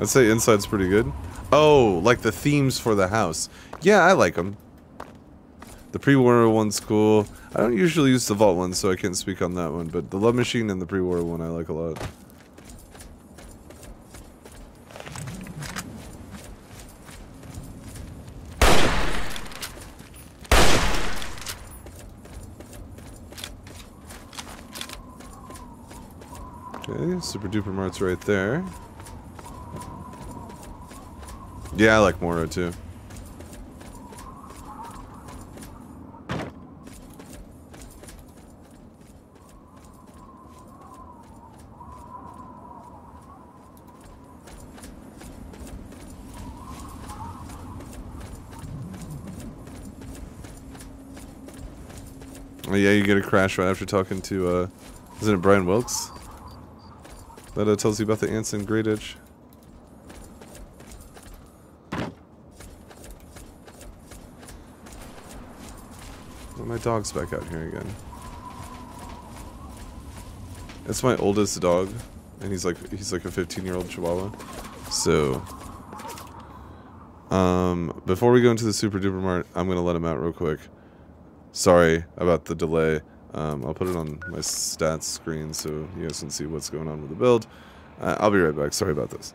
I'd say inside's pretty good. Oh, like the themes for the house. Yeah, I like them. The pre-war one's cool. I don't usually use the vault one, so I can't speak on that one, but the Love Machine and the pre-war one I like a lot. Super Duper Mart's right there. Yeah, I like Moro too. Oh yeah, you get a crash right after talking to isn't it Brian Wilkes? That tells you about the ants in Great Edge. Well, my dog's back out here again. It's my oldest dog, and he's like a 15-year-old Chihuahua. So, before we go into the Super Duper Mart, I'm gonna let him out real quick. Sorry about the delay. I'll put it on my stats screen so you guys can see what's going on with the build. I'll be right back. Sorry about this.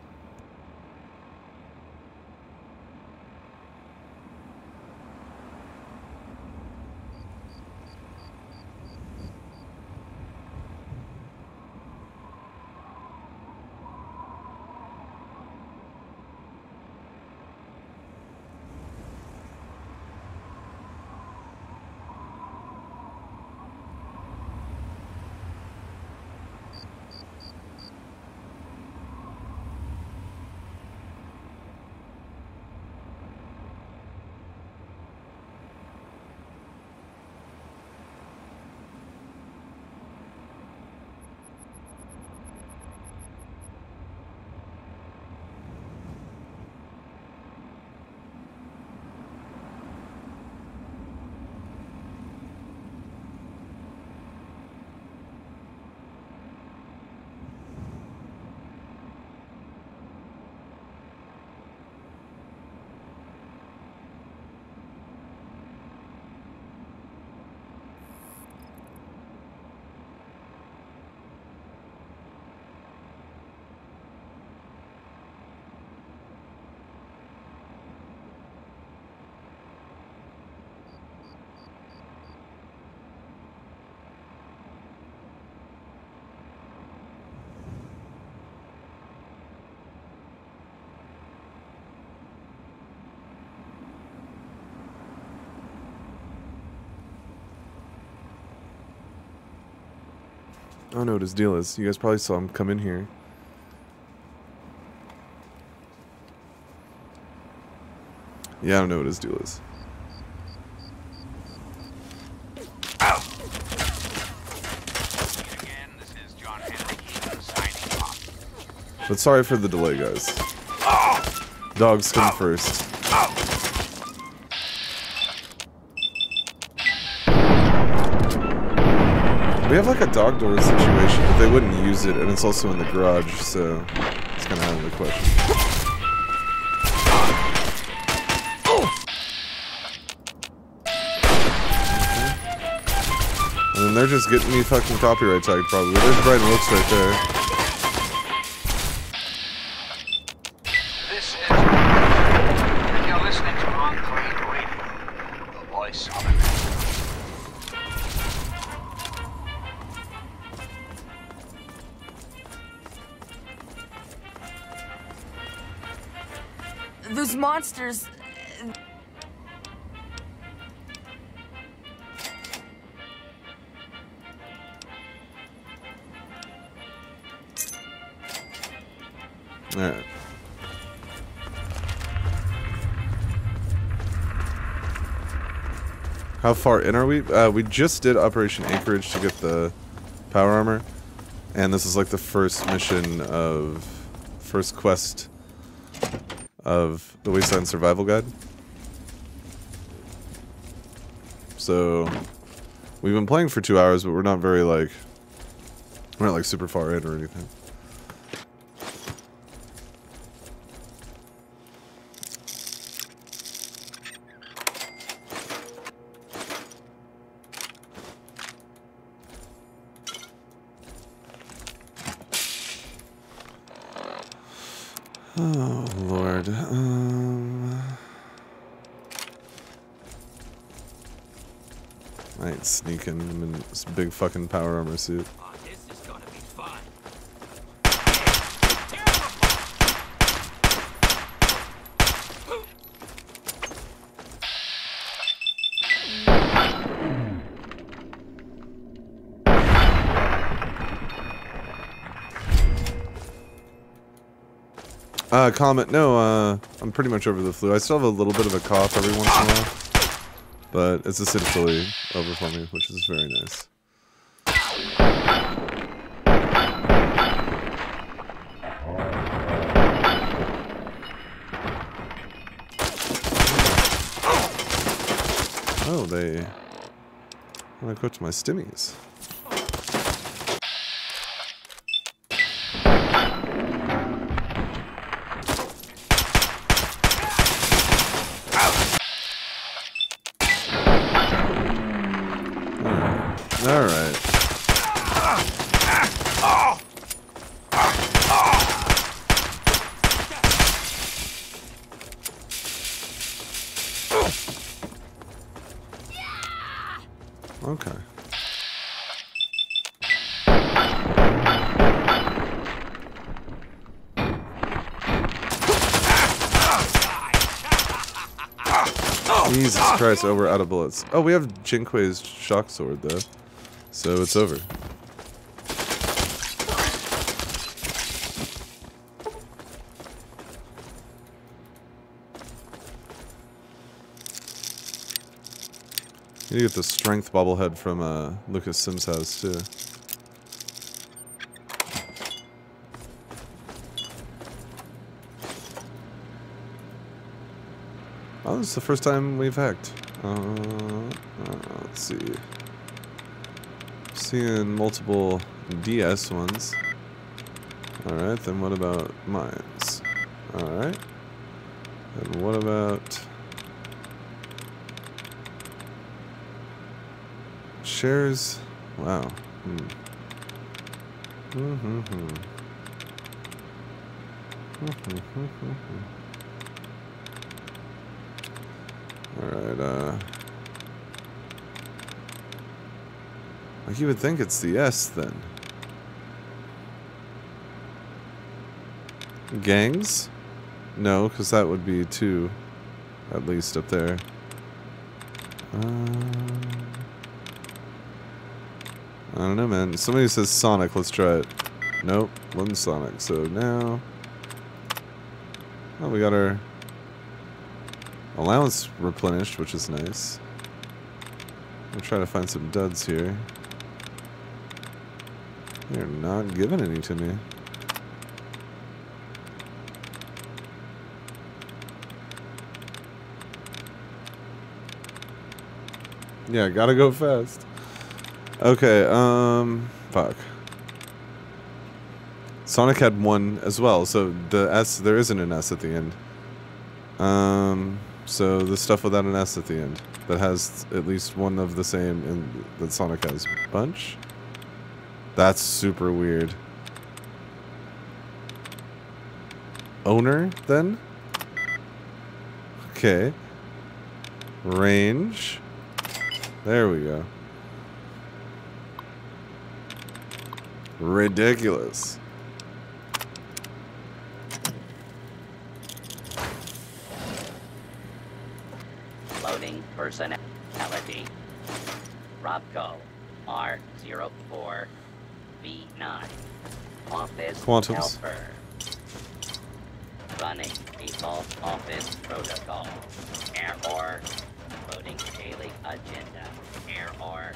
I don't know what his deal is. You guys probably saw him come in here. Yeah, I don't know what his deal is. But sorry for the delay, guys. Dogs come first. We have like a dog door situation, but they wouldn't use it, and it's also in the garage, so it's kind of out of the question. Okay. And then they're just getting me fucking copyright tagged, probably. There's Brian Looks right there. Monsters. All right. How far in are we? We just did Operation Anchorage to get the power armor, and this is like the first mission of first quest of the Wasteland Survival Guide. So we've been playing for 2 hours, but we're not very like, we're not like super far in or anything. Sneaking him in this big fucking power armor suit. Oh, this is gonna be fun. Comment. No, I'm pretty much over the flu. I still have a little bit of a cough every once in a while. But it's essentially over for me, which is very nice. Oh, they want to go to my stimmies. Christ, oh, we're out of bullets. Oh, we have Jinque's shock sword, though. So it's over. You get the strength bobblehead from Lucas Sims' house, too. Oh, this is the first time we've hacked. Let's see. Seeing multiple DS ones. Alright, then what about mines? Alright. And what about... shares? Wow. Alright, like you would think it's the S then. Gangs? No, because that would be 2, at least up there. I don't know, man. Somebody says Sonic. Let's try it. Nope, wasn't Sonic. So now, oh, we got our allowance replenished, which is nice. I'm trying to find some duds here. They're not giving any to me. Yeah, gotta go fast. Okay, fuck. Sonic had one as well, so the S, there isn't an S at the end. So the stuff without an S at the end that has at least one of the same in, that Sonic has. Bunch? That's super weird. Owner, then? Okay. Range. There we go. Ridiculous. Loading personality. Robco R04B9. Office Quantums. Helper. Running default office protocol. Error. Loading daily agenda. Error.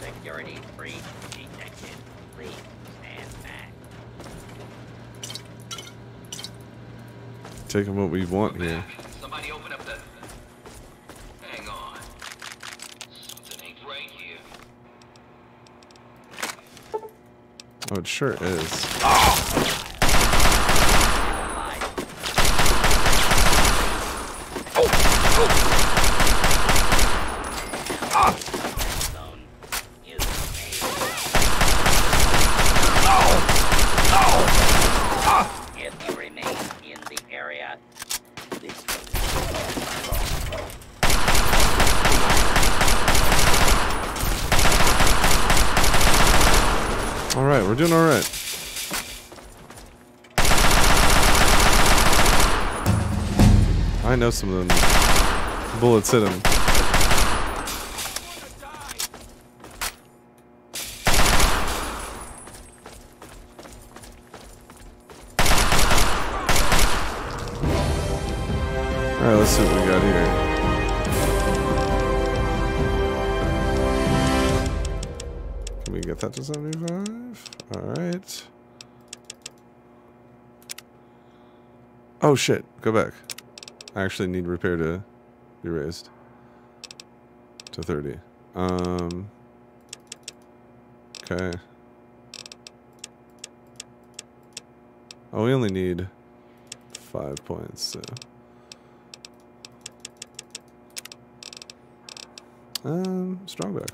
Security breach detected. Please stand back. Taking what we want here. Somebody open up the. Hang on. Something ain't right here. Oh, it sure is. Oh! We're doing all right. I know some of them bullets hit him. All right, let's see what we got here. Get that to 75. Alright. Oh shit, go back. I actually need repair to be raised to 30. Okay. Oh, we only need 5 points, so. Strong back.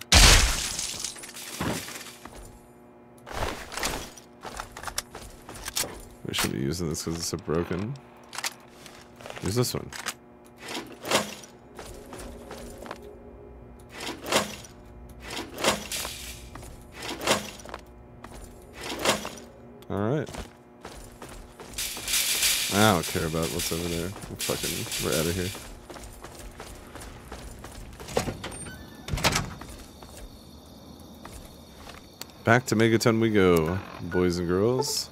We should be using this because it's so broken. Use this one. Alright. I don't care about what's over there. I'm fucking, we're out of here. Back to Megaton we go, boys and girls.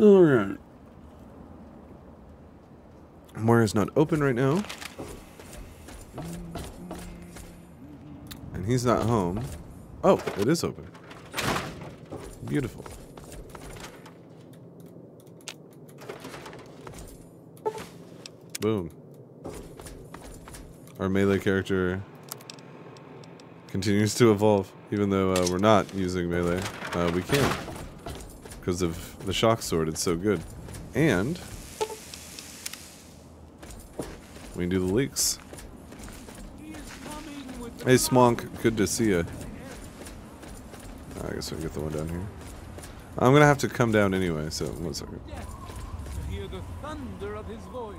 Alright. Moira is not open right now. And he's not home. Oh, it is open. Beautiful. Boom. Our melee character continues to evolve, even though we're not using melee. We can. Because of the shock sword, it's so good. And we can do the leaks. Hey Smonk, good to see you. I guess we can get the one down here. I'm gonna have to come down anyway, so one second. Hear the thunder of his voice.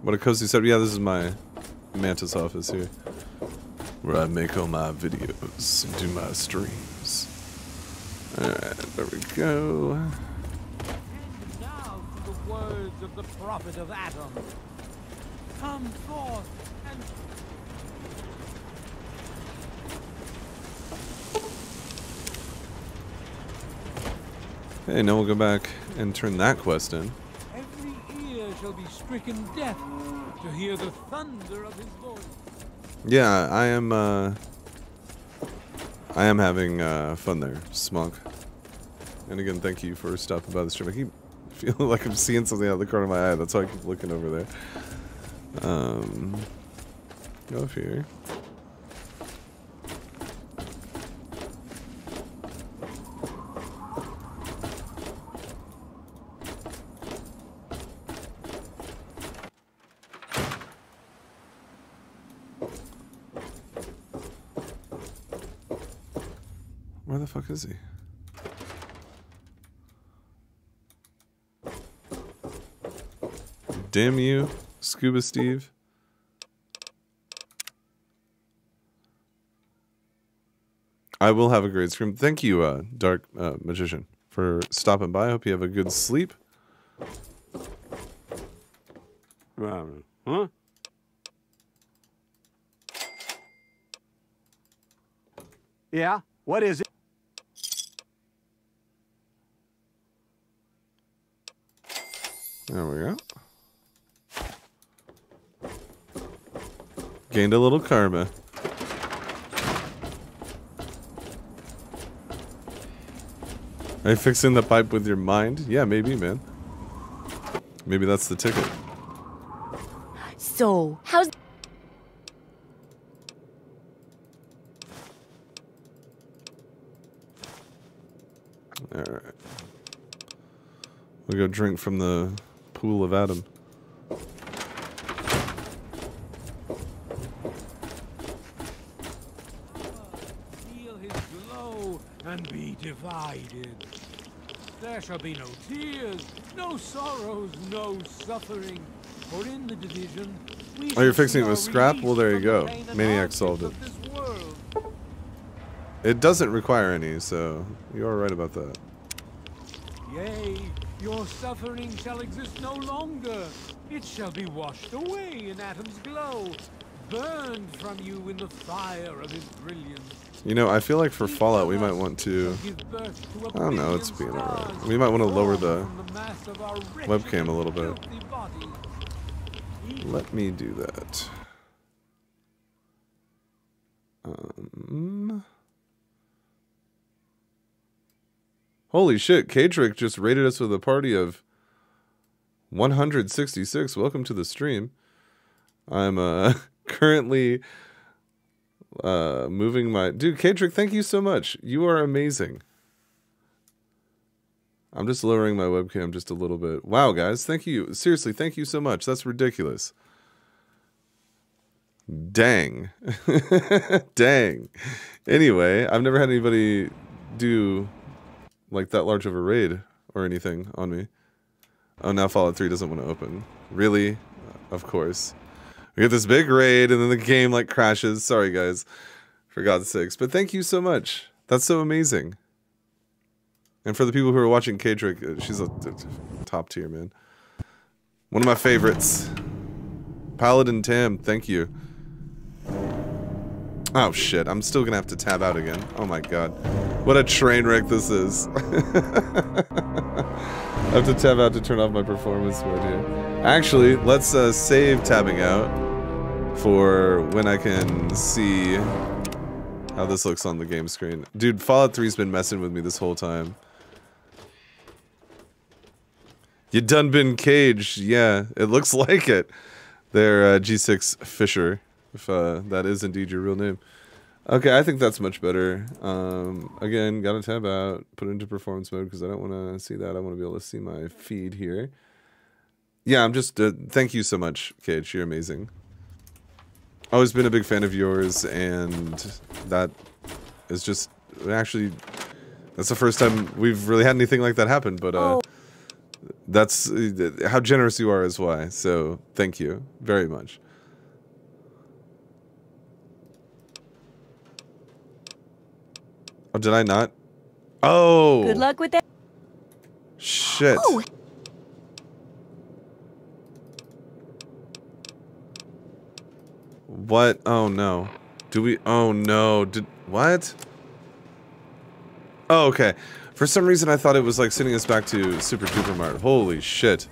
What a cozy setup. Yeah, this is my Mantis office here, where I make all my videos and do my streams. Alright, there we go. And now to the words of the prophet of Adam. Come forth and... Okay, now we'll go back and turn that quest in. Every ear shall be stricken deaf to hear the thunder of his voice. Yeah, I am having fun there, Smunk. And again, thank you for stopping by the stream. I keep feeling like I'm seeing something out of the corner of my eye. That's why I keep looking over there. Go up here. Where the fuck is he? Damn you, Scuba Steve. I will have a great stream. Thank you, Dark Magician, for stopping by. I hope you have a good sleep. Huh? Yeah? What is it? There we go. Gained a little karma. Are you fixing the pipe with your mind? Yeah, maybe, man. Maybe that's the ticket. So, how's... Alright. We'll go drink from the pool of Adam. Divided. There shall be no tears, no sorrows, no suffering. For in the division, we you're fixing it with scrap? Well, there you go. Maniac solved it. It doesn't require any, so you're right about that. Yea, your suffering shall exist no longer. It shall be washed away in Atom's glow, burned from you in the fire of his brilliance. You know, I feel like for Fallout we might want to... I don't know, it's being alright. We might want to lower the webcam a little bit. Let me do that. Holy shit, K-Trick just raided us with a party of 166. Welcome to the stream. I'm currently... moving my dude, K-Trick, thank you so much. You are amazing. I'm just lowering my webcam just a little bit. Wow, guys, thank you. Seriously, thank you so much. That's ridiculous. Dang. Dang. Anyway, I've never had anybody do like that large of a raid or anything on me. Oh, now Fallout 3 doesn't want to open. Really? Of course. We get this big raid, and then the game, like, crashes. Sorry, guys. For God's sakes. But thank you so much. That's so amazing. And for the people who are watching K-Trick, she's a top tier, man. One of my favorites. Paladin Tam, thank you. Oh, shit. I'm still gonna have to tab out again. Oh, my God. What a train wreck this is. I have to tab out to turn off my performance mode here. Actually, let's save tabbing out for when I can see how this looks on the game screen. Dude, Fallout 3's been messing with me this whole time. You done been caged. Yeah, it looks like it. They're G6 Fisher, if that is indeed your real name. Okay, I think that's much better. Again, gotta tab out, put it into performance mode because I don't want to see that. I want to be able to see my feed here. Yeah, I'm just, thank you so much, Cage, you're amazing. Always been a big fan of yours, and that is just, actually, that's the first time we've really had anything like that happen, but that's, how generous you are is why, so thank you very much. Oh, did I not? Oh! Good luck with that. Shit. Oh. What? Oh no. Do we? Oh no. Did what? Oh, okay. For some reason, I thought it was like sending us back to Super Duper Mart. Holy shit.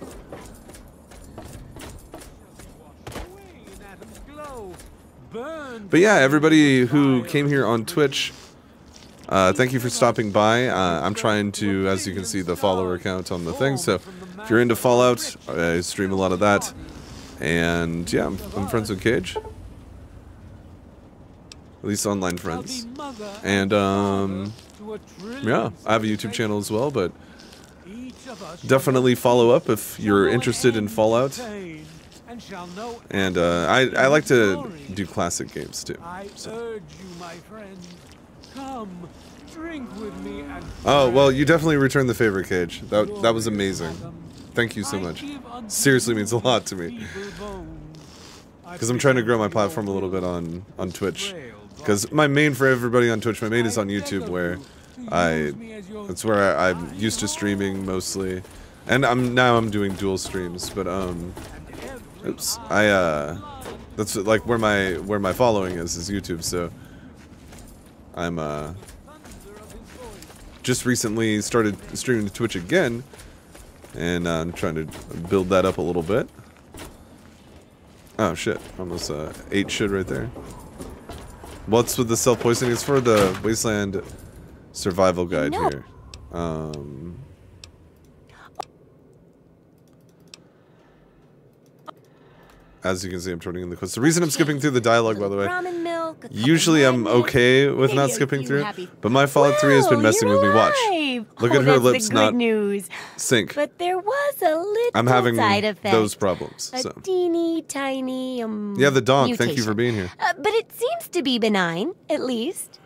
But yeah, everybody who came here on Twitch, thank you for stopping by. I'm trying to, as you can see, the follower count on the thing. So if you're into Fallout, I stream a lot of that. And yeah, I'm friends with Cage. At least online friends. And yeah, I have a YouTube channel as well, but definitely follow up if you're interested in Fallout. And I like to do classic games too. So. Oh well, you definitely returned the favor, Cage. That was amazing. Thank you so much. Seriously means a lot to me. Because I'm trying to grow my platform a little bit on Twitch. Because my main for everybody on Twitch, my main is on YouTube, where that's where I'm used to streaming mostly, and now I'm doing dual streams, but oops, that's like where my following is YouTube, so I'm just recently started streaming to Twitch again, and I'm trying to build that up a little bit. Oh shit, almost ate shit right there. What's with the self-poisoning? It's for the Wasteland survival guide here. As you can see, I'm turning in the quest. The reason I'm skipping through the dialogue, by the way, usually I'm okay with not skipping through, but my Fallout 3 has been messing with me. Watch. Look at her lips not sync. But there was a little I'm having those problems. So. A teeny tiny yeah, the donk. Mutation. Thank you for being here. But it seems to be benign, at least.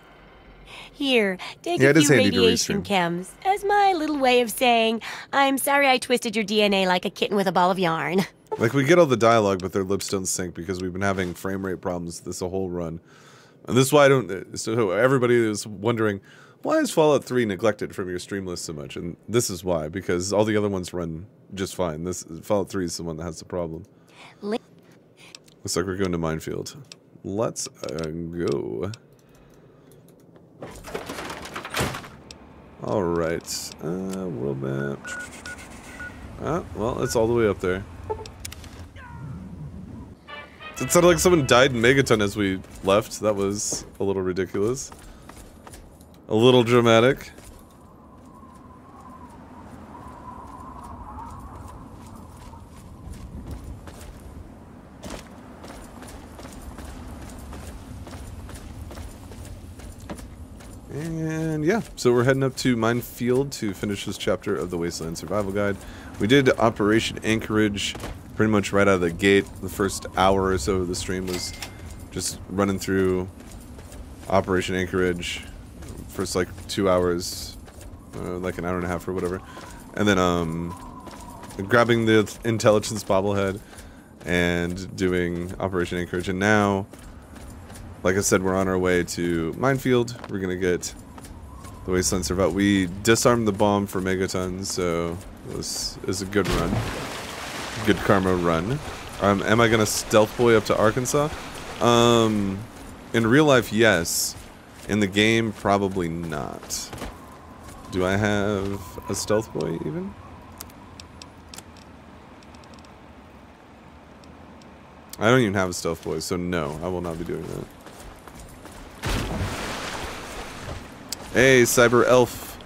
Here, take a few radiation chems as my little way of saying, I'm sorry I twisted your DNA like a kitten with a ball of yarn. Like, we get all the dialogue, but their lips don't sync because we've been having frame rate problems this whole run. And this is why I don't... So everybody is wondering, why is Fallout 3 neglected from your stream list so much? And this is why, because all the other ones run just fine. This Fallout 3 is the one that has the problem. Looks like we're going to Minefield. Let's go. Alright. World map. Ah, well, it's all the way up there. It sounded like someone died in Megaton as we left. That was a little ridiculous. A little dramatic. And yeah, so we're heading up to Minefield to finish this chapter of the Wasteland Survival Guide. We did Operation Anchorage. Pretty much right out of the gate, the first hour or so of the stream was just running through Operation Anchorage. First, like, 2 hours, like an hour and a half or whatever. And then, grabbing the intelligence bobblehead and doing Operation Anchorage. And now, like I said, we're on our way to Minefield. We're gonna get the Wasteland Survival. We disarmed the bomb for Megaton, so this is a good run. Good karma run. Am I gonna stealth boy up to Arkansas? In real life, yes. In the game, probably not. Do I have a stealth boy even? I don't even have a stealth boy, so no, I will not be doing that. Hey, Cyber Elf.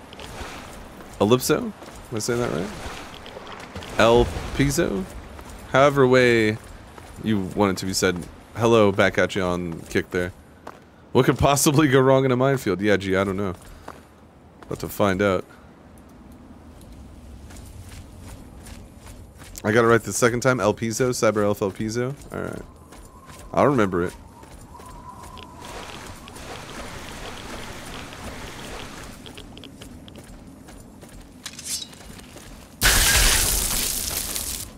Ellipso? Am I saying that right? El Piso? However way you want it to be said. Hello, back at you on Kick there. What could possibly go wrong in a minefield? Yeah, gee, I don't know. About to find out. I got it right the second time. El Piso, Cyber Elf El Piso. Alright. I'll remember it.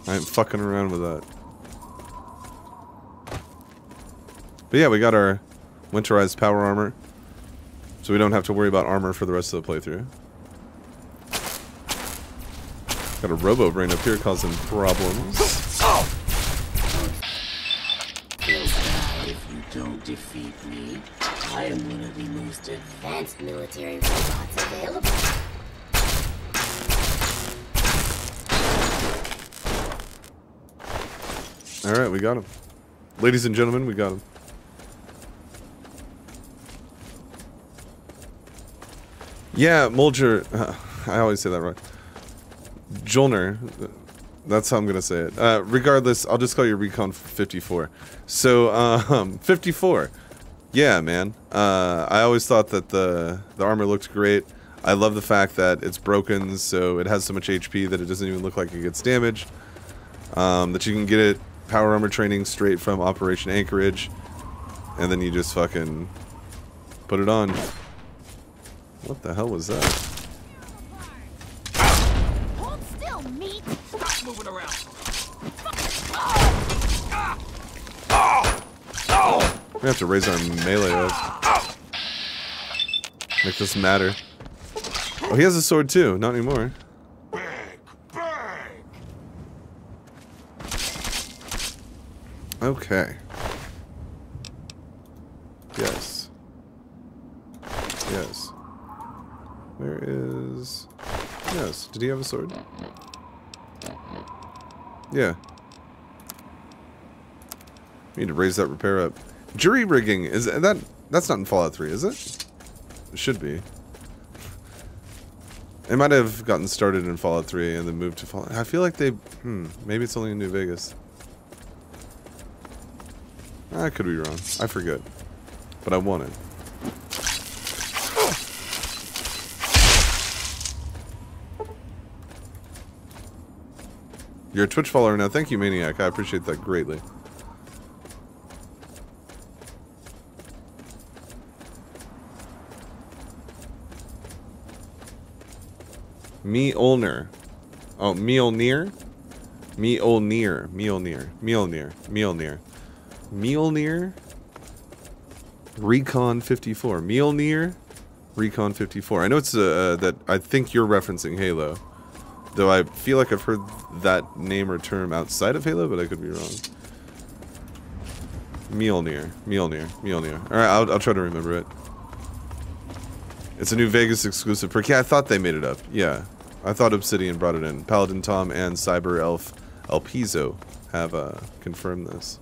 I ain't fucking around with that. But yeah, we got our winterized power armor. So we don't have to worry about armor for the rest of the playthrough. Got a robo brain up here causing problems. Oh. defeat me, I am one of the most advanced military robots available. Alright, we got him. Ladies and gentlemen, we got him. Yeah, Mulger. I always say that wrong. Jolner. That's how I'm going to say it. Regardless, I'll just call you Recon 54. So, 54. Yeah, man. I always thought that the armor looked great. I love the fact that it's broken, so it has so much HP that it doesn't even look like it gets damaged. That you can get it power armor training straight from Operation Anchorage. And then you just fucking put it on. What the hell was that? We have to raise our melee up. Make this matter. Oh, he has a sword too. Not anymore. Okay. Yes. Yes. Where is... Yes. Did he have a sword? Yeah. We need to raise that repair up. Jury rigging, is that... That's not in Fallout 3, is it? It should be. It might have gotten started in Fallout 3 and then moved to Fallout... I feel like they... maybe it's only in New Vegas. I could be wrong. I forget. But I want it. You're a Twitch follower now. Thank you, Maniac. I appreciate that greatly. Mjolnir. Oh, Mjolnir? Mjolnir. Mjolnir. Mjolnir. Mjolnir. Mjolnir. Recon 54. Mjolnir. Recon 54. I know it's that I think you're referencing Halo. Though I feel like I've heard that name or term outside of Halo, but I could be wrong. Mjolnir. Mjolnir. Mjolnir. Alright, I'll try to remember it. It's a New Vegas exclusive perk. Yeah, I thought they made it up. Yeah. I thought Obsidian brought it in. Paladin Tom and Cyber Elf El Piso have confirmed this.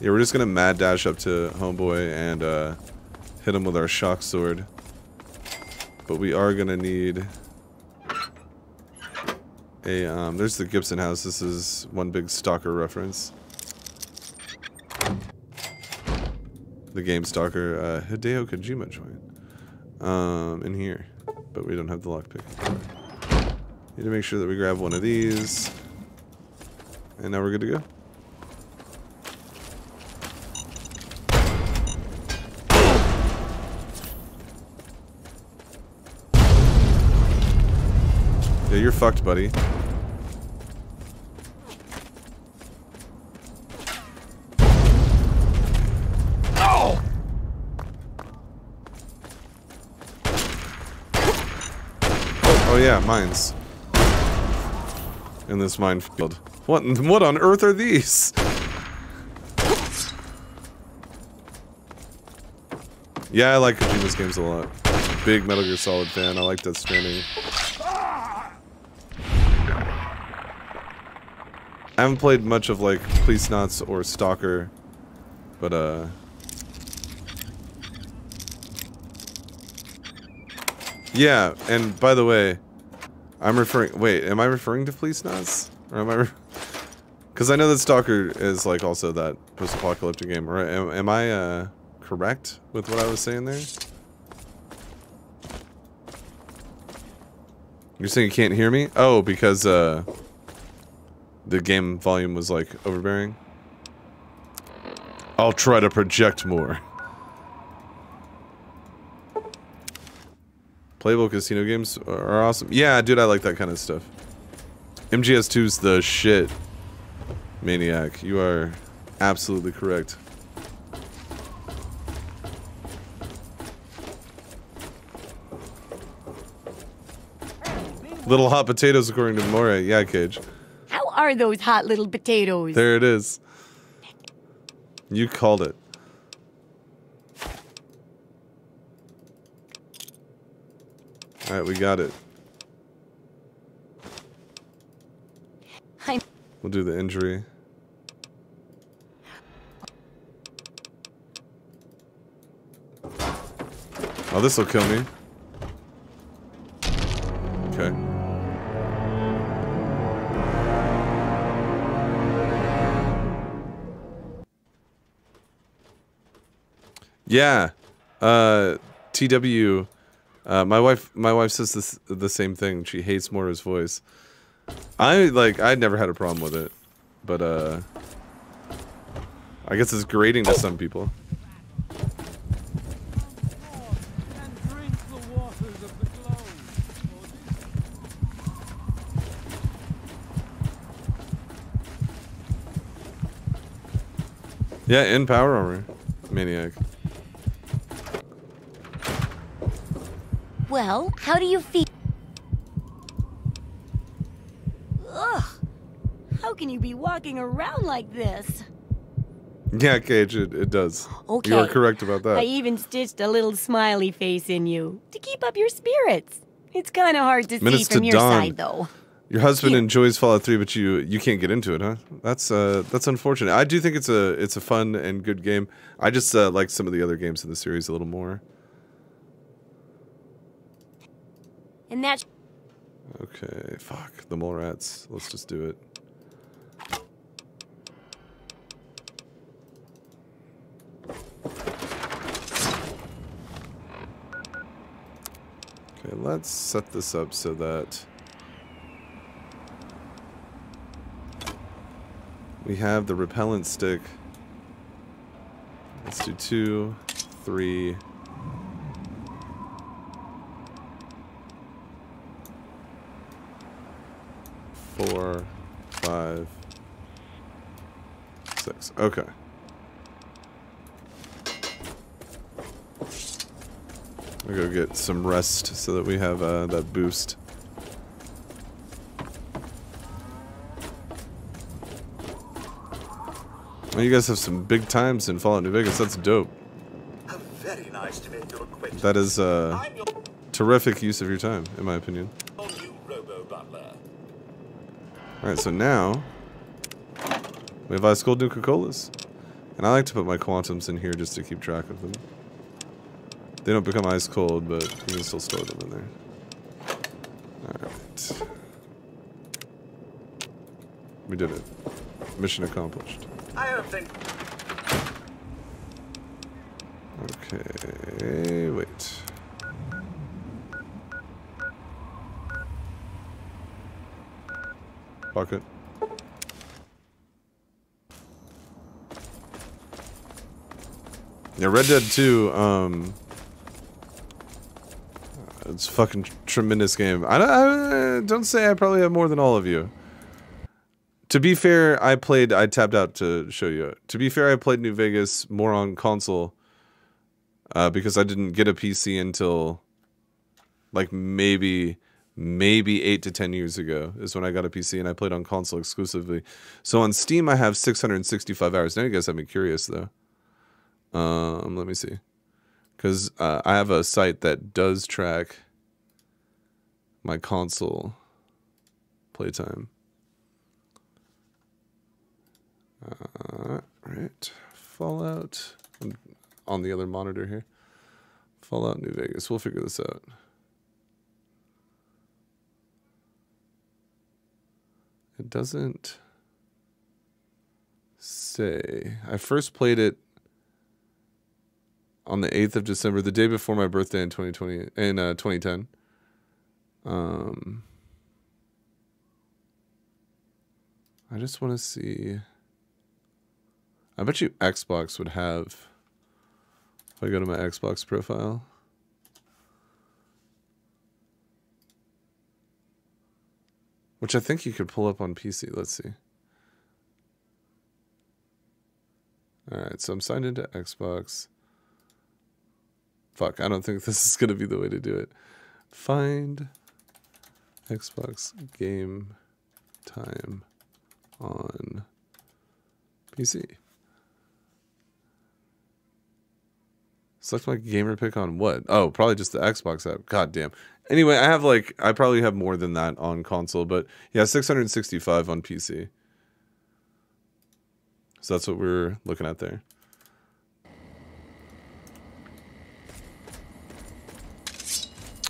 Yeah, we're just gonna mad dash up to Homeboy and hit him with our shock sword. But we are gonna need a there's the Gibson house. This is one big Stalker reference. The game Stalker Hideo Kojima joint in here, but we don't have the lockpick. Right. Need to make sure that we grab one of these, and now we're good to go. Yeah, you're fucked, buddy. Oh! Oh yeah, mines. In this minefield. What on earth are these? Yeah, I like Kojima's games a lot. Big Metal Gear Solid fan. I like Death Stranding. I haven't played much of, like, Policenauts or Stalker, but, yeah, and by the way, I'm referring- wait, am I referring to Policenauts? Or am I- because I know that Stalker is, like, also that post-apocalyptic game, or am I, correct with what I was saying there? You're saying you can't hear me? Oh, because, the game volume was, like, overbearing. I'll try to project more. Playable casino games are awesome. Yeah, dude, I like that kind of stuff. MGS2's the shit. Maniac, you are absolutely correct. Little hot potatoes, according to Moray. Yeah, Cage. Are those hot little potatoes? There it is. You called it. Alright, we got it. We'll do the injury. Oh, this will kill me. Okay. Yeah. TW. My wife says the same thing. She hates Moira's voice. I never had a problem with it, but I guess it's grating to some people. Yeah, in power armor, maniac. Well, how do you feel? Ugh! How can you be walking around like this? Yeah, Cage, it does. Okay. You are correct about that. I even stitched a little smiley face in you to keep up your spirits. It's kind of hard to see from your side, though. Your husband enjoys Fallout 3, but you can't get into it, huh? That's unfortunate. I do think it's a fun and good game. I just like some of the other games in the series a little more. And that's okay. Fuck the mole rats. Let's just do it. Okay, let's set this up so that we have the repellent stick. Let's do 2, 3. Four, 5, 6. Okay. We'll go get some rest so that we have that boost. Well, you guys have some big times in Fallout New Vegas. That's dope. Very nice to make your acquaintance. That is terrific use of your time, in my opinion. Alright, so now we have ice cold Nuka-Colas. And I like to put my quantums in here just to keep track of them. They don't become ice cold, but you can still store them in there. Alright. We did it. Mission accomplished. I don't think. Okay, wait. Pocket. Yeah, Red Dead 2, it's a fucking tremendous game. I don't say I probably have more than all of you. To be fair, I tapped out to show you. To be fair, I played New Vegas more on console because I didn't get a PC until like maybe 8 to 10 years ago is when I got a PC and I played on console exclusively. So on Steam, I have 665 hours. Now you guys have me curious though. Let me see. Because I have a site that does track my console playtime. Right, Fallout. I'm on the other monitor here. Fallout New Vegas. We'll figure this out. It doesn't say. I first played it on the 8th of December, the day before my birthday in 2010. I just want to see. I bet you Xbox would have, if I go to my Xbox profile. Which I think you could pull up on PC. Let's see. Alright, so I'm signed into Xbox. Fuck, I don't think this is going to be the way to do it. Find Xbox game time on PC. Select my gamer pick on what? Oh, probably just the Xbox app. God damn. Anyway, I have like, I probably have more than that on console, but yeah, 665 on PC. So that's what we're looking at there.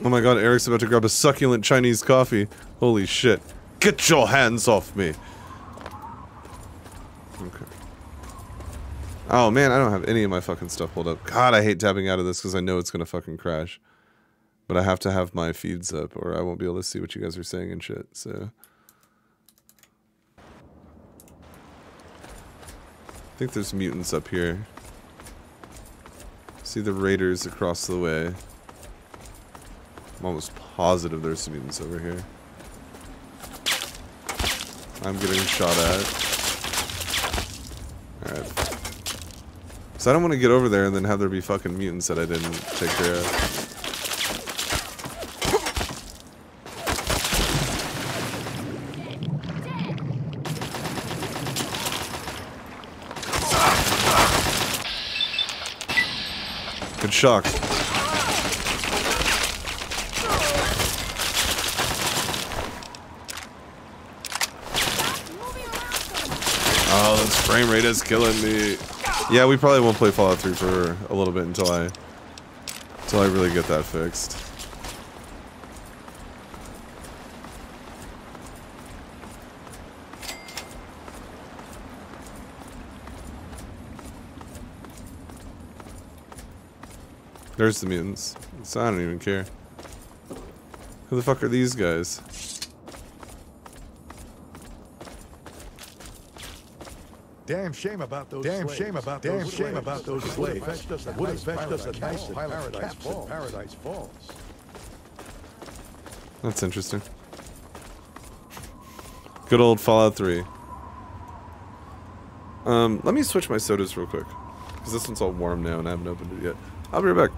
Oh my god, Eric's about to grab a succulent Chinese coffee. Holy shit. Get your hands off me! Okay. Oh man, I don't have any of my fucking stuff pulled up. God, I hate tabbing out of this because I know it's gonna fucking crash. But I have to have my feeds up or I won't be able to see what you guys are saying and shit, so... I think there's mutants up here. See the raiders across the way. I'm almost positive there's some mutants over here. I'm getting shot at. Alright. So I don't want to get over there and then have there be fucking mutants that I didn't take care of. Shock. Oh, this frame rate is killing me. Yeah, we probably won't play Fallout 3 for a little bit until I really get that fixed. There's the mutants. So I don't even care. Who the fuck are these guys? Damn shame about those. Damn slaves. Shame about. Damn those shame slaves. About those slaves. Would have fetched us a nice paradise falls. Paradise Falls. That's interesting. Good old Fallout 3. Let me switch my sodas real quick, because this one's all warm now and I haven't opened it yet. I'll be right back.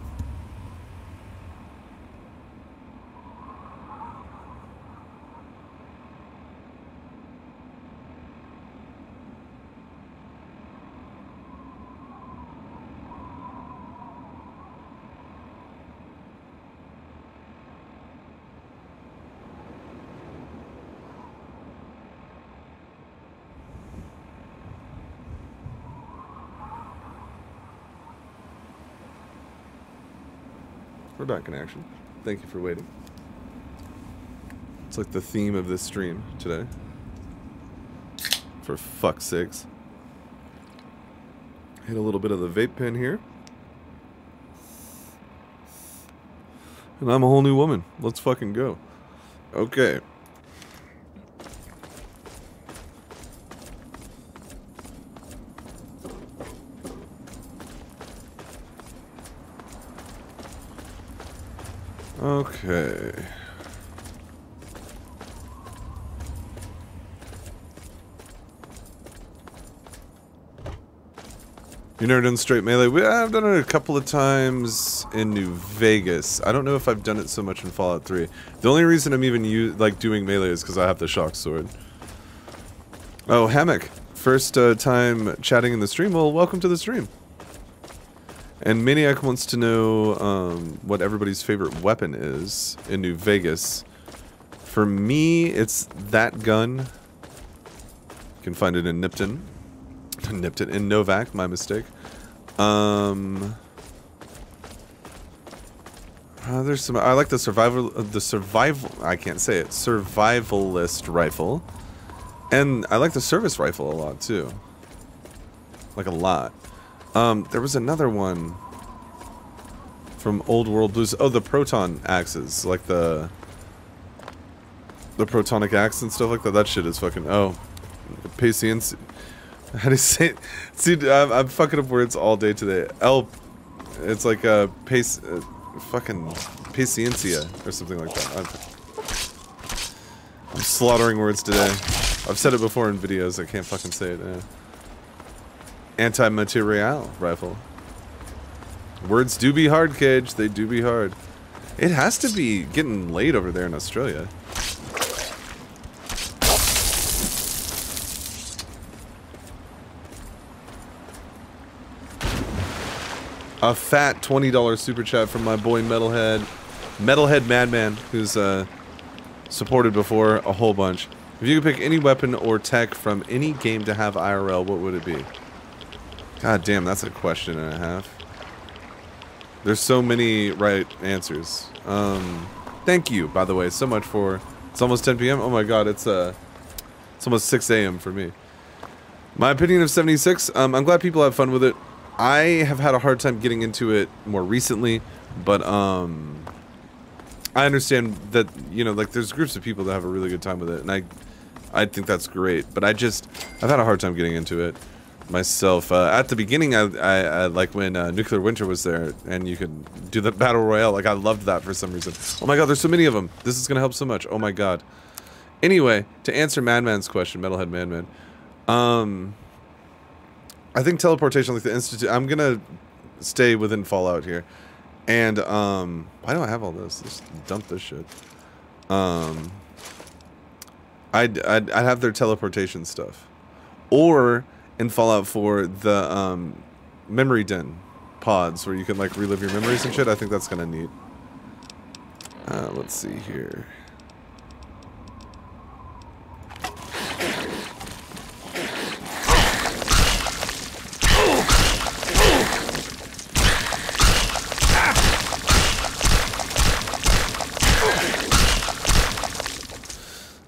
We're back in action. Thank you for waiting. It's like the theme of this stream today. For fuck's sakes. Hit a little bit of the vape pen here. And I'm a whole new woman. Let's fucking go. Okay. Okay. You never done straight melee? I've done it a couple of times in New Vegas. I don't know if I've done it so much in Fallout 3. The only reason I'm even doing melee is because I have the shock sword. Oh, Hammock. First time chatting in the stream. Well, welcome to the stream. And Maniac wants to know what everybody's favorite weapon is in New Vegas. For me, it's that gun. You can find it in Nipton. In Novak, my mistake. There's some. I like the I can't say it. Survivalist rifle. And I like the service rifle a lot too. Like a lot. There was another one from Old World Blues. Oh, the proton axes, like the protonic axe and stuff like that. That shit is fucking. Oh, patience. How do you say it? See, I'm fucking up words all day today. It's like a fucking paciencia or something like that. I'm slaughtering words today. I've said it before in videos. I can't fucking say it. Anti-material rifle. Words do be hard, Cage. They do be hard. It has to be getting late over there in Australia. A fat $20 super chat from my boy Metalhead Madman, who's supported before a whole bunch. If you could pick any weapon or tech from any game to have IRL, what would it be? God damn, that's a question and a half. There's so many right answers. Thank you, by the way, so much for... It's almost 10 p.m.? Oh my god, it's almost 6 a.m. for me. My opinion of 76, I'm glad people have fun with it. I have had a hard time getting into it more recently, but I understand that, you know, like, there's groups of people that have a really good time with it, and I think that's great, but I've had a hard time getting into it myself. At the beginning, I like when Nuclear Winter was there, and you could do the Battle Royale, like, I loved that for some reason. Oh my god, there's so many of them! This is gonna help so much, oh my god. Anyway, to answer Madman's question, Metalhead Madman, I think teleportation, like the Institute, I'm gonna stay within Fallout here. And, why do I have all this? Let's dump this shit. I'd have their teleportation stuff. Or, in Fallout 4, the, memory den pods, where you can, like, relive your memories and shit. I think that's kind of neat. Let's see here.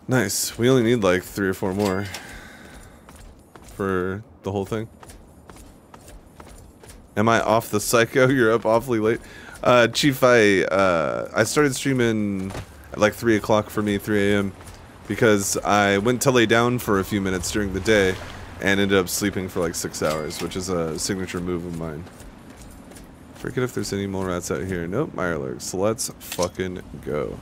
Nice. We only need like 3 or 4 more for the whole thing. Am I off the psycho? You're up awfully late. Chief, I started streaming at like 3 o'clock for me, 3 a.m. because I went to lay down for a few minutes during the day and ended up sleeping for like 6 hours, which is a signature move of mine. Forget if there's any mole rats out here. Nope, Mirelurks. So let's fucking go.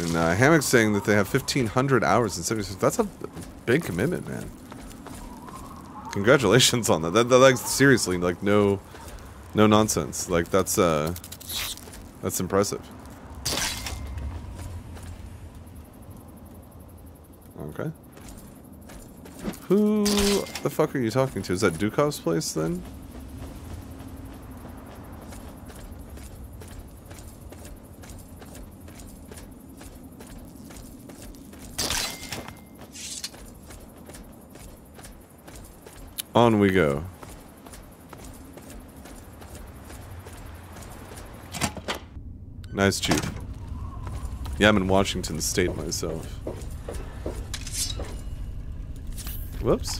And Hammock's saying that they have 1,500 hours and 76. That's a big commitment, man. Congratulations on that. That like, seriously, like, no nonsense. Like, that's impressive. Okay. Who the fuck are you talking to? Is that Dukov's place, then? On we go. Nice, Chief. Yeah, I'm in Washington State myself. Whoops.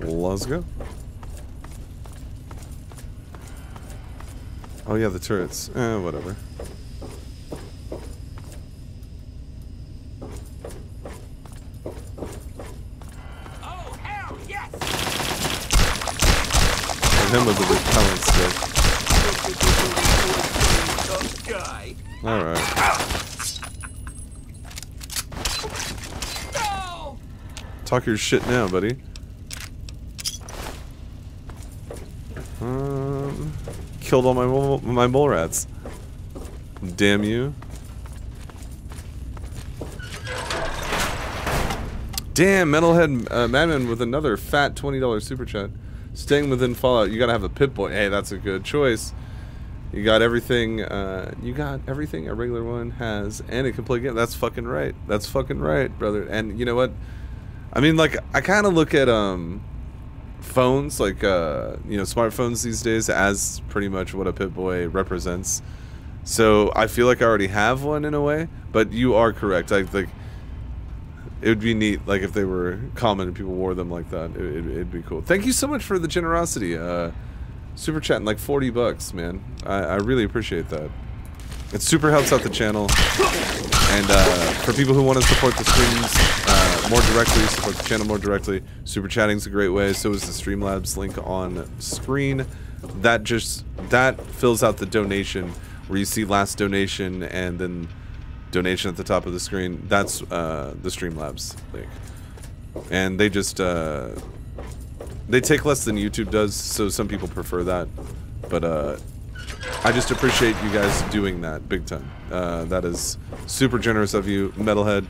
Let's go. Oh yeah, the turrets. Eh, whatever. Him with the repellent stick. Alright. Talk your shit now, buddy. Killed all my mole rats. Damn you. Damn, Metalhead Madman with another fat $20 super chat. Staying within Fallout, you gotta have a Pip-Boy. Hey, that's a good choice. You got everything, a regular one has, and it can play games. That's fucking right. That's fucking right, brother. And you know what? I mean, like, I kind of look at, phones, like, you know, smartphones these days as pretty much what a Pip-Boy represents. So, I feel like I already have one in a way, but you are correct. Like, it would be neat, like, if they were common and people wore them like that. It'd be cool. Thank you so much for the generosity. Super chatting like 40 bucks, man. I really appreciate that. It super helps out the channel. And for people who want to support the streams more directly, support the channel more directly, super chatting's a great way. So is the Streamlabs link on screen. That fills out the donation where you see last donation and then donation at the top of the screen. That's the Streamlabs link, and they just They take less than YouTube does, so some people prefer that. But I just appreciate you guys doing that big time. That is super generous of you, Metalhead.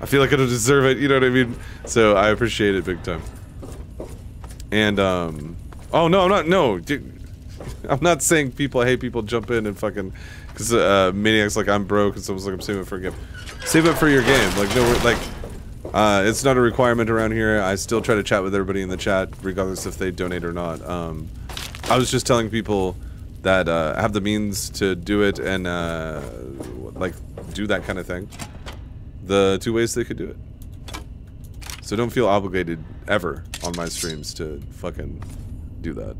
I feel like I don't deserve it, you know what I mean? So I appreciate it big time. And oh no, I'm not, no, dude, I'm not saying people, I hate people jump in and fucking, cause maniacs like I'm broke and someone's like I'm saving it for a game. Save it for your game, like no, like it's not a requirement around here. I still try to chat with everybody in the chat, regardless if they donate or not. I was just telling people that have the means to do it and like do that kind of thing. The two ways they could do it. So don't feel obligated ever on my streams to fucking do that.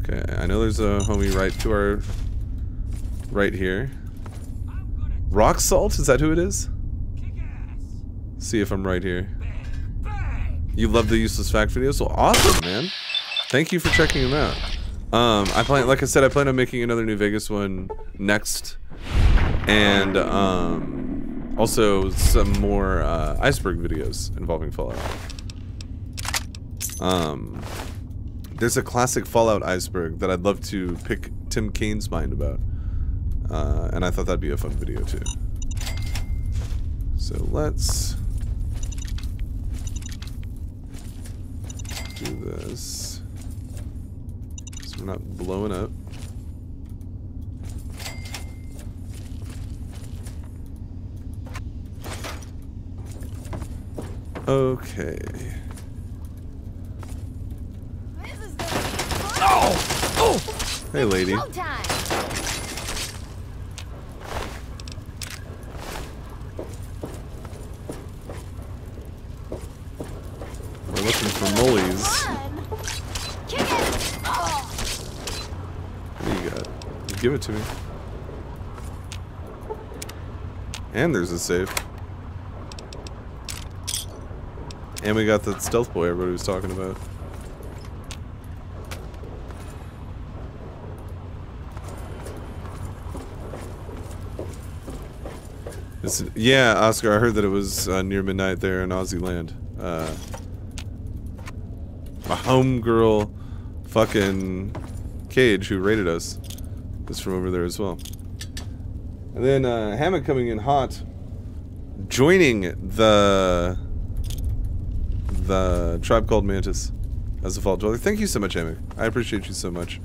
Okay, I know there's a homie right to our right here. Rock Salt, is that who it is? See if I'm right here. You love the useless fact videos? Well, awesome, man. Thank you for checking them out. I plan, like I said, I plan on making another New Vegas one next, and also some more iceberg videos involving Fallout. There's a classic Fallout iceberg that I'd love to pick Tim Kane's mind about, and I thought that'd be a fun video too. So let's do this. So we're not blowing up. Okay. Oh! Oh! Hey, lady. We're looking for mullies. What do you got? Give it to me. And there's a safe. And we got that stealth boy everybody was talking about. It's, yeah, Oscar, I heard that it was near midnight there in Aussie land. My homegirl fucking Cage, who raided us, is from over there as well. And then Hammond coming in hot, joining the Tribe Called Mantis as a Vault Dweller. Thank you so much, Amy. I appreciate you so much.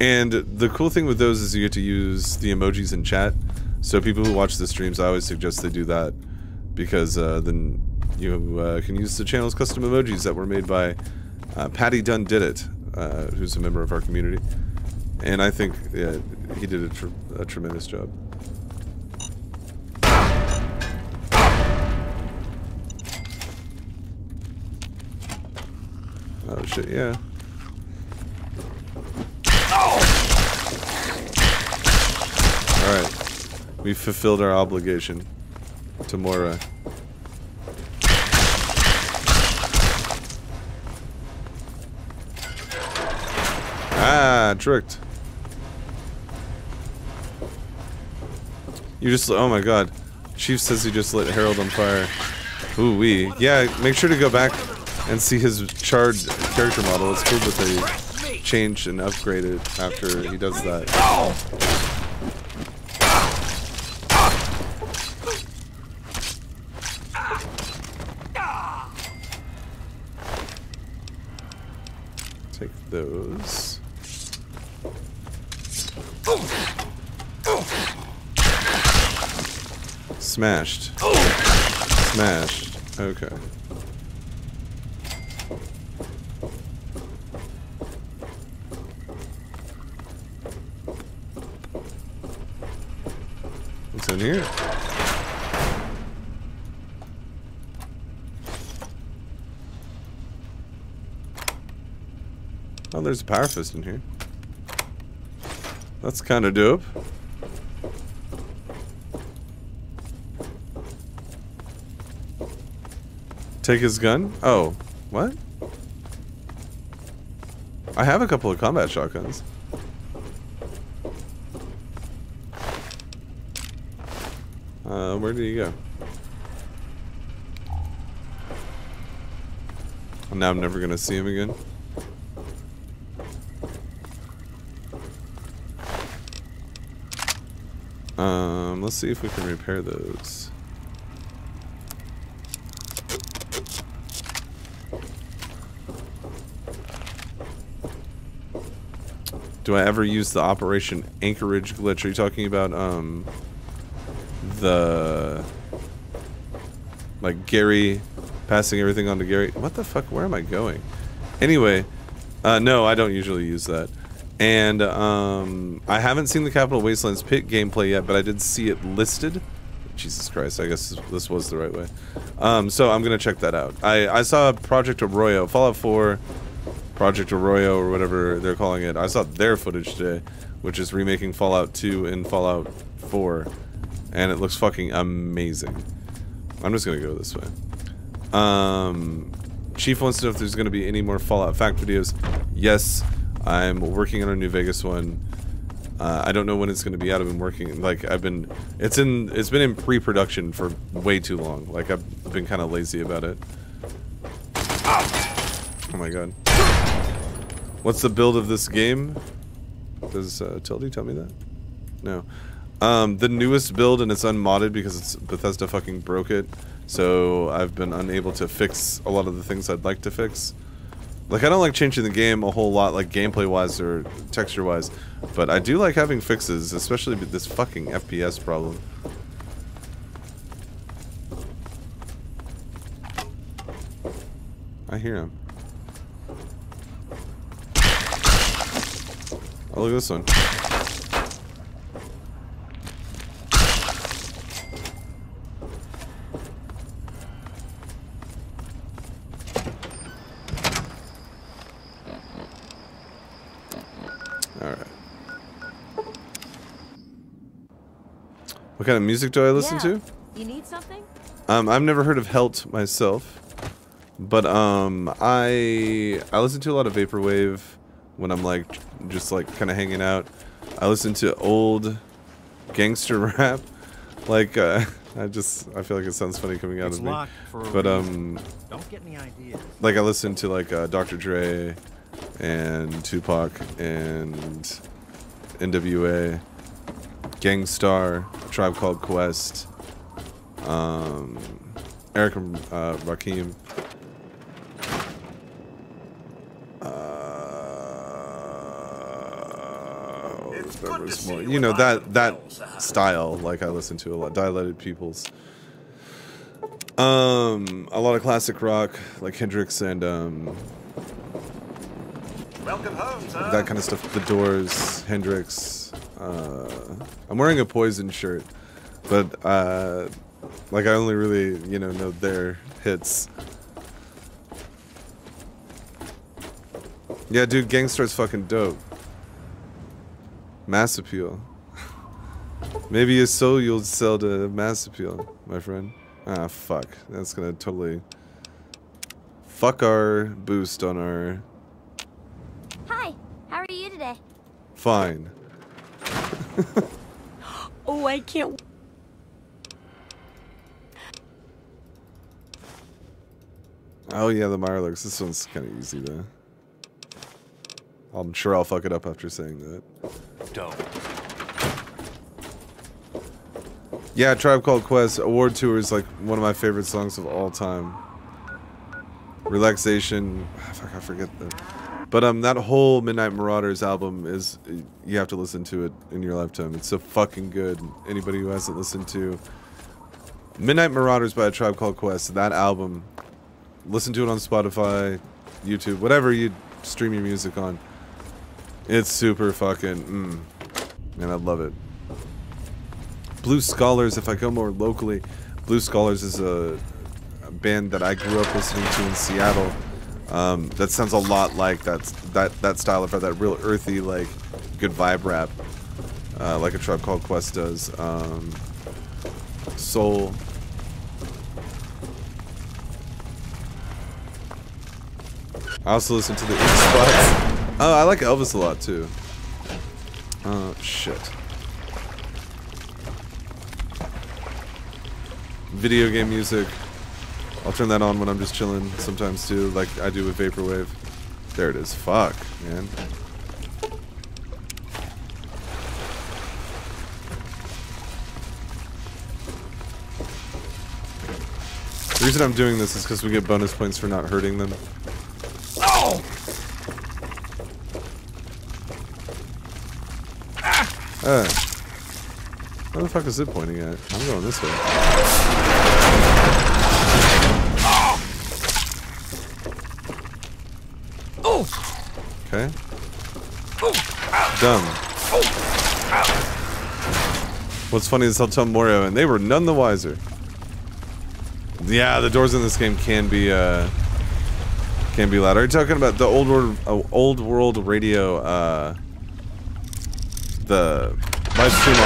And the cool thing with those is you get to use the emojis in chat. So people who watch the streams, I always suggest they do that, because then you can use the channel's custom emojis that were made by Patty Dunn Did It, who's a member of our community. And I think yeah, he did a tremendous job. Oh shit, yeah. Oh! Alright. We fulfilled our obligation to Moira. Ah, tricked. You just, oh my god. Chief says he just lit Harold on fire. Ooh wee. Yeah, make sure to go back and see his charred character model. It's cool that they changed and upgraded after he does that. Take those. Smashed. Smashed. Okay. In here. Oh, there's a power fist in here. That's kind of dope. Take his gun? Oh, what? I have a couple of combat shotguns. Where did he go? And now I'm never gonna see him again. Let's see if we can repair those. Do I ever use the Operation Anchorage glitch? Are you talking about, the... like, Gary passing everything on to Gary? What the fuck? Where am I going? Anyway, no, I don't usually use that. And, I haven't seen the Capital Wastelands Pit gameplay yet, but I did see it listed. Jesus Christ, I guess this was the right way. So I'm gonna check that out. I saw Project Arroyo, Fallout 4... Project Arroyo, or whatever they're calling it. I saw their footage today, which is remaking Fallout 2 and Fallout 4, and it looks fucking amazing. I'm just gonna go this way. Chief wants to know if there's gonna be any more Fallout Fact videos. Yes, I'm working on a New Vegas one. I don't know when it's gonna be out. I've been working, like, it's been in pre-production for way too long. Like, I've been kind of lazy about it. Oh my god. What's the build of this game? Does Tildy tell me that? No. The newest build, and it's unmodded because Bethesda fucking broke it. So I've been unable to fix a lot of the things I'd like to fix. Like, I don't like changing the game a whole lot, like gameplay-wise or texture-wise. But I do like having fixes, especially with this fucking FPS problem. I hear him. Oh, look at this one. Alright. What kind of music do I listen to? You need something? I've never heard of Helt myself. But, I listen to a lot of vaporwave when I'm, like, just, like, kind of hanging out. I listen to old gangster rap. Like, I feel like it sounds funny coming out of me. But, don't get any ideas. Like, I listen to, like, Dr. Dre and Tupac and NWA, Gangstar, A Tribe Called Quest, Eric and Rakim. More, you know, that style, like, I listen to a lot. Dilated Peoples, a lot of classic rock, like Hendrix and welcome home, sir. That kind of stuff. The Doors, Hendrix. I'm wearing a Poison shirt, but like, I only really, you know their hits. Yeah, dude, Gangstar's fucking dope. Mass appeal. Maybe your soul you'll sell to mass appeal, my friend. Ah, fuck. That's gonna totally fuck our boost on our... Hi, how are you today? Fine. Oh, I can't... Oh yeah, the Mirelurks. This one's kind of easy, though. I'm sure I'll fuck it up after saying that. Dope. Yeah, Tribe Called Quest Award Tour is, like, one of my favorite songs of all time. Relaxation, fuck, I forget that. But that whole Midnight Marauders album is, you have to listen to it in your lifetime. It's so fucking good. Anybody who hasn't listened to Midnight Marauders by A Tribe Called Quest, that album, listen to it on Spotify, YouTube, whatever you stream your music on. It's super fucking, and I love it. Blue Scholars, if I go more locally, Blue Scholars is a band that I grew up listening to in Seattle. That sounds a lot like that style of rap, that real earthy, like, good vibe rap, like A Tribe Called Quest does. Soul. I also listen to the Xbox. Oh, I like Elvis a lot, too. Oh, shit. Video game music. I'll turn that on when I'm just chilling sometimes too, like I do with Vaporwave. There it is. Fuck, man. The reason I'm doing this is because we get bonus points for not hurting them. Oh! Ah! Where the fuck is it pointing at? I'm going this way. Oh! Okay. Dumb. What's funny is I'll tell Morio, and they were none the wiser. Yeah, the doors in this game can be loud. Are you talking about the old world radio, the live stream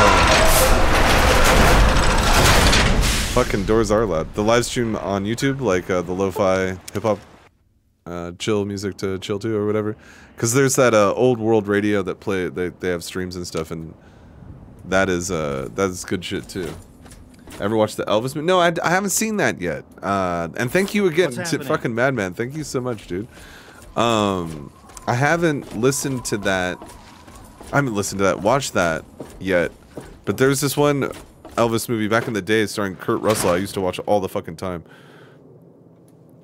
on... Fucking doors are loud. The live stream on YouTube, like, the lo-fi hip-hop, chill music to chill to or whatever. Because there's that, old world radio that play, they have streams and stuff, and that is good shit, too. Ever watched the Elvis movie? No, I haven't seen that yet. And thank you again to fucking Madman. Thank you so much, dude. I haven't listened to that. Watched that yet. But there's this one Elvis movie back in the day starring Kurt Russell. I used to watch it all the fucking time.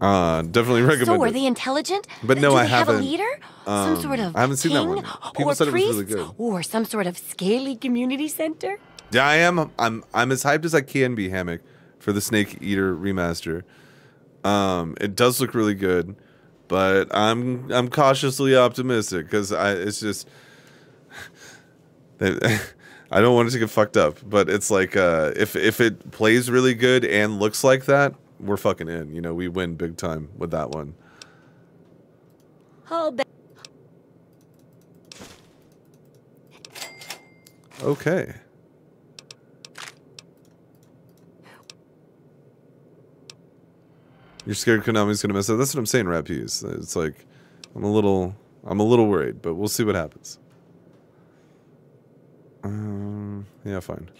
Definitely recommend. So were they intelligent? But no, I haven't. Have a leader? Some sort of I haven't seen that one. People said it was really good. Or some sort of scaly community center. Yeah, I am. I'm as hyped as I can be, Hammock, for the Snake Eater remaster. It does look really good, but I'm cautiously optimistic because it's just I don't want it to get fucked up. But it's like if it plays really good and looks like that, we're fucking in. You know, we win big time with that one. Okay. You're scared Konami's gonna mess up. That's what I'm saying, Rapuse. It's like, I'm a little worried, but we'll see what happens. Yeah, fine.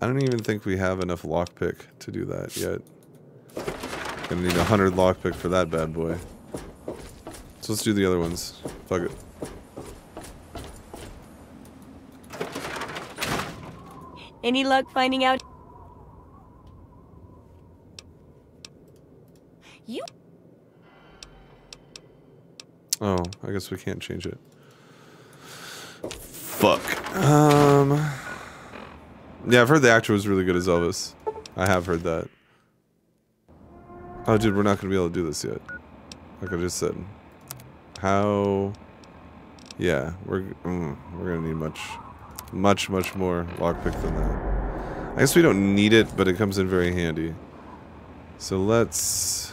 I don't even think we have enough lockpick to do that yet. Gonna need 100 lockpick for that bad boy. So let's do the other ones. Fuck it. Any luck finding out? You. Oh, I guess we can't change it. Fuck. Yeah, I've heard the actor was really good as Elvis. I have heard that. Oh, dude, we're not gonna be able to do this yet. Like I just said. How? Yeah, we're gonna need much more lockpick than that. I guess we don't need it, but it comes in very handy. So let's.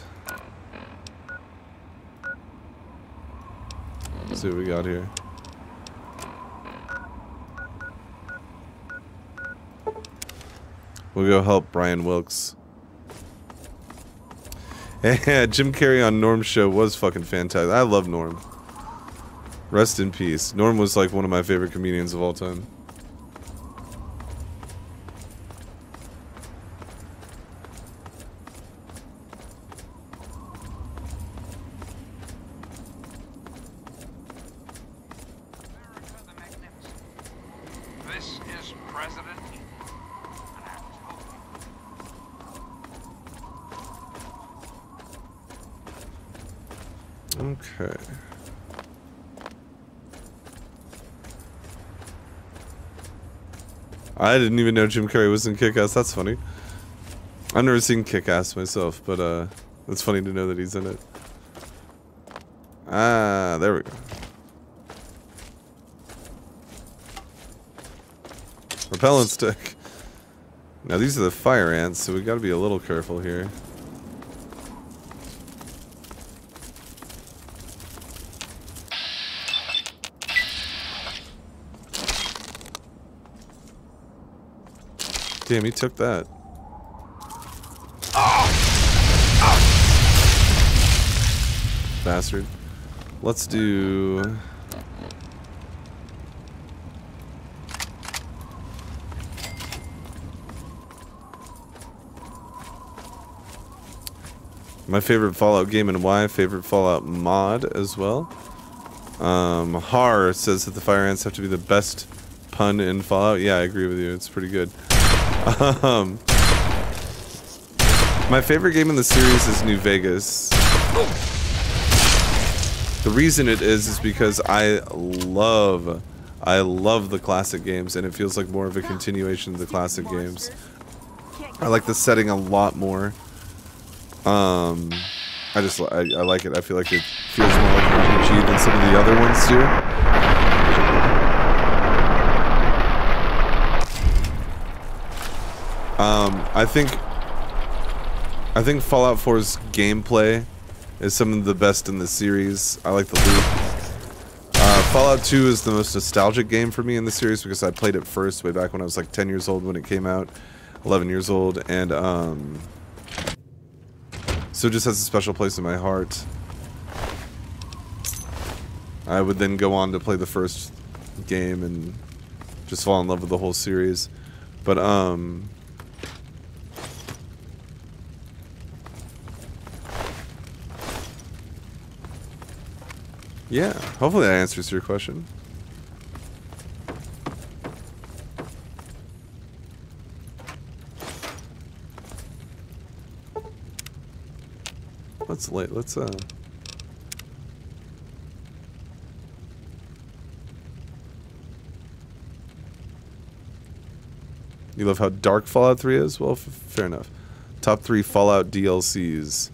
Let's see what we got here. We'll go help Brian Wilkes. Yeah, Jim Carrey on Norm's show was fucking fantastic. I love Norm. Rest in peace. Norm was like one of my favorite comedians of all time. I didn't even know Jim Carrey was in Kick-Ass. That's funny. I've never seen Kick-Ass myself, but it's funny to know that he's in it. Ah, there we go. Repellent stick. Now these are the fire ants, so we gotta be a little careful here. Damn, he took that. Bastard. Let's do... My favorite Fallout game and why. Favorite Fallout mod as well. Har says that the fire ants have to be the best pun in Fallout. Yeah, I agree with you. It's pretty good. My favorite game in the series is New Vegas. The reason it is because I love the classic games, and it feels like more of a continuation of the classic games. I like the setting a lot more. I like it. I feel like it feels more like an RPG than some of the other ones do. I think Fallout 4's gameplay is some of the best in the series. I like the loop. Fallout 2 is the most nostalgic game for me in the series because I played it first way back when I was like 10 years old when it came out, 11 years old, and so it just has a special place in my heart. I would then go on to play the first game and just fall in love with the whole series. But, yeah, hopefully that answers your question. It's late. Let's You love how dark Fallout 3 is? Well, fair enough. Top 3 Fallout DLCs.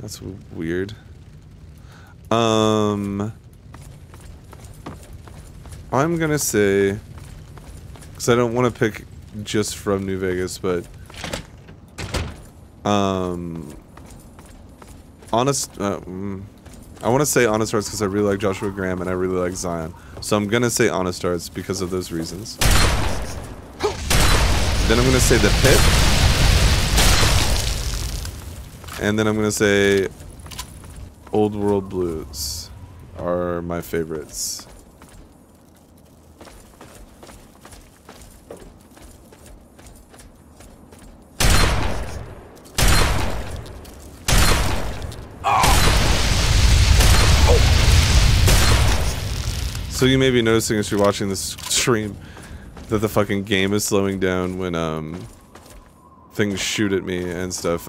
That's weird. I'm gonna say, because I don't want to pick just from New Vegas, but I want to say Honest Hearts because I really like Joshua Graham and I really like Zion. So I'm going to say Honest Hearts because of those reasons. Then I'm going to say The Pit. And then I'm going to say Old World Blues are my favorites. So you may be noticing as you're watching this stream that the fucking game is slowing down when things shoot at me and stuff.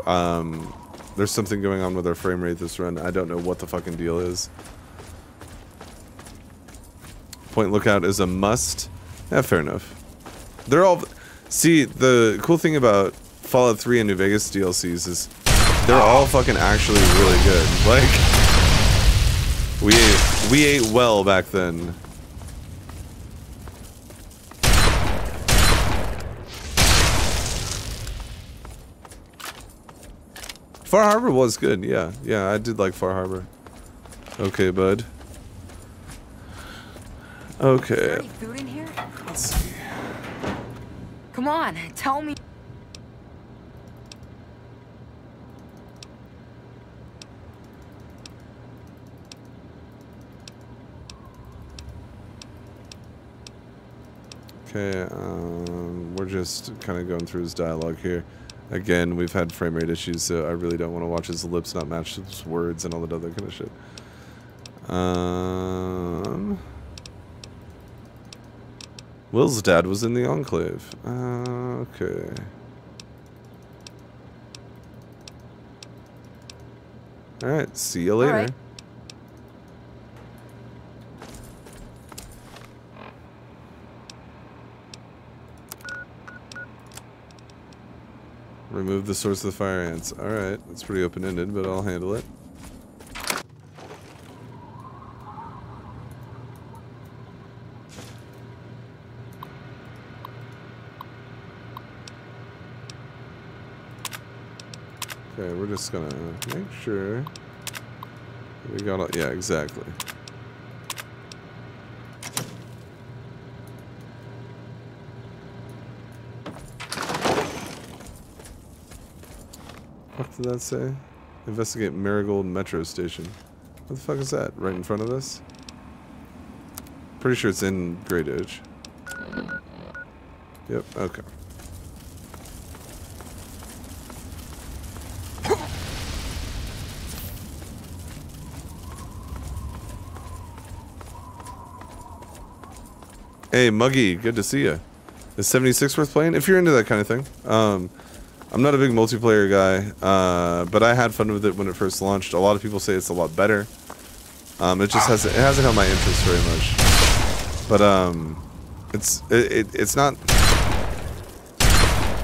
There's something going on with our frame rate this run. I don't know what the fucking deal is. Point Lookout is a must. Yeah, fair enough. They're all... See, the cool thing about Fallout 3 and New Vegas DLCs is they're all fucking actually really good. Like... We ate well back then. Far Harbor was good, yeah. Yeah, I did like Far Harbor. Okay, bud. Okay. Is there any food in here? Let's see. Come on, tell me. Okay, we're just kind of going through his dialogue here. Again, we've had frame rate issues, so I really don't want to watch his lips not match his words and all that other kind of shit. Will's dad was in the Enclave. Okay. Alright, see you later. All right. Remove the source of the fire ants. Alright, that's pretty open-ended, but I'll handle it. Okay, we're just gonna make sure we got all... Yeah, exactly. What did that say? Investigate Marigold Metro Station. What the fuck is that? Right in front of us? Pretty sure it's in Great Edge. Yep, okay. Hey, Muggy, good to see you. Is 76 worth playing? If you're into that kind of thing. I'm not a big multiplayer guy, but I had fun with it when it first launched. A lot of people say it's a lot better. It just hasn't held my interest very much. But it's not.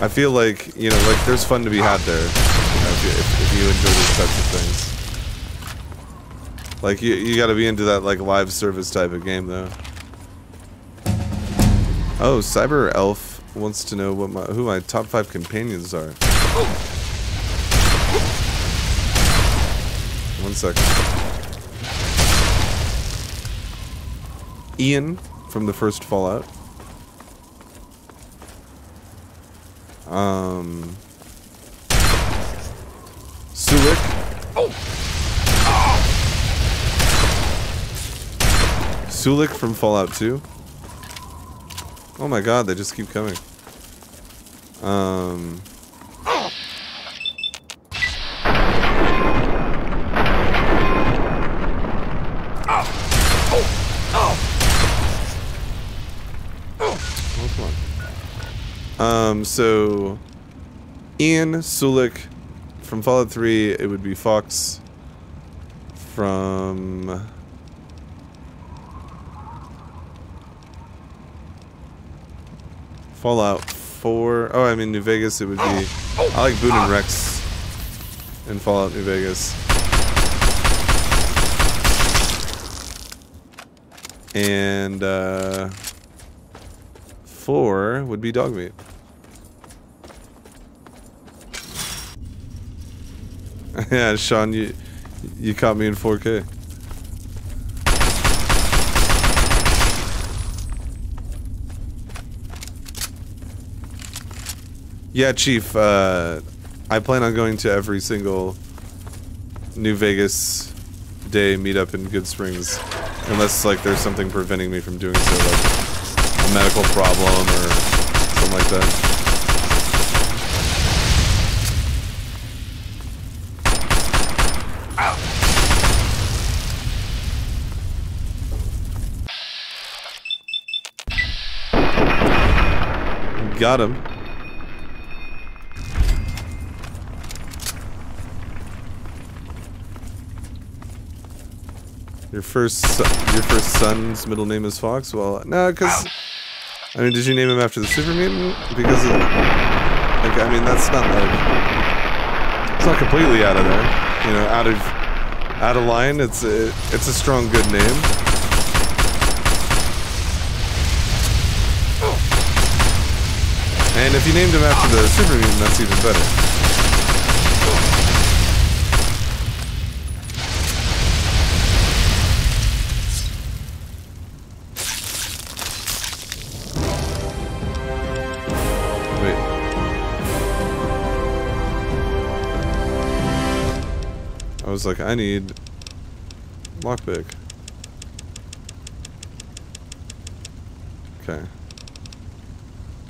I feel like, you know, like there's fun to be had there, you know, if you enjoy these types of things. Like you got to be into that like live service type of game though. Oh, Cyber Elf wants to know what who my top 5 companions are. One second. Ian from the first Fallout. Sulik. Sulik from Fallout 2. Oh my god, they just keep coming. Oh, come on. So Ian, Sulik from Fallout 3, it would be Fox from Fallout 4. Oh, I mean New Vegas. It would be. I like Boone and Rex in Fallout New Vegas. And 4 would be Dog Meat. Yeah, Sean, you caught me in 4K. Yeah, Chief, I plan on going to every single New Vegas day meetup in Good Springs, unless like there's something preventing me from doing so, like a medical problem or something like that. Ow. Got him. Your first son's middle name is Fox? Well, no, because, I mean, did you name him after the Super Mutant? Because, like, I mean, that's not, like, it's not completely out of there, you know, out of line. It's a strong, good name. And if you named him after the Super Mutant, that's even better. I was like, I need lockpick. Okay.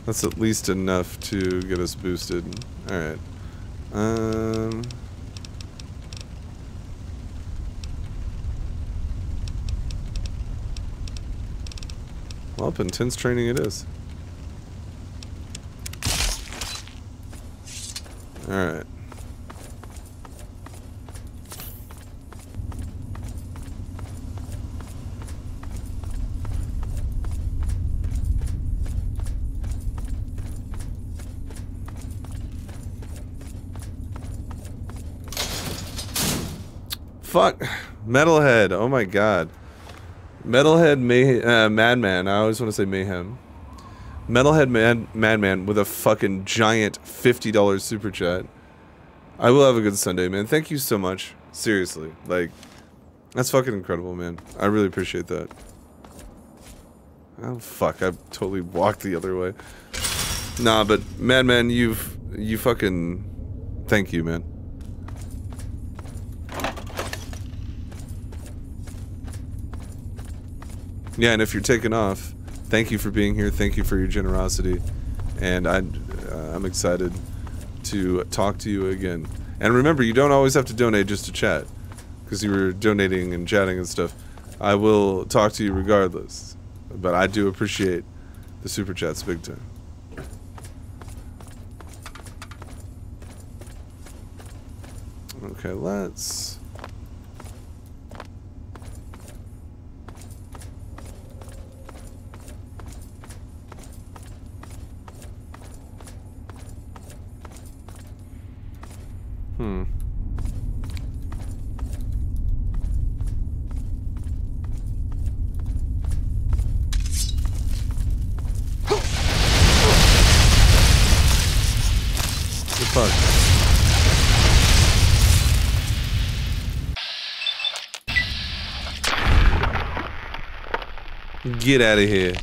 That's at least enough to get us boosted. Alright. Well, intense training it is. Alright. Fuck, Metalhead! Oh my god, Metalhead Madman. I always want to say Mayhem. Metalhead Madman with a fucking giant $50 super chat. I will have a good Sunday, man. Thank you so much. Seriously, like, that's fucking incredible, man. I really appreciate that. Oh fuck, I totally walked the other way. Nah, but Madman, you fucking, thank you, man. Yeah, and if you're taking off, thank you for being here. Thank you for your generosity. And I'm excited to talk to you again. And remember, you don't always have to donate just to chat, because you were donating and chatting and stuff. I will talk to you regardless. But I do appreciate the super chats big time. Okay, let's... Get out of here.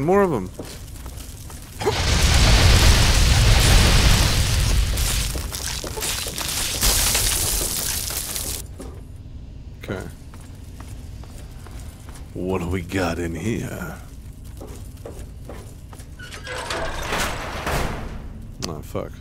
More of them. Okay. What do we got in here? Oh, fuck.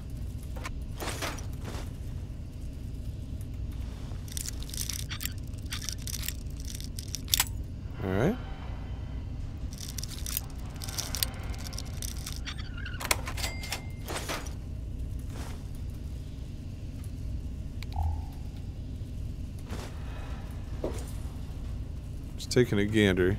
Taking a gander.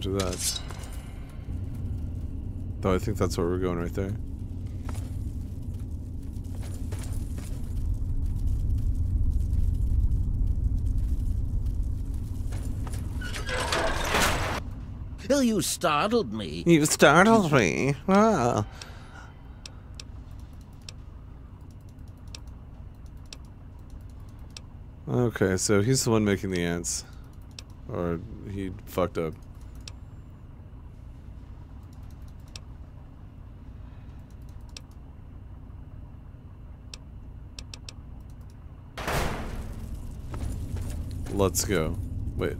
To that. Though I think that's where we're going right there. Well, you startled me. You startled me. Wow. Okay, so he's the one making the ants. Or he fucked up. Let's go. Wait.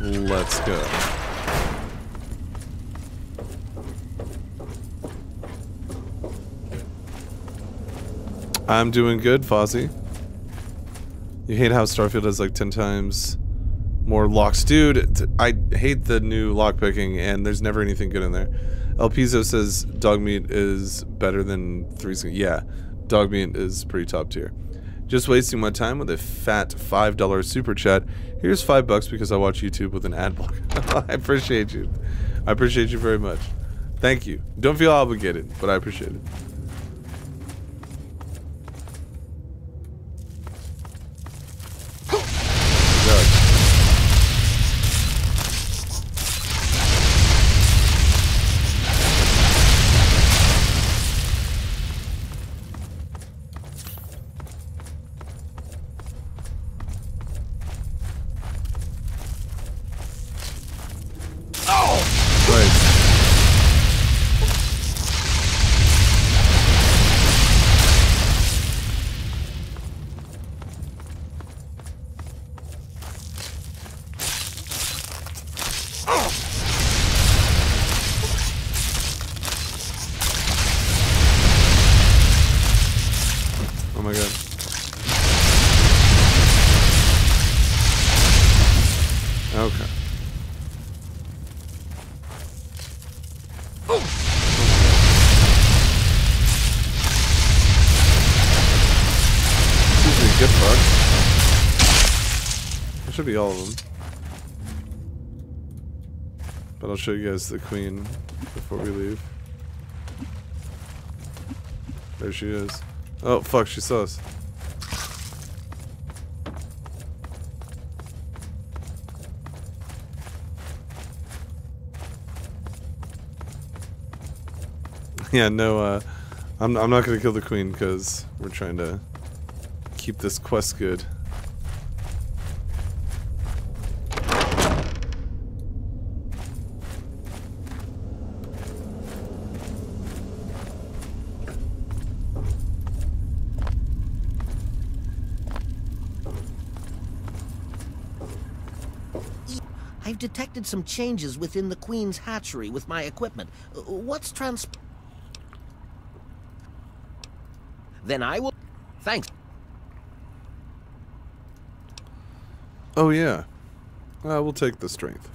Let's go. I'm doing good, Fozzie. You hate how Starfield has like 10 times more locks. Dude, I hate the new lock picking and there's never anything good in there. El Piso says dog meat is better than three. Yeah. Dog meat is pretty top tier. Just wasting my time with a fat $5 super chat. Here's $5 because I watch YouTube with an ad block. I appreciate you. I appreciate you very much. Thank you. Don't feel obligated, but I appreciate it. That should be all of them. But I'll show you guys the queen before we leave. There she is. Oh, fuck, she saw us. Yeah, no, I'm not gonna kill the queen because we're trying to keep this quest good. I've detected some changes within the Queen's hatchery with my equipment. What's Then I will... Thanks. Oh, yeah. We'll take the strength.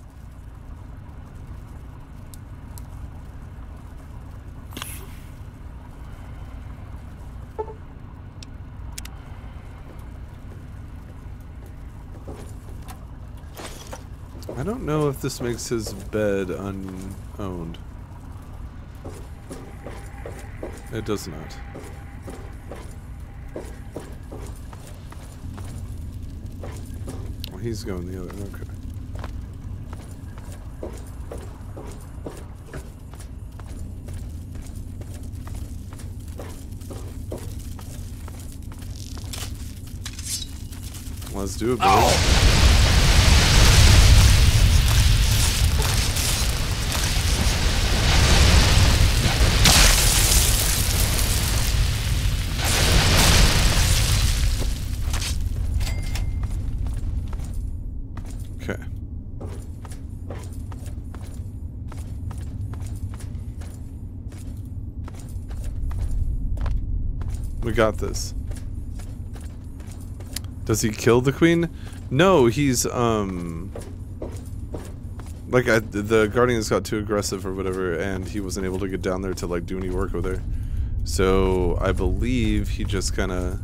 I don't know if this makes his bed unowned. It does not. He's going the other, okay. Let's do it, boy. Oh. We got this. Does he kill the queen? No, he's the guardians got too aggressive or whatever, and he wasn't able to get down there to like do any work with her. So I believe he just kind of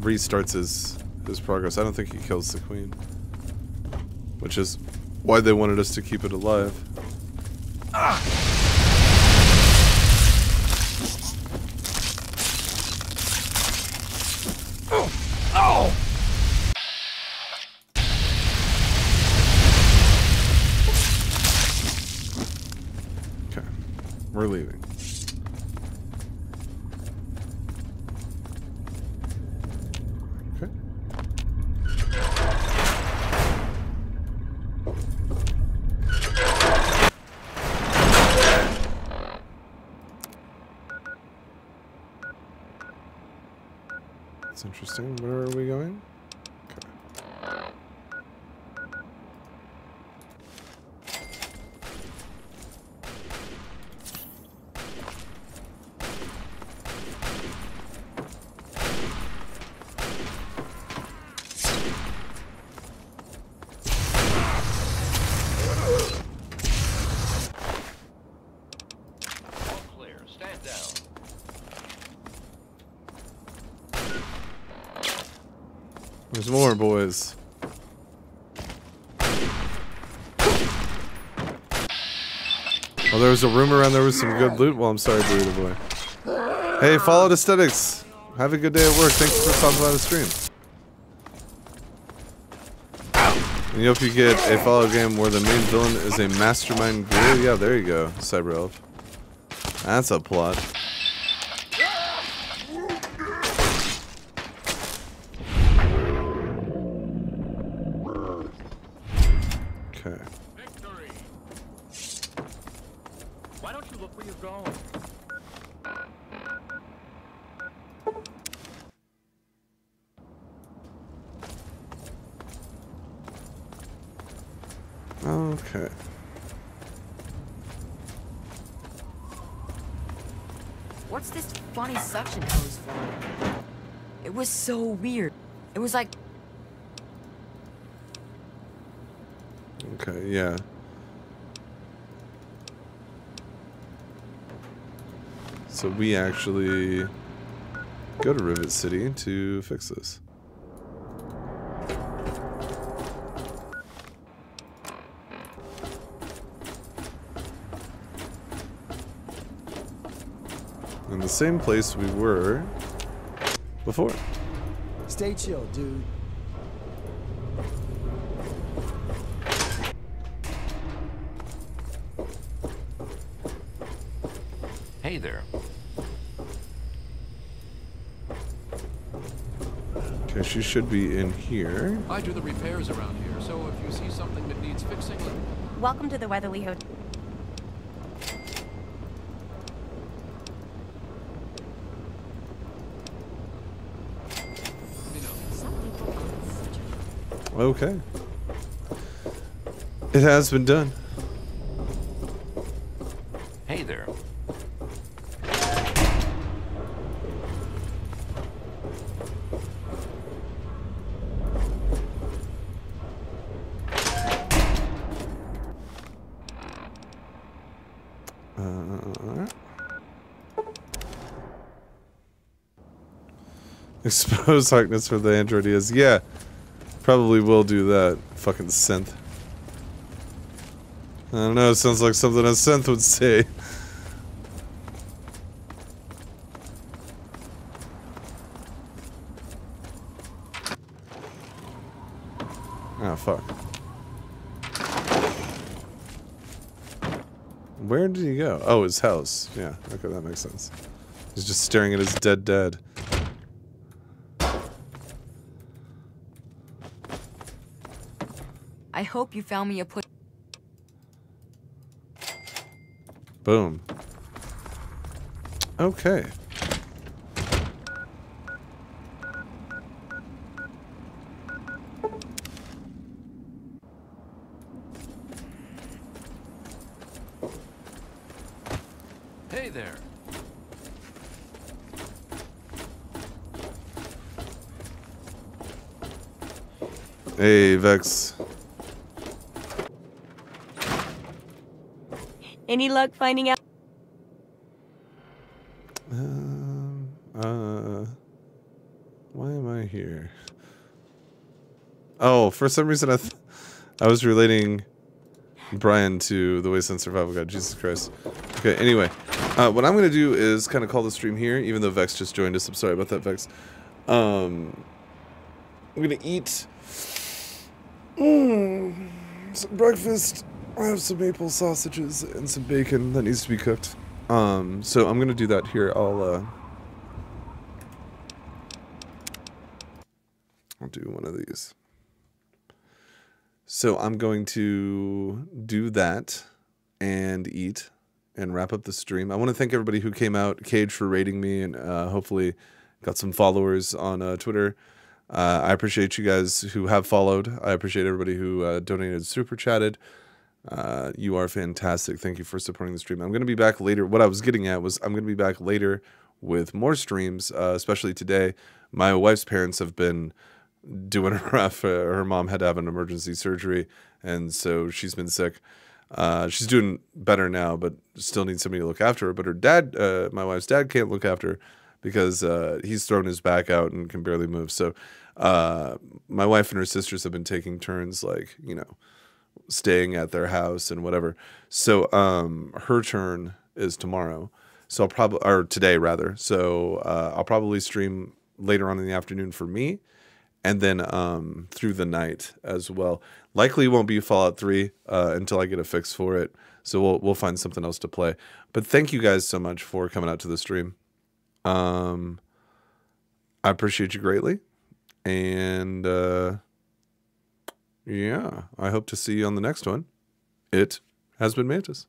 restarts his progress. I don't think he kills the queen, which is why they wanted us to keep it alive. Ah! We're leaving. Okay. That's interesting. Where are we going? There's more, boys. Well, there was a rumor around there was some good loot. Well, I'm sorry, Burrito Boy. Hey, Fallout Aesthetics. Have a good day at work. Thanks for stopping by the stream. And you hope you get a Fallout game where the main villain is a mastermind ghoul. Yeah, there you go, Cyber Elf. That's a plot. Okay. What's this funny suction hose for? It was so weird. It was like... Okay, yeah. So we actually go to Rivet City to fix this. In the same place we were before. Stay chill, dude. Hey there. Okay, she should be in here. I do the repairs around here, so if you see something that needs fixing... Welcome to the Weatherly Hotel. Okay. It has been done. Hey there. Expose Harkness for the android is, yeah. Probably will do that. Fucking synth. I don't know, it sounds like something a synth would say. Oh, fuck. Where did he go? Oh, his house. Yeah, okay, that makes sense. He's just staring at his dead dad. I hope you found me a put. Boom. Okay. Hey there. Hey, Vex. Any luck finding out? Why am I here? Oh, for some reason I was relating Brian to the Wasteland Survival Guide. Jesus Christ. Okay, anyway. What I'm gonna do is kind of call the stream here, even though Vex just joined us. I'm sorry about that, Vex. I'm gonna eat some breakfast. I have some maple sausages and some bacon that needs to be cooked. So I'm gonna do that here. I'll do one of these. So I'm going to do that and eat and wrap up the stream. I want to thank everybody who came out, Cage for raiding me, and hopefully got some followers on Twitter. I appreciate you guys who have followed. I appreciate everybody who donated, super chatted. You are fantastic. Thank you for supporting the stream. I'm going to be back later. What I was getting at was I'm going to be back later with more streams, especially today. My wife's parents have been doing her rough. Her mom had to have an emergency surgery, and so she's been sick. She's doing better now, but still needs somebody to look after her. But her dad, my wife's dad, can't look after her because he's thrown his back out and can barely move. So my wife and her sisters have been taking turns, like, you know, staying at their house and whatever. So her turn is tomorrow, so I'll probably, or today rather, so I'll probably stream later on in the afternoon for me, and then through the night as well. Likely won't be Fallout 3 until I get a fix for it, so we'll find something else to play. But thank you guys so much for coming out to the stream. I appreciate you greatly, and yeah, I hope to see you on the next one. It has been Mantis.